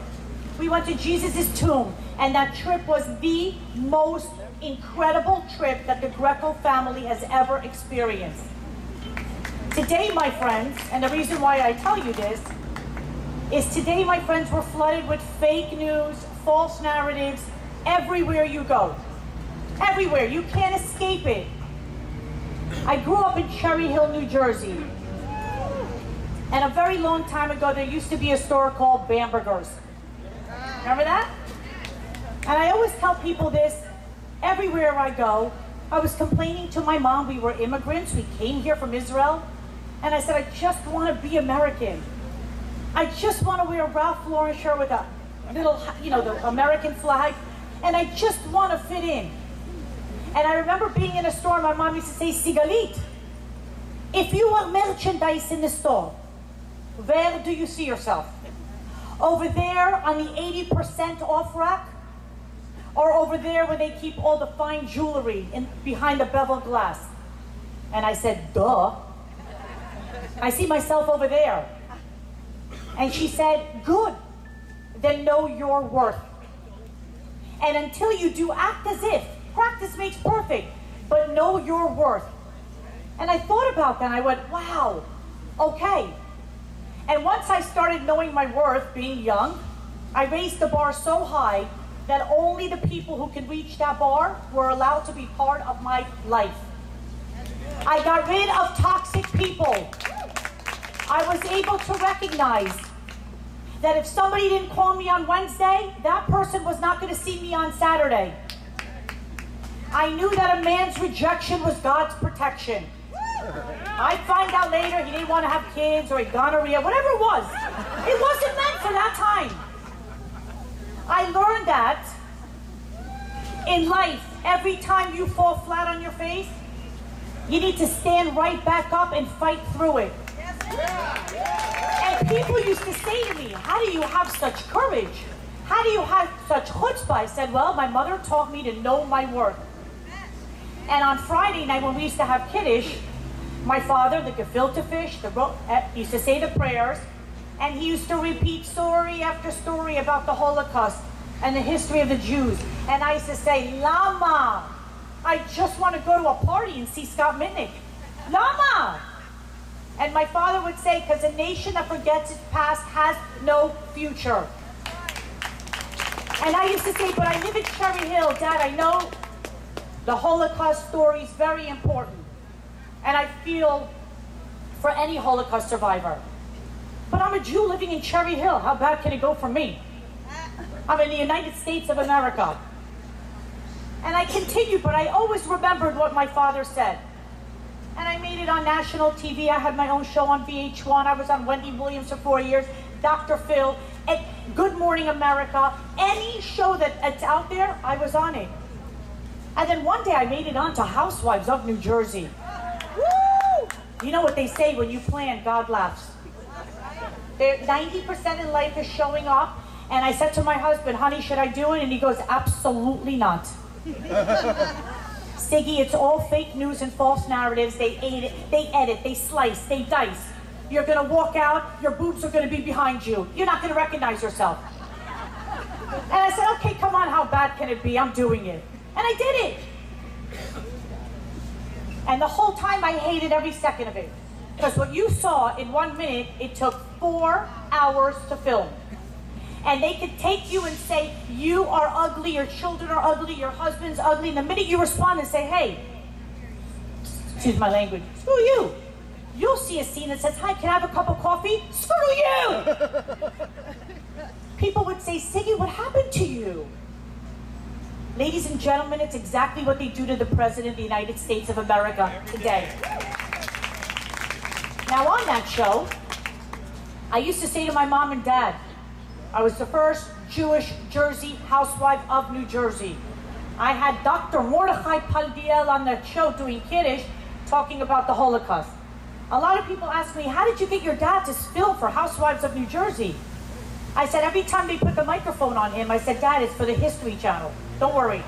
We went to Jesus' tomb, and that trip was the most incredible trip that the Greco family has ever experienced. Today, my friends, and the reason why I tell you this, is today, my friends, we're flooded with fake news, false narratives, everywhere you go. Everywhere, you can't escape it. I grew up in Cherry Hill, New Jersey. And a very long time ago, there used to be a store called Bamberger's. Remember that? And I always tell people this, everywhere I go, I was complaining to my mom, we were immigrants, we came here from Israel, and I said, I just want to be American. I just want to wear a Ralph Lauren shirt with a little, you know, the American flag, and I just want to fit in. And I remember being in a store, my mom used to say, Sigalit, if you want merchandise in the store, where do you see yourself? Over there on the 80% off rack? Or over there where they keep all the fine jewelry in, behind the bevel glass? And I said, duh. I see myself over there. And she said, good. Then know your worth. And until you do, act as if. Practice makes perfect, but know your worth. And I thought about that and I went, wow, okay. And once I started knowing my worth, being young, I raised the bar so high that only the people who could reach that bar were allowed to be part of my life. I got rid of toxic people. I was able to recognize that if somebody didn't call me on Wednesday, that person was not going to see me on Saturday. I knew that a man's rejection was God's protection. I find out later he didn't want to have kids or he gonorrhea, whatever it was. It wasn't meant for that time. I learned that in life, every time you fall flat on your face, you need to stand right back up and fight through it. And people used to say to me, how do you have such courage? How do you have such chutzpah? I said, well, my mother taught me to know my worth. And on Friday night when we used to have Kiddush, my father, the gefilte fish, used to say the prayers, and he used to repeat story after story about the Holocaust. and the history of the Jews. And I used to say, Lama, I just want to go to a party and see Scott Minnick. Lama! And my father would say, because a nation that forgets its past has no future. And I used to say, but I live in Cherry Hill, Dad, I know the Holocaust story is very important. And I feel for any Holocaust survivor. But I'm a Jew living in Cherry Hill. How bad can it go for me? I'm in the United States of America. And I continued, but I always remembered what my father said. And I made it on national TV. I had my own show on VH1. I was on Wendy Williams for 4 years, Dr. Phil, at Good Morning America. Any show that's out there, I was on it. And then one day I made it on to Housewives of New Jersey. Woo! You know what they say, when you plan, God laughs. 90% in life is showing up. And I said to my husband, honey, should I do it? And he goes, absolutely not. Siggy, it's all fake news and false narratives. They edit, they slice, they dice. You're gonna walk out, your boobs are gonna be behind you. You're not gonna recognize yourself. And I said, okay, come on, how bad can it be? I'm doing it. And I did it. And the whole time I hated every second of it. Because what you saw in 1 minute, it took 4 hours to film. And they could take you and say, you are ugly, your children are ugly, your husband's ugly. And the minute you respond and say, hey, excuse my language, screw you. You'll see a scene that says, hi, can I have a cup of coffee? Screw you! People would say, Siggy, what happened to you? Ladies and gentlemen, it's exactly what they do to the President of the United States of America today. Now on that show, I used to say to my mom and dad, I was the first Jewish Jersey housewife of New Jersey. I had Dr. Mordechai Paldiel on the show doing Kiddush, talking about the Holocaust. A lot of people ask me, how did you get your dad to film for Housewives of New Jersey? I said, every time they put the microphone on him, I said, Dad, it's for the History Channel. Don't worry.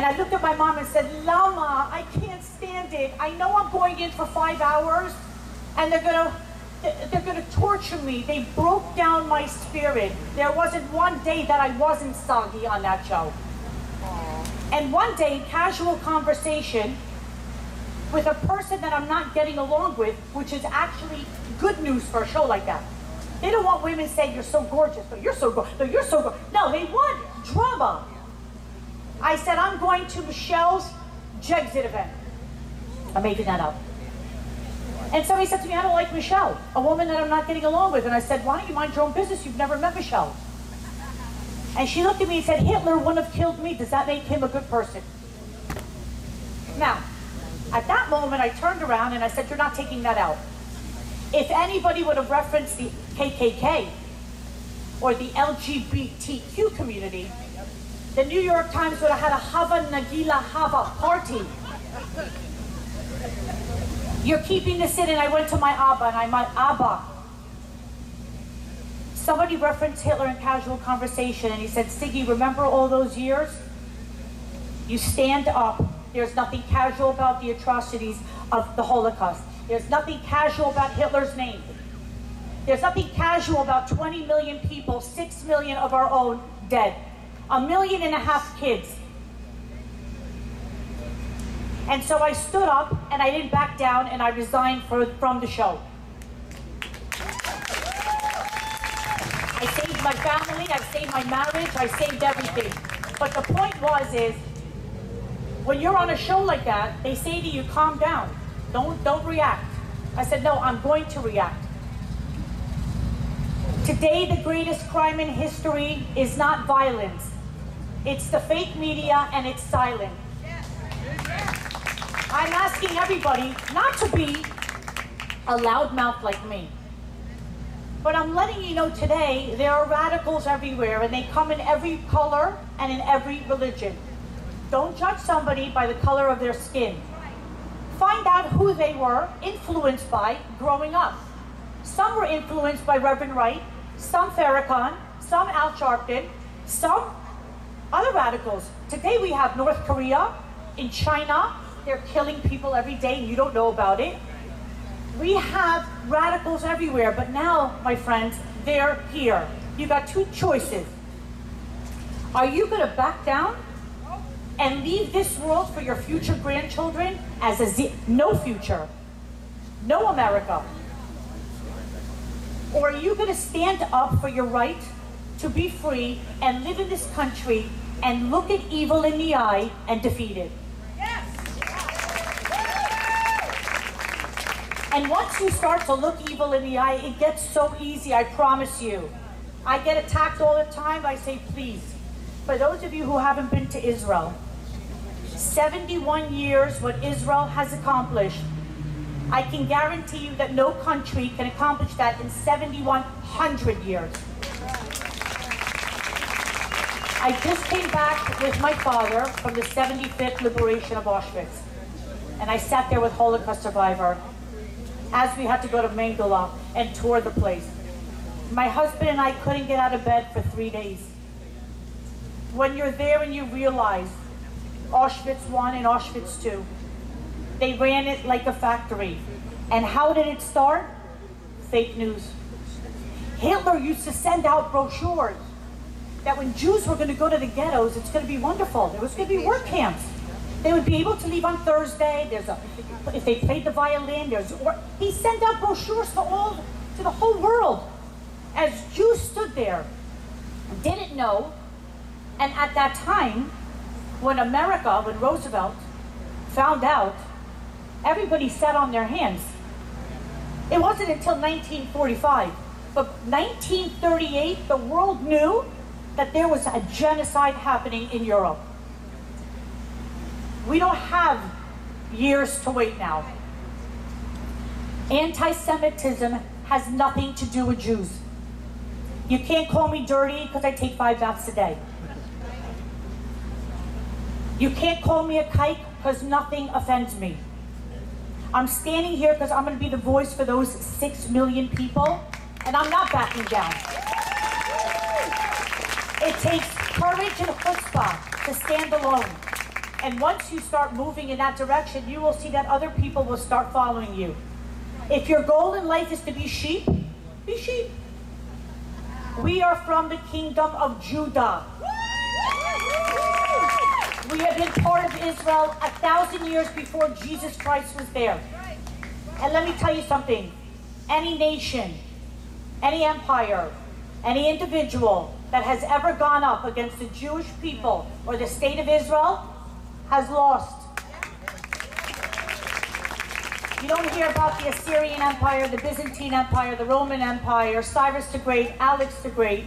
And I looked at my mom and said, Lama, I can't stand it. I know I'm going in for 5 hours, and they're gonna torture me. They broke down my spirit. There wasn't one day that I wasn't soggy on that show. Aww. And one day, casual conversation with a person that I'm not getting along with, which is actually good news for a show like that. They don't want women saying, you're so gorgeous, but you're so gorgeous, no, you're so gorgeous. No, they want drama. I said, I'm going to Michelle's Jexit event. I'm making that up. And somebody said to me, I don't like Michelle, a woman that I'm not getting along with. And I said, why don't you mind your own business? You've never met Michelle. And she looked at me and said, Hitler wouldn't have killed me. Does that make him a good person? Now, at that moment, I turned around and I said, you're not taking that out. If anybody would have referenced the KKK or the LGBTQ community, the New York Times would have had a Hava Nagila Hava party. You're keeping this in, and I went to my Abba, and I'm like, Abba. Somebody referenced Hitler in casual conversation, and he said, Siggy, remember all those years? You stand up. There's nothing casual about the atrocities of the Holocaust. There's nothing casual about Hitler's name. There's nothing casual about 20 million people, 6 million of our own dead, 1.5 million kids. And so I stood up, and I didn't back down, and I resigned from the show. I saved my family, I saved my marriage, I saved everything. But the point was is, when you're on a show like that, they say to you, calm down, don't react. I said, no, I'm going to react. Today, the greatest crime in history is not violence. It's the fake media, and it's silent. I'm asking everybody not to be a loudmouth like me. But I'm letting you know today, there are radicals everywhere, and they come in every color and in every religion. Don't judge somebody by the color of their skin. Find out who they were influenced by growing up. Some were influenced by Reverend Wright, some Farrakhan, some Al Sharpton, some other radicals. Today we have North Korea, in China, they're killing people every day, and you don't know about it. We have radicals everywhere, but now, my friends, they're here. You got two choices. Are you gonna back down and leave this world for your future grandchildren as no future, no America? Or are you gonna stand up for your right to be free and live in this country and look at evil in the eye and defeat it? Yes. And once you start to look evil in the eye, it gets so easy, I promise you. I get attacked all the time, I say please. For those of you who haven't been to Israel, 71 years what Israel has accomplished, I can guarantee you that no country can accomplish that in 7,100 years. I just came back with my father from the 75th liberation of Auschwitz, and I sat there with Holocaust survivor as we had to go to Mengele and tour the place. My husband and I couldn't get out of bed for 3 days. When you're there and you realize Auschwitz I and Auschwitz II, they ran it like a factory. And how did it start? Fake news. Hitler used to send out brochures that when Jews were going to go to the ghettos, it's going to be wonderful. There was going to be work camps. They would be able to leave on Thursday. If they played the violin, he sent out brochures to the whole world. As Jews stood there, didn't know, and at that time, when Roosevelt found out, everybody sat on their hands. It wasn't until 1945, but 1938, the world knew that there was a genocide happening in Europe. We don't have years to wait now. Anti-Semitism has nothing to do with Jews. You can't call me dirty because I take 5 baths a day. You can't call me a kike because nothing offends me. I'm standing here because I'm going to be the voice for those 6 million people, and I'm not backing down. It takes courage and chutzpah to stand alone. And once you start moving in that direction, you will see that other people will start following you. If your goal in life is to be sheep, be sheep. We are from the kingdom of Judah. We have been part of Israel 1,000 years before Jesus Christ was there. And let me tell you something. Any nation, any empire, any individual that has ever gone up against the Jewish people or the state of Israel has lost. You don't hear about the Assyrian Empire, the Byzantine Empire, the Roman Empire, Cyrus the Great, Alex the Great.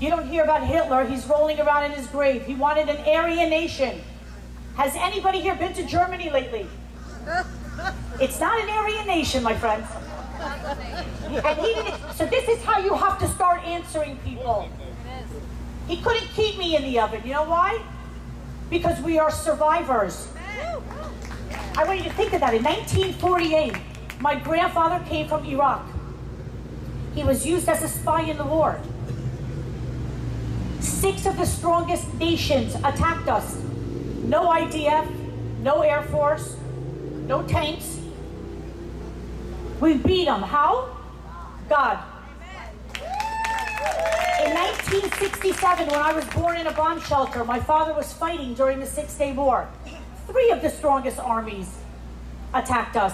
You don't hear about Hitler. He's rolling around in his grave. He wanted an Aryan nation. Has anybody here been to Germany lately? It's not an Aryan nation, my friends. And so this is how you have to start answering people. He couldn't keep me in the oven. You know why? Because we are survivors. I want you to think of that. In 1948, my grandfather came from Iraq. He was used as a spy in the war. 6 of the strongest nations attacked us. No IDF, no Air Force, no tanks. We beat them. How? God. In 1967, when I was born in a bomb shelter, my father was fighting during the Six-Day War. 3 of the strongest armies attacked us.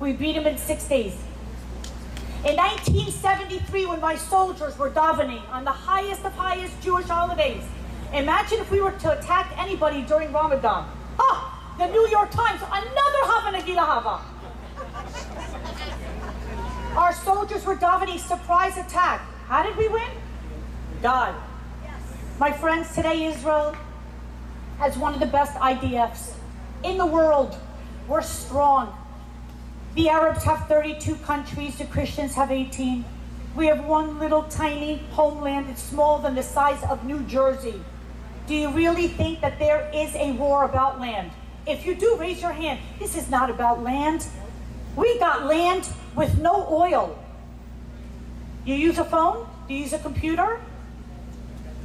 We beat them in 6 days. In 1973, when my soldiers were davening on the highest of highest Jewish holidays, imagine if we were to attack anybody during Ramadan. Ah, the New York Times, another Hava Nagila Hava. Our soldiers were davening, surprise attack. How did we win? God. Yes. My friends, today Israel has one of the best IDFs in the world. We're strong. The Arabs have 32 countries, the Christians have 18. We have one little tiny homeland. It's smaller than the size of New Jersey. Do you really think that there is a war about land? If you do, raise your hand. This is not about land. We got land with no oil. You use a phone? Do you use a computer?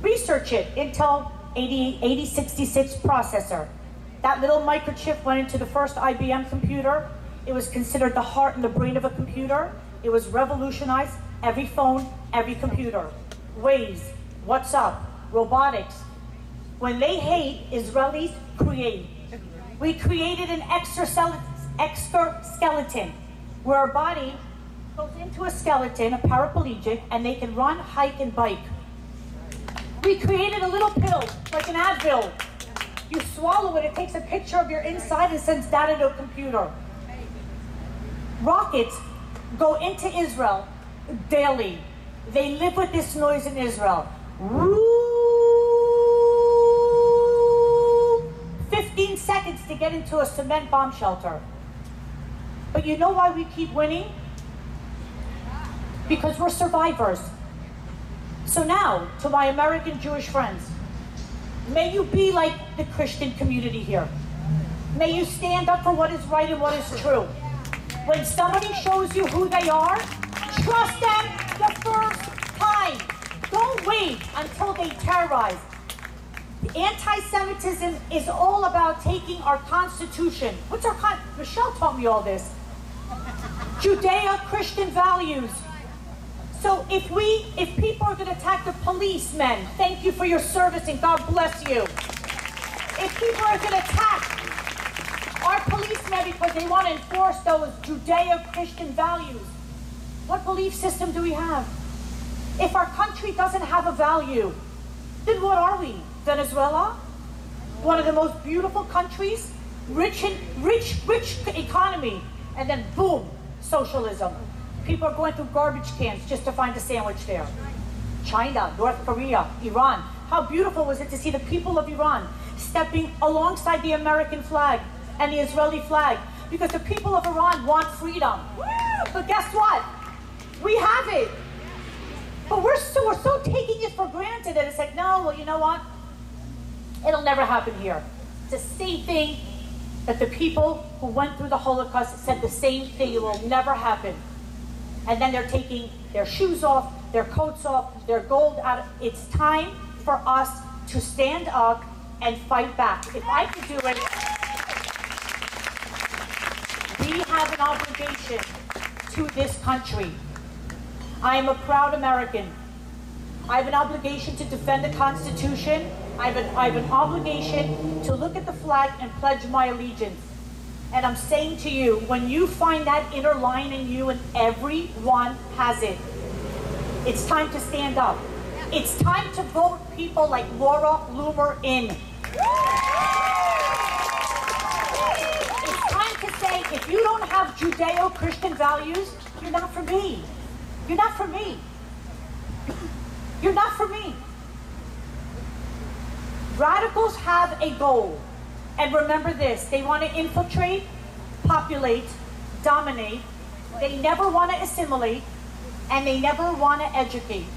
Research it. Intel 8066 processor. That little microchip went into the first IBM computer. It was considered the heart and the brain of a computer. It was revolutionized. Every phone, every computer, Waze, WhatsApp, robotics. When they hate, Israelis create. We created an exoskeleton, where our body goes into a skeleton, a paraplegic, and they can run, hike, and bike. We created a little pill, like an Advil. You swallow it, it takes a picture of your inside and sends data to a computer. Rockets go into Israel daily. They live with this noise in Israel. Woo! 15 seconds to get into a cement bomb shelter. But you know why we keep winning? Because we're survivors. So now, to my American Jewish friends, may you be like the Christian community here. May you stand up for what is right and what is true. When somebody shows you who they are, trust them the first time. Don't wait until they terrorize. Anti-Semitism is all about taking our Constitution. What's our Constitution? Michelle taught me all this. Judeo-Christian values. So if people are going to attack the policemen, thank you for your service and God bless you. If people are going to attack our policemen because they want to enforce those Judeo-Christian values, what belief system do we have? If our country doesn't have a value, then what are we? Venezuela? One of the most beautiful countries, rich economy, and then boom, socialism. People are going through garbage cans just to find a sandwich there. China, North Korea, Iran. How beautiful was it to see the people of Iran stepping alongside the American flag and the Israeli flag, because the people of Iran want freedom. Woo! But guess what? We have it. But we're so taking it for granted that it's like, no, well, you know what? It'll never happen here. It's the same thing that the people who went through the Holocaust said the same thing. It will never happen. And then they're taking their shoes off, their coats off, their gold out. It's time for us to stand up and fight back. If I could do it, we have an obligation to this country. I am a proud American. I have an obligation to defend the Constitution. I have an obligation to look at the flag and pledge my allegiance. And I'm saying to you, when you find that inner lion in you, and everyone has it, it's time to stand up. It's time to vote people like Laura Loomer in. It's time to say, if you don't have Judeo-Christian values, you're not for me. You're not for me. You're not for me. Radicals have a goal. And remember this, they want to infiltrate, populate, dominate. They never want to assimilate, and they never want to educate.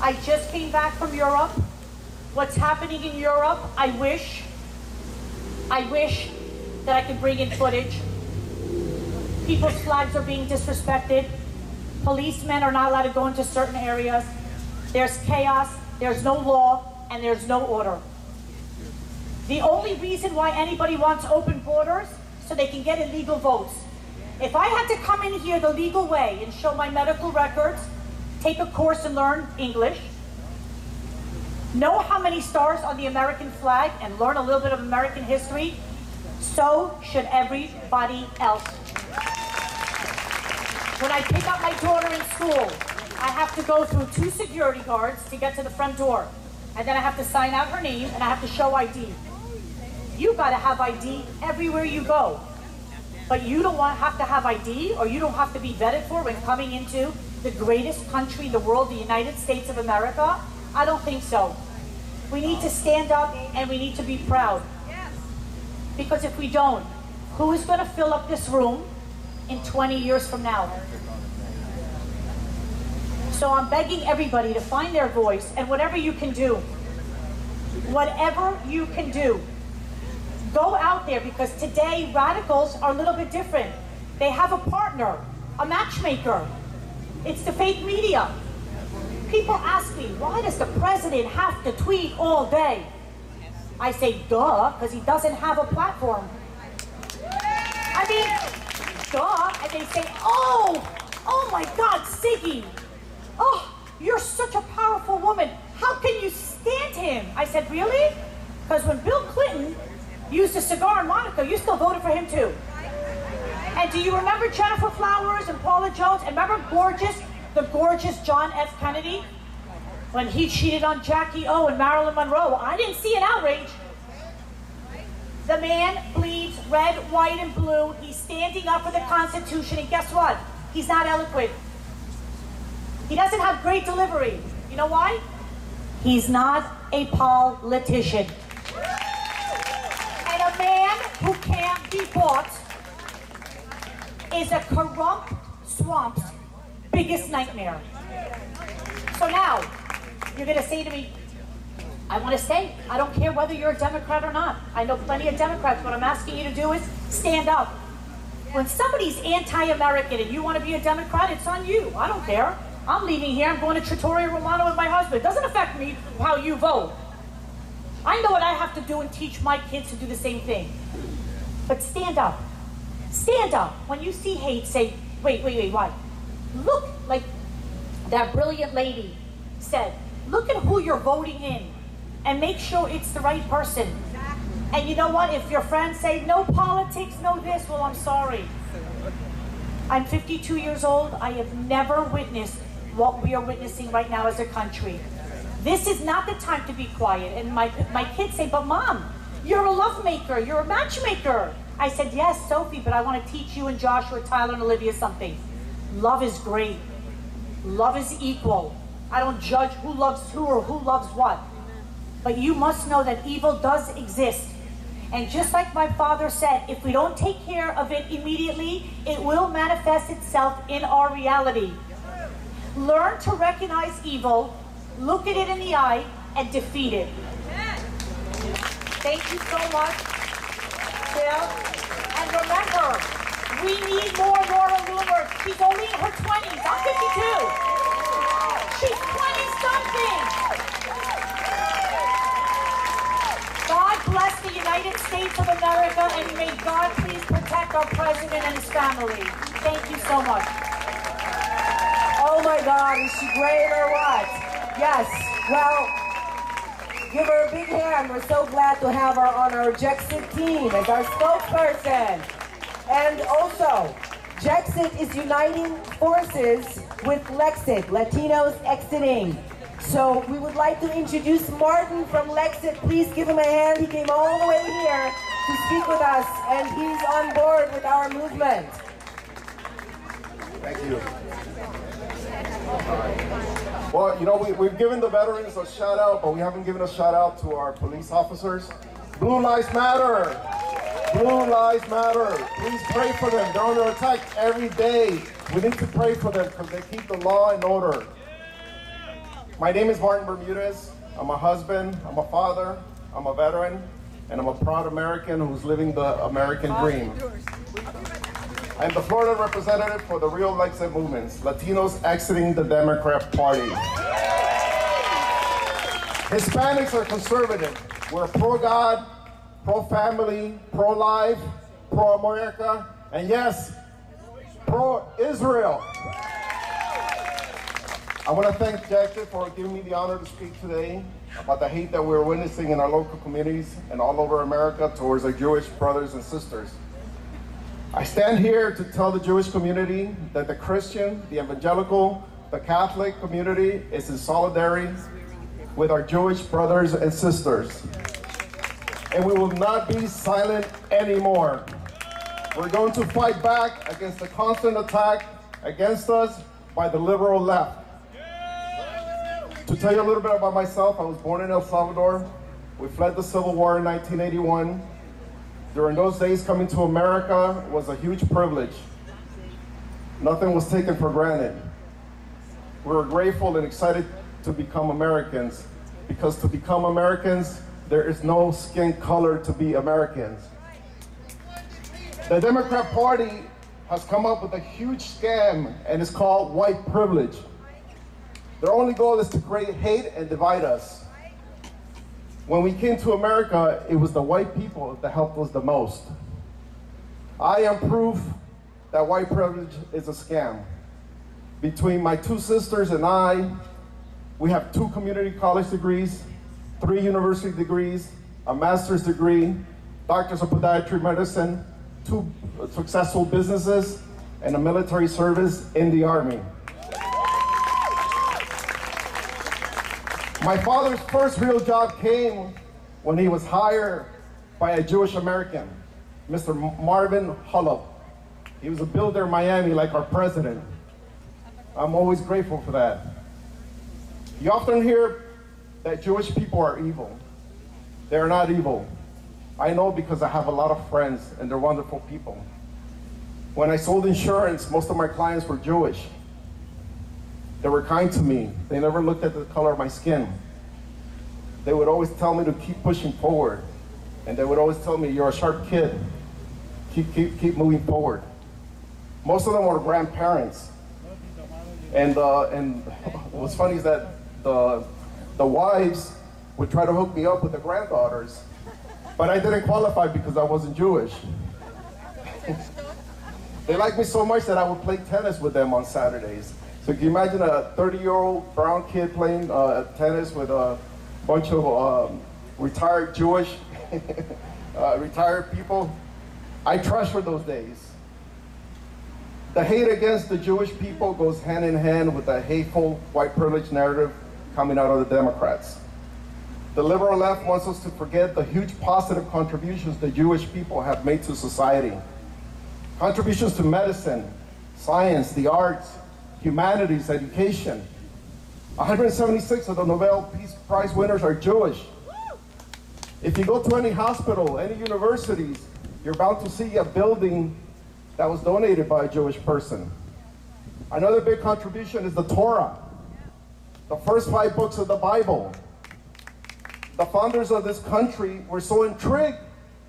I just came back from Europe. What's happening in Europe, I wish that I could bring in footage. People's flags are being disrespected. Policemen are not allowed to go into certain areas. There's chaos, there's no law, and there's no order. The only reason why anybody wants open borders, so they can get illegal votes. If I had to come in here the legal way and show my medical records, take a course and learn English, know how many stars on the American flag and learn a little bit of American history, so should everybody else. When I pick up my daughter in school, I have to go through 2 security guards to get to the front door. And then I have to sign out her name and I have to show ID. You gotta have ID everywhere you go. But you don't have to have ID, or you don't have to be vetted for when coming into the greatest country in the world, the United States of America? I don't think so. We need to stand up and we need to be proud. Because if we don't, who is gonna fill up this room in 20 years from now? So I'm begging everybody to find their voice, and whatever you can do, go out there, because today radicals are a little bit different. They have a partner, a matchmaker. It's the fake media. People ask me, why does the president have to tweet all day? I say, duh, because he doesn't have a platform. I mean, duh, and they say, oh, Oh my God, Siggy! Oh, you're such a powerful woman. How can you stand him? I said, really? Because when Bill Clinton used a cigar in Monaco, you still voted for him too. And do you remember Jennifer Flowers and Paula Jones? And remember the gorgeous John F. Kennedy? When he cheated on Jackie O and Marilyn Monroe, I didn't see an outrage. The man bleeds red, white, and blue. He's standing up for the Constitution, and guess what? He's not eloquent. He doesn't have great delivery. You know why? He's not a politician. And a man who can't be bought is a corrupt swamp's biggest nightmare. So now, you're gonna say to me, I wanna say, I don't care whether you're a Democrat or not. I know plenty of Democrats. What I'm asking you to do is stand up. When somebody's anti-American and you wanna be a Democrat, it's on you. I don't care. I'm leaving here, I'm going to Trattoria Romano with my husband. It doesn't affect me how you vote. I know what I have to do and teach my kids to do the same thing. But stand up. Stand up. When you see hate, say, wait, wait, wait, why? Look, like that brilliant lady said, look at who you're voting in and make sure it's the right person. And you know what, if your friends say, no politics, no this, well, I'm sorry. I'm 52 years old. I have never witnessed what we are witnessing right now as a country. This is not the time to be quiet. And my kids say, but Mom, you're a love maker, you're a matchmaker. I said, yes, Sophie, but I want to teach you and Joshua, Tyler, and Olivia something. Love is great. Love is equal. I don't judge who loves who or who loves what. But you must know that evil does exist. And just like my father said, if we don't take care of it immediately, it will manifest itself in our reality. Learn to recognize evil, look at it in the eye, and defeat it. Thank you so much, Bill. And remember, we need more Laura Loomer. She's only in her 20s. I'm 52. She's 20-something. God bless the United States of America, and may God please protect our president and his family. Thank you so much. Oh my God, is she great or what? Yes, well, give her a big hand. We're so glad to have her on our Jexit team as our spokesperson. And also, Jexit is uniting forces with Lexit, Latinos Exiting. So we would like to introduce Martin from Lexit. Please give him a hand. He came all the way here to speak with us, and he's on board with our movement. Thank you. Well, you know, we've given the veterans a shout out, but we haven't given a shout out to our police officers. Blue Lives Matter. Blue Lives Matter. Please pray for them. They're under attack every day. We need to pray for them because they keep the law and order. My name is Martin Bermudez. I'm a husband, I'm a father, I'm a veteran, and I'm a proud American who's living the American dream. I'm the Florida representative for the Real Lexit Movements, Latinos Exiting the Democrat Party. Hispanics are conservative. We're pro-God, pro-family, pro-life, pro-America, and yes, pro-Israel. I want to thank Jexit for giving me the honor to speak today about the hate that we're witnessing in our local communities and all over America towards our Jewish brothers and sisters. I stand here to tell the Jewish community that the Christian, the evangelical, the Catholic community is in solidarity with our Jewish brothers and sisters. And we will not be silent anymore. We're going to fight back against the constant attack against us by the liberal left. To tell you a little bit about myself, I was born in El Salvador. We fled the Civil War in 1981. During those days, coming to America was a huge privilege. Nothing was taken for granted. We were grateful and excited to become Americans, because to become Americans, there is no skin color to be Americans. The Democrat Party has come up with a huge scam, and it's called white privilege. Their only goal is to create hate and divide us. When we came to America, it was the white people that helped us the most. I am proof that white privilege is a scam. Between my two sisters and I, we have 2 community college degrees, 3 university degrees, a master's degree, doctors of podiatry medicine, 2 successful businesses, and a military service in the Army. My father's first real job came when he was hired by a Jewish American, Mr. Marvin Holub. He was a builder in Miami like our president. I'm always grateful for that. You often hear that Jewish people are evil. They're not evil. I know because I have a lot of friends and they're wonderful people. When I sold insurance, most of my clients were Jewish. They were kind to me. They never looked at the color of my skin. They would always tell me to keep pushing forward. And they would always tell me, you're a sharp kid. Keep moving forward. Most of them were grandparents. And what's funny is that the wives would try to hook me up with the granddaughters, but I didn't qualify because I wasn't Jewish. They liked me so much that I would play tennis with them on Saturdays. So can you imagine a 30-year-old brown kid playing tennis with a bunch of retired Jewish, retired people? I treasure those days. The hate against the Jewish people goes hand in hand with the hateful white privilege narrative coming out of the Democrats. The liberal left wants us to forget the huge positive contributions the Jewish people have made to society. Contributions to medicine, science, the arts, humanities, education. 176 of the Nobel Peace Prize winners are Jewish. If you go to any hospital, any universities, you're bound to see a building that was donated by a Jewish person. Another big contribution is the Torah, the first 5 books of the Bible. The founders of this country were so intrigued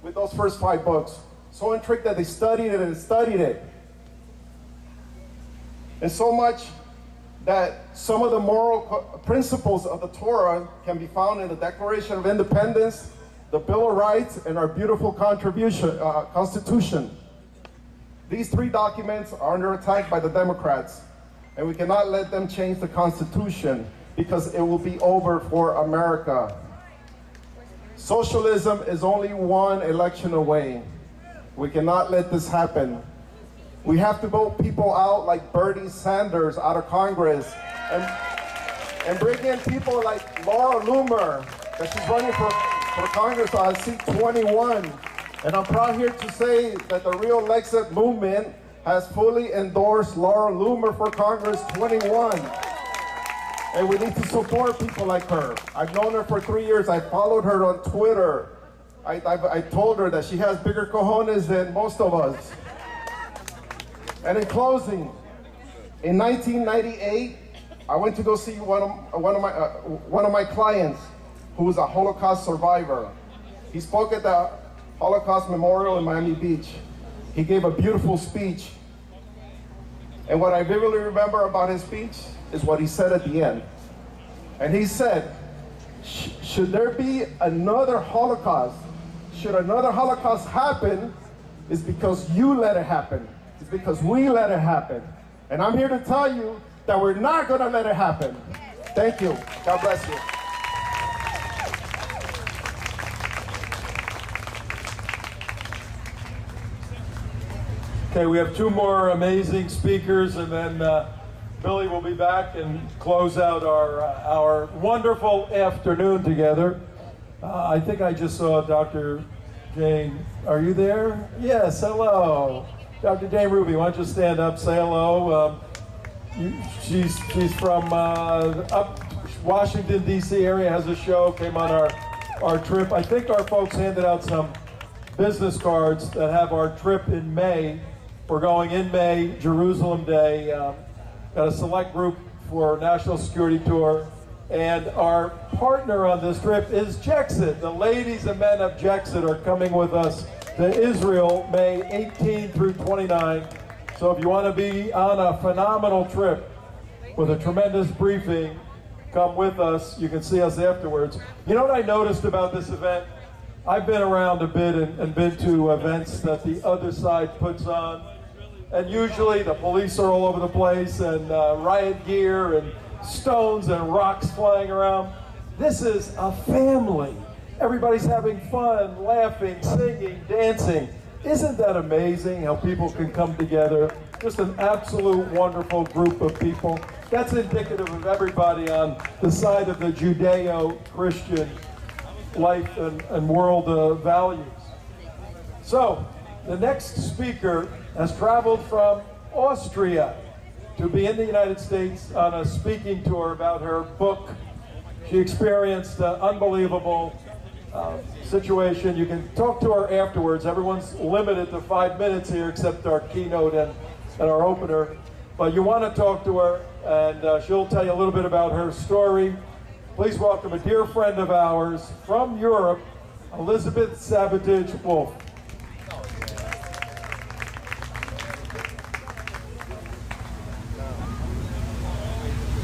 with those first 5 books, so intrigued that they studied it and studied it. And so much that some of the moral principles of the Torah can be found in the Declaration of Independence, the Bill of Rights, and our beautiful Constitution. These 3 documents are under attack by the Democrats, and we cannot let them change the Constitution because it will be over for America. Socialism is only 1 election away. We cannot let this happen. We have to vote people out like Bernie Sanders out of Congress and bring in people like Laura Loomer, that she's running for Congress on seat 21. And I'm proud here to say that the Real Lexit movement has fully endorsed Laura Loomer for Congress 21. And we need to support people like her. I've known her for 3 years. I followed her on Twitter. I told her that she has bigger cojones than most of us. And in closing, in 1998, I went to go see one of my clients who was a Holocaust survivor. He spoke at the Holocaust Memorial in Miami Beach. He gave a beautiful speech. And what I vividly remember about his speech is what he said at the end. And he said, should there be another Holocaust? Should another Holocaust happen, it's because you let it happen. It's because we let it happen. And I'm here to tell you that we're not gonna let it happen. Thank you, God bless you. Okay, we have 2 more amazing speakers, and then Billy will be back and close out our wonderful afternoon together. I think I just saw Dr. Jane. Are you there? Yes, hello. Dr. Jane Ruby, why don't you stand up, say hello. She's from up Washington, D.C. area, has a show, came on our trip. I think our folks handed out some business cards that have our trip in May. We're going in May, Jerusalem Day, got a select group for National Security Tour, and our partner on this trip is Jexit. The ladies and men of Jexit are coming with us to Israel, May 18 through 29. So if you want to be on a phenomenal trip with a tremendous briefing, come with us. You can see us afterwards. You know what I noticed about this event? I've been around a bit and been to events that the other side puts on. and usually the police are all over the place, and riot gear and stones and rocks flying around. This is a family. Everybody's having fun, laughing, singing, dancing. Isn't that amazing how people can come together? Just an absolute wonderful group of people. That's indicative of everybody on the side of the Judeo-Christian life and world values. So, the next speaker has traveled from Austria to be in the United States on a speaking tour about her book. She experienced an unbelievable situation. You can talk to her afterwards. Everyone's limited to 5 minutes here except our keynote and our opener. But you want to talk to her, and she'll tell you a little bit about her story. Please welcome a dear friend of ours from Europe, Elizabeth Savage Wolf.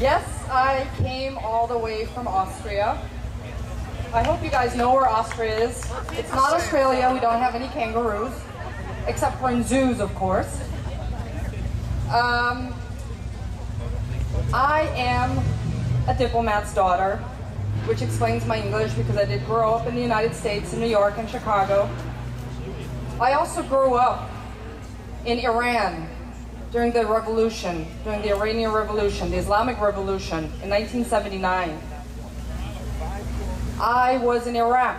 Yes, I came all the way from Austria. I hope you guys know where Austria is. It's not Australia. We don't have any kangaroos, except for in zoos, of course. I am a diplomat's daughter, which explains my English because I did grow up in the United States, in New York and Chicago. I also grew up in Iran during the revolution, during the Iranian Revolution, the Islamic Revolution in 1979. I was in Iraq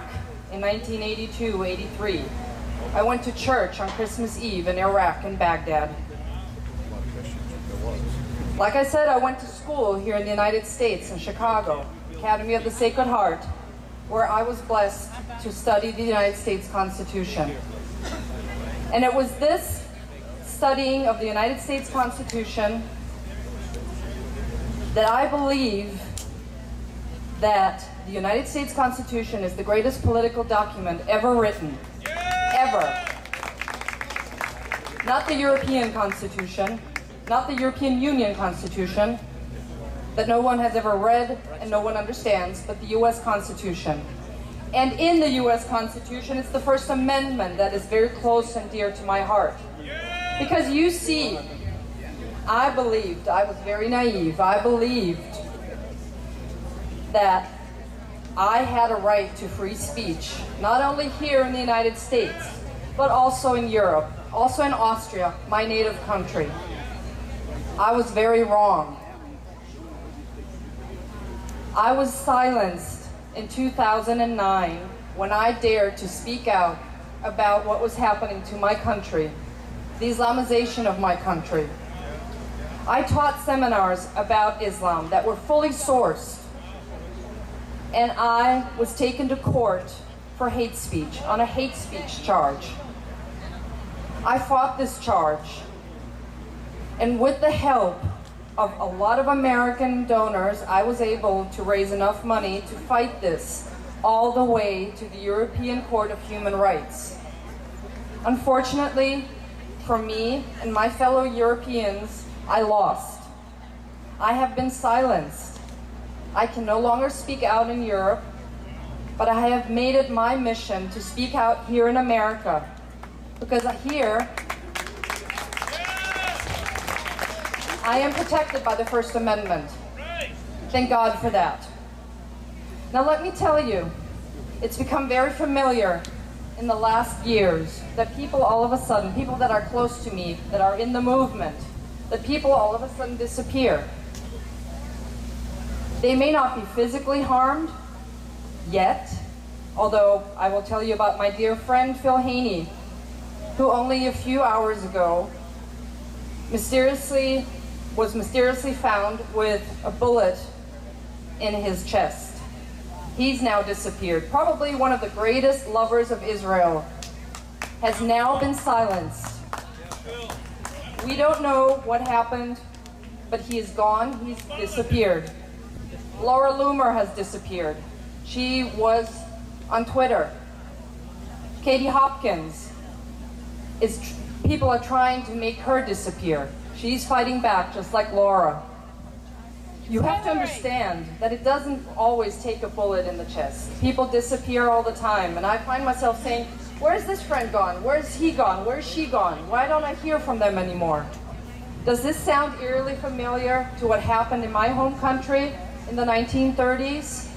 in 1982-83. I went to church on Christmas Eve in Iraq, in Baghdad. Like I said, I went to school here in the United States, in Chicago, Academy of the Sacred Heart, where I was blessed to study the United States Constitution. And it was this studying of the United States Constitution that I believe that the United States Constitution is the greatest political document ever written, ever. Not the European Constitution, not the European Union Constitution, that no one has ever read and no one understands, but the U.S. Constitution. And in the U.S. Constitution, it's the First Amendment that is very close and dear to my heart. Because you see, I was very naive, I believed that I had a right to free speech, not only here in the United States, but also in Europe, also in Austria, my native country. I was very wrong. I was silenced in 2009 when I dared to speak out about what was happening to my country, the Islamization of my country. I taught seminars about Islam that were fully sourced, and I was taken to court for hate speech, on a hate speech charge. I fought this charge, and with the help of a lot of American donors, I was able to raise enough money to fight this all the way to the European Court of Human Rights. Unfortunately, for me and my fellow Europeans, I lost. I have been silenced. I can no longer speak out in Europe, but I have made it my mission to speak out here in America, because here I am protected by the First Amendment. Thank God for that. Now let me tell you, it's become very familiar in the last years that people all of a sudden, people that are close to me, that are in the movement, that people all of a sudden disappear. They may not be physically harmed yet, although I will tell you about my dear friend Phil Haney, who only a few hours ago was mysteriously found with a bullet in his chest. He's now disappeared. Probably one of the greatest lovers of Israel has now been silenced. We don't know what happened, but he is gone, he's disappeared. Laura Loomer has disappeared. She was on Twitter. Katie Hopkins, people are trying to make her disappear. She's fighting back just like Laura. You have to understand that it doesn't always take a bullet in the chest. People disappear all the time, and I find myself saying, Where's this friend gone? Where's he gone? Where's she gone? Why don't I hear from them anymore? Does this sound eerily familiar to what happened in my home country in the 1930s?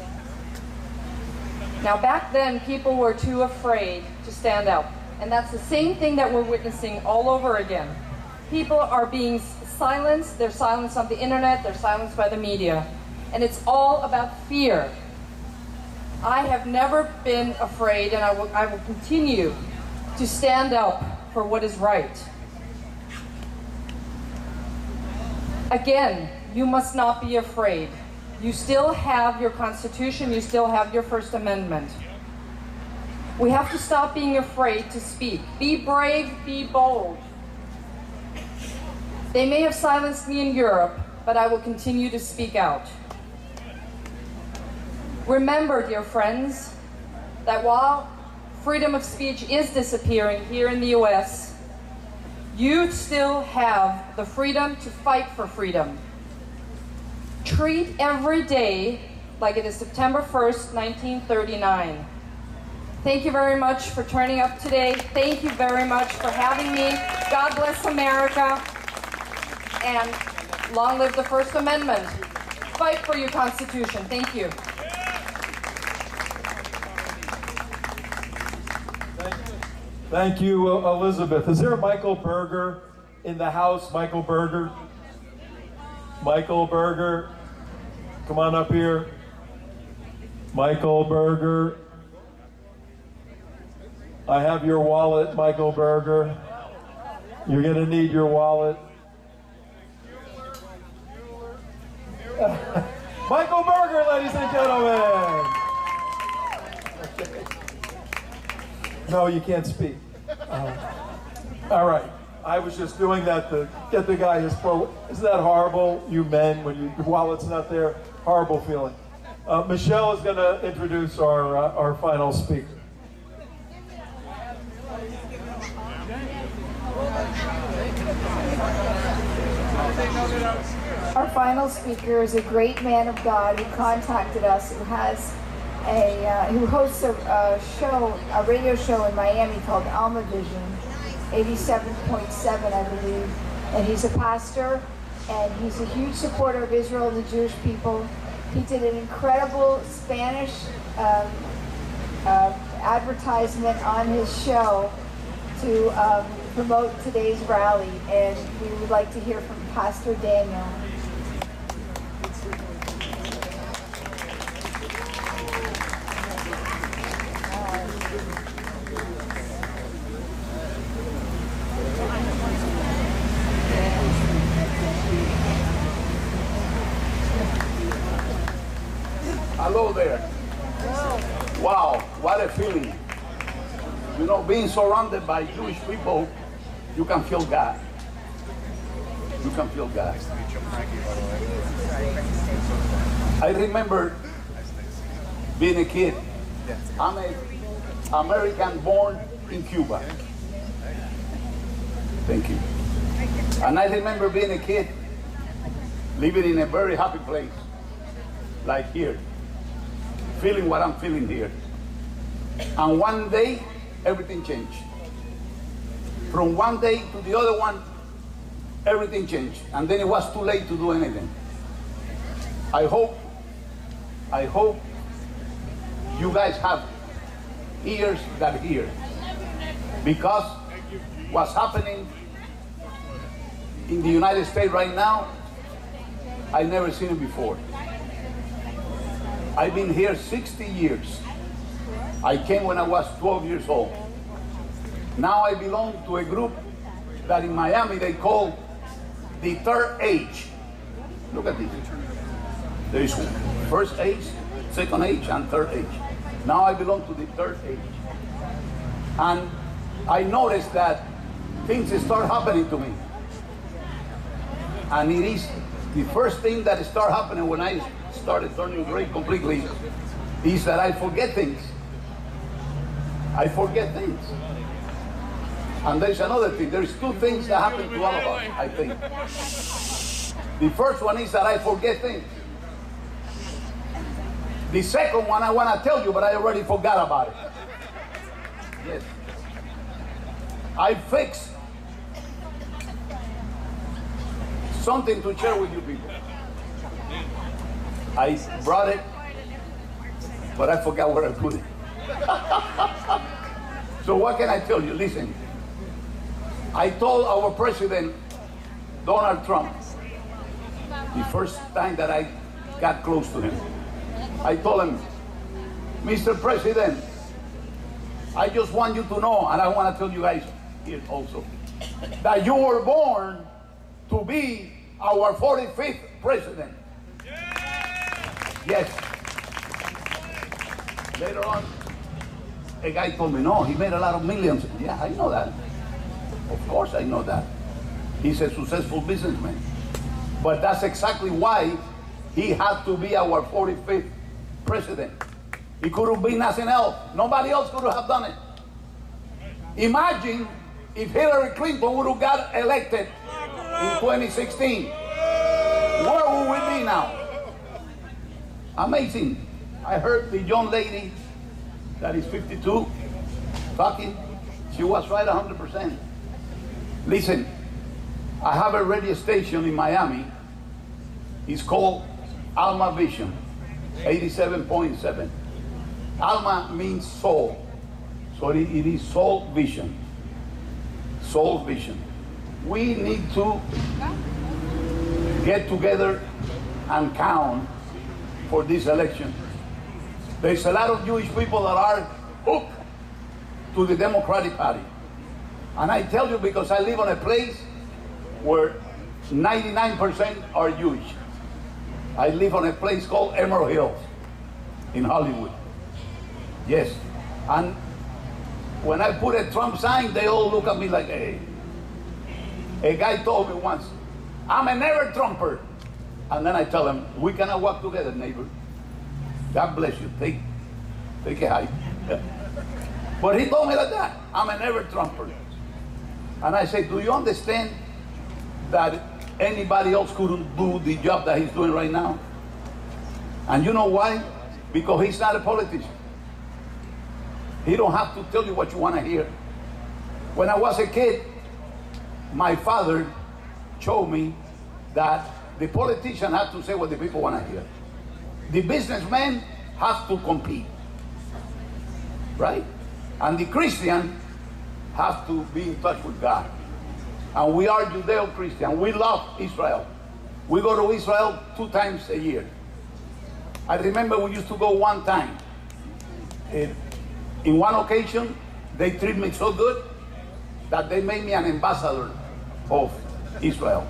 Now back then, people were too afraid to stand up. And that's the same thing that we're witnessing all over again. People are being silenced. They're silenced on the internet. They're silenced by the media. And it's all about fear. I have never been afraid, and I will continue to stand up for what is right. Again, you must not be afraid. You still have your Constitution. You still have your First Amendment. We have to stop being afraid to speak. Be brave, be bold. They may have silenced me in Europe, but I will continue to speak out. Remember, dear friends, that while freedom of speech is disappearing here in the US, you still have the freedom to fight for freedom. Treat every day like it is September 1st, 1939. Thank you very much for turning up today. Thank you very much for having me. God bless America. And long live the First Amendment. Fight for your Constitution. Thank you. Thank you, Elizabeth. Is there Michael Berger in the house? Michael Berger? Michael Berger, come on up here. Michael Berger. I have your wallet, Michael Berger. You're going to need your wallet. Michael Berger, ladies and gentlemen. No, you can't speak. All right. I was just doing that to get the guy his pro. Isn't that horrible, you men, when your wallet's not there? Horrible feeling. Michelle is going to introduce our final speaker. Our final speaker is a great man of God who contacted us, who has a who hosts a radio show in Miami called Alma Vision, 87.7, I believe, and he's a pastor and he's a huge supporter of Israel and the Jewish people. He did an incredible Spanish advertisement on his show to promote today's rally, and we would like to hear from Pastor Daniel. Hello there. Wow, what a feeling. You know, being surrounded by Jewish people, you can feel God. You can feel God. I remember being a kid. I'm an American born in Cuba. Thank you. And I remember being a kid, living in a very happy place, like here, feeling what I'm feeling here. And one day, everything changed. From one day to the other one, everything changed. And then it was too late to do anything. I hope you guys have ears that hear. Because what's happening in the United States right now, I've never seen it before. I've been here 60 years. I came when I was 12 years old. Now I belong to a group that in Miami they call the third age. Look at this. There is first age, second age, and third age. Now I belong to the third age. And I noticed that things start happening to me. And it is the first thing that started happening when I started turning gray completely is that I forget things. I forget things. And there's another thing. There's two things that happen to all of us, I think. The first one is that I forget things. The second one I want to tell you, but I already forgot about it. Yes. I fixed something to share with you people. I brought it, but I forgot where I put it. So what can I tell you? Listen, I told our president, Donald Trump, the first time that I got close to him, I told him, Mr. President, I just want you to know, and I want to tell you guys here also, that you were born to be our 45th president. Yes. Later on, a guy told me, no, he made a lot of millions. Yeah, I know that. Of course I know that. He's a successful businessman. But that's exactly why he had to be our 45th president. He could have been nothing else. Nobody else could have done it. Imagine if Hillary Clinton would have got elected in 2016. Where would we be now? Amazing. I heard the young lady that is 52 talking. She was right 100%. Listen, I have a radio station in Miami. It's called Alma Vision, 87.7. Alma means soul. So it is soul vision. Soul vision. We need to get together and count for this election. There's a lot of Jewish people that are hooked to the Democratic Party. And I tell you because I live on a place where 99% are Jewish. I live on a place called Emerald Hills in Hollywood. Yes. And when I put a Trump sign, they all look at me like, hey. A guy told me once, I'm a never Trumper. And then I tell him, we cannot walk together, neighbor. God bless you. Take a hike. But he told me like that. I'm a never Trumper. And I said, do you understand that anybody else couldn't do the job that he's doing right now? And you know why? Because he's not a politician. He don't have to tell you what you want to hear. When I was a kid, my father showed me that the politician has to say what the people want to hear. The businessman has to compete, right? And the Christian has to be in touch with God. And we are Judeo-Christian. We love Israel. We go to Israel 2 times a year. I remember we used to go one time. In one occasion, they treated me so good that they made me an ambassador of Israel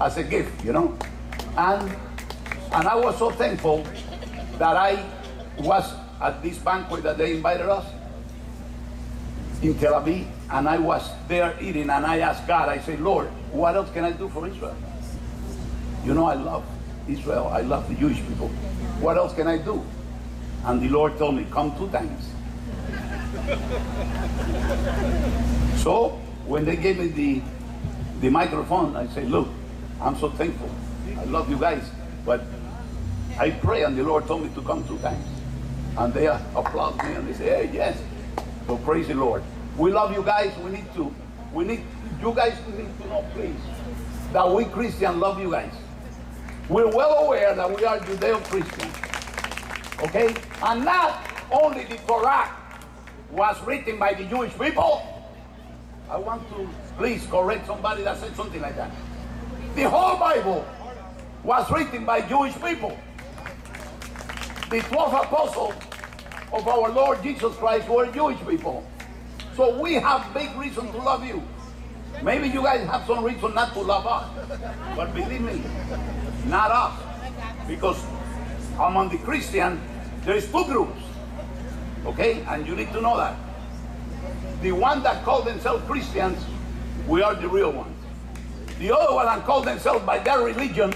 as a gift, you know? And I was so thankful that I was at this banquet that they invited us in Tel Aviv, and I was there eating, and I asked God, I said, Lord, what else can I do for Israel? You know, I love Israel. I love the Jewish people. What else can I do? And the Lord told me, come 2 times. So when they gave me the microphone, I said, look, I'm so thankful. I love you guys. But I pray, and the Lord told me to come 2 times. And they applaud me, and they say, hey, yes. So praise the Lord. We love you guys. You guys need to know, please, that we Christians love you guys. We're well aware that we are Judeo-Christian. Okay? And not only the Torah was written by the Jewish people. I want to please correct somebody that said something like that. The whole Bible was written by Jewish people. The 12 apostles of our Lord Jesus Christ were Jewish people. So we have big reason to love you. Maybe you guys have some reason not to love us. But believe me, not us. Because among the Christians, there is 2 groups. Okay? And you need to know that. The one that call themselves Christians, we are the real ones. The other one that call themselves by their religion,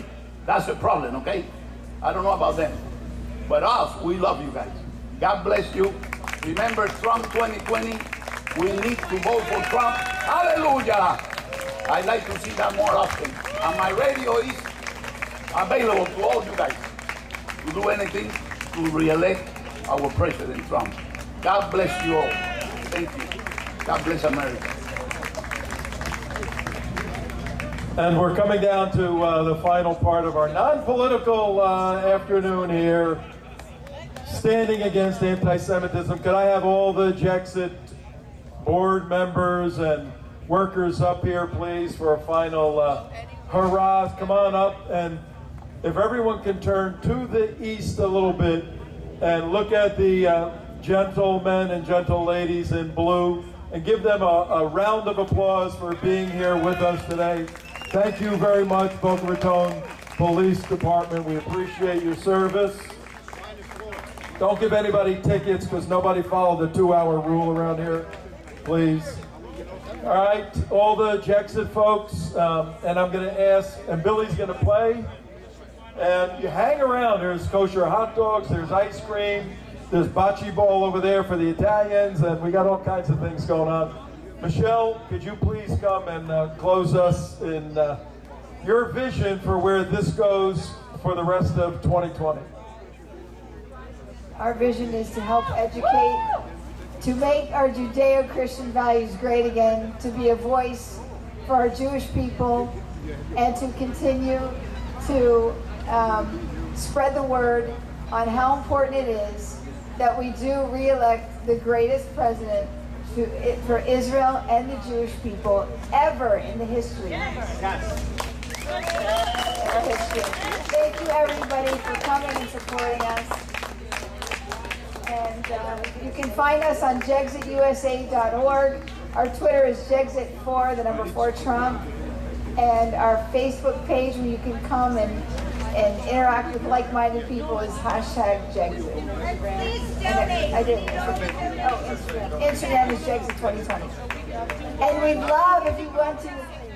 that's the problem, okay? I don't know about them. But us, we love you guys. God bless you. Remember Trump 2020. We need to vote for Trump. Hallelujah! I'd like to see that more often. And my radio is available to all you guys to do anything to re-elect our President Trump. God bless you all. Thank you. God bless America. And we're coming down to the final part of our non-political afternoon here. Standing against anti-Semitism. Could I have all the Jexit board members and workers up here, please, for a final hurrah? Come on up, and if everyone can turn to the east a little bit and look at the gentlemen and gentle ladies in blue and give them a round of applause for being here with us today. Thank you very much, Boca Raton Police Department. We appreciate your service. Don't give anybody tickets because nobody followed the 2-hour rule around here, please. All right, all the Jexit folks, and I'm gonna ask, and Billy's gonna play. And you hang around, there's kosher hot dogs, there's ice cream, there's bocce ball over there for the Italians, and we got all kinds of things going on. Michelle, could you please come and close us in your vision for where this goes for the rest of 2020? Our vision is to help educate, to make our Judeo-Christian values great again, to be a voice for our Jewish people, and to continue to spread the word on how important it is that we do re-elect the greatest president for Israel and the Jewish people ever in the history. Yes. Our history. Thank you, everybody, for coming and supporting us. And you can find us on JexitUSA.org. Our Twitter is Jexit4, the number 4 Trump. And our Facebook page where you can come and interact with like-minded people is #Jexit. And I didn't. Instagram is Jexit2020. And we'd love if you want to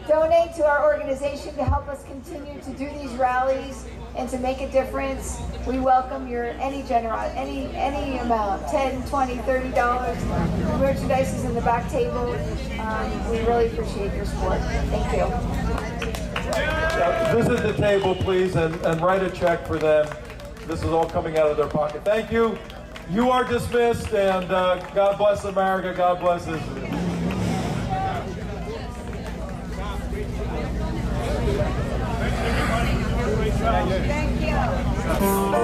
donate to our organization to help us continue to do these rallies and to make a difference. We welcome your any amount, $10, $20, $30. The merchandise is in the back table. We really appreciate your support. Thank you. Visit the table, please, and write a check for them. This is all coming out of their pocket. Thank you. You are dismissed, and God bless America. God bless Israel. Thank you.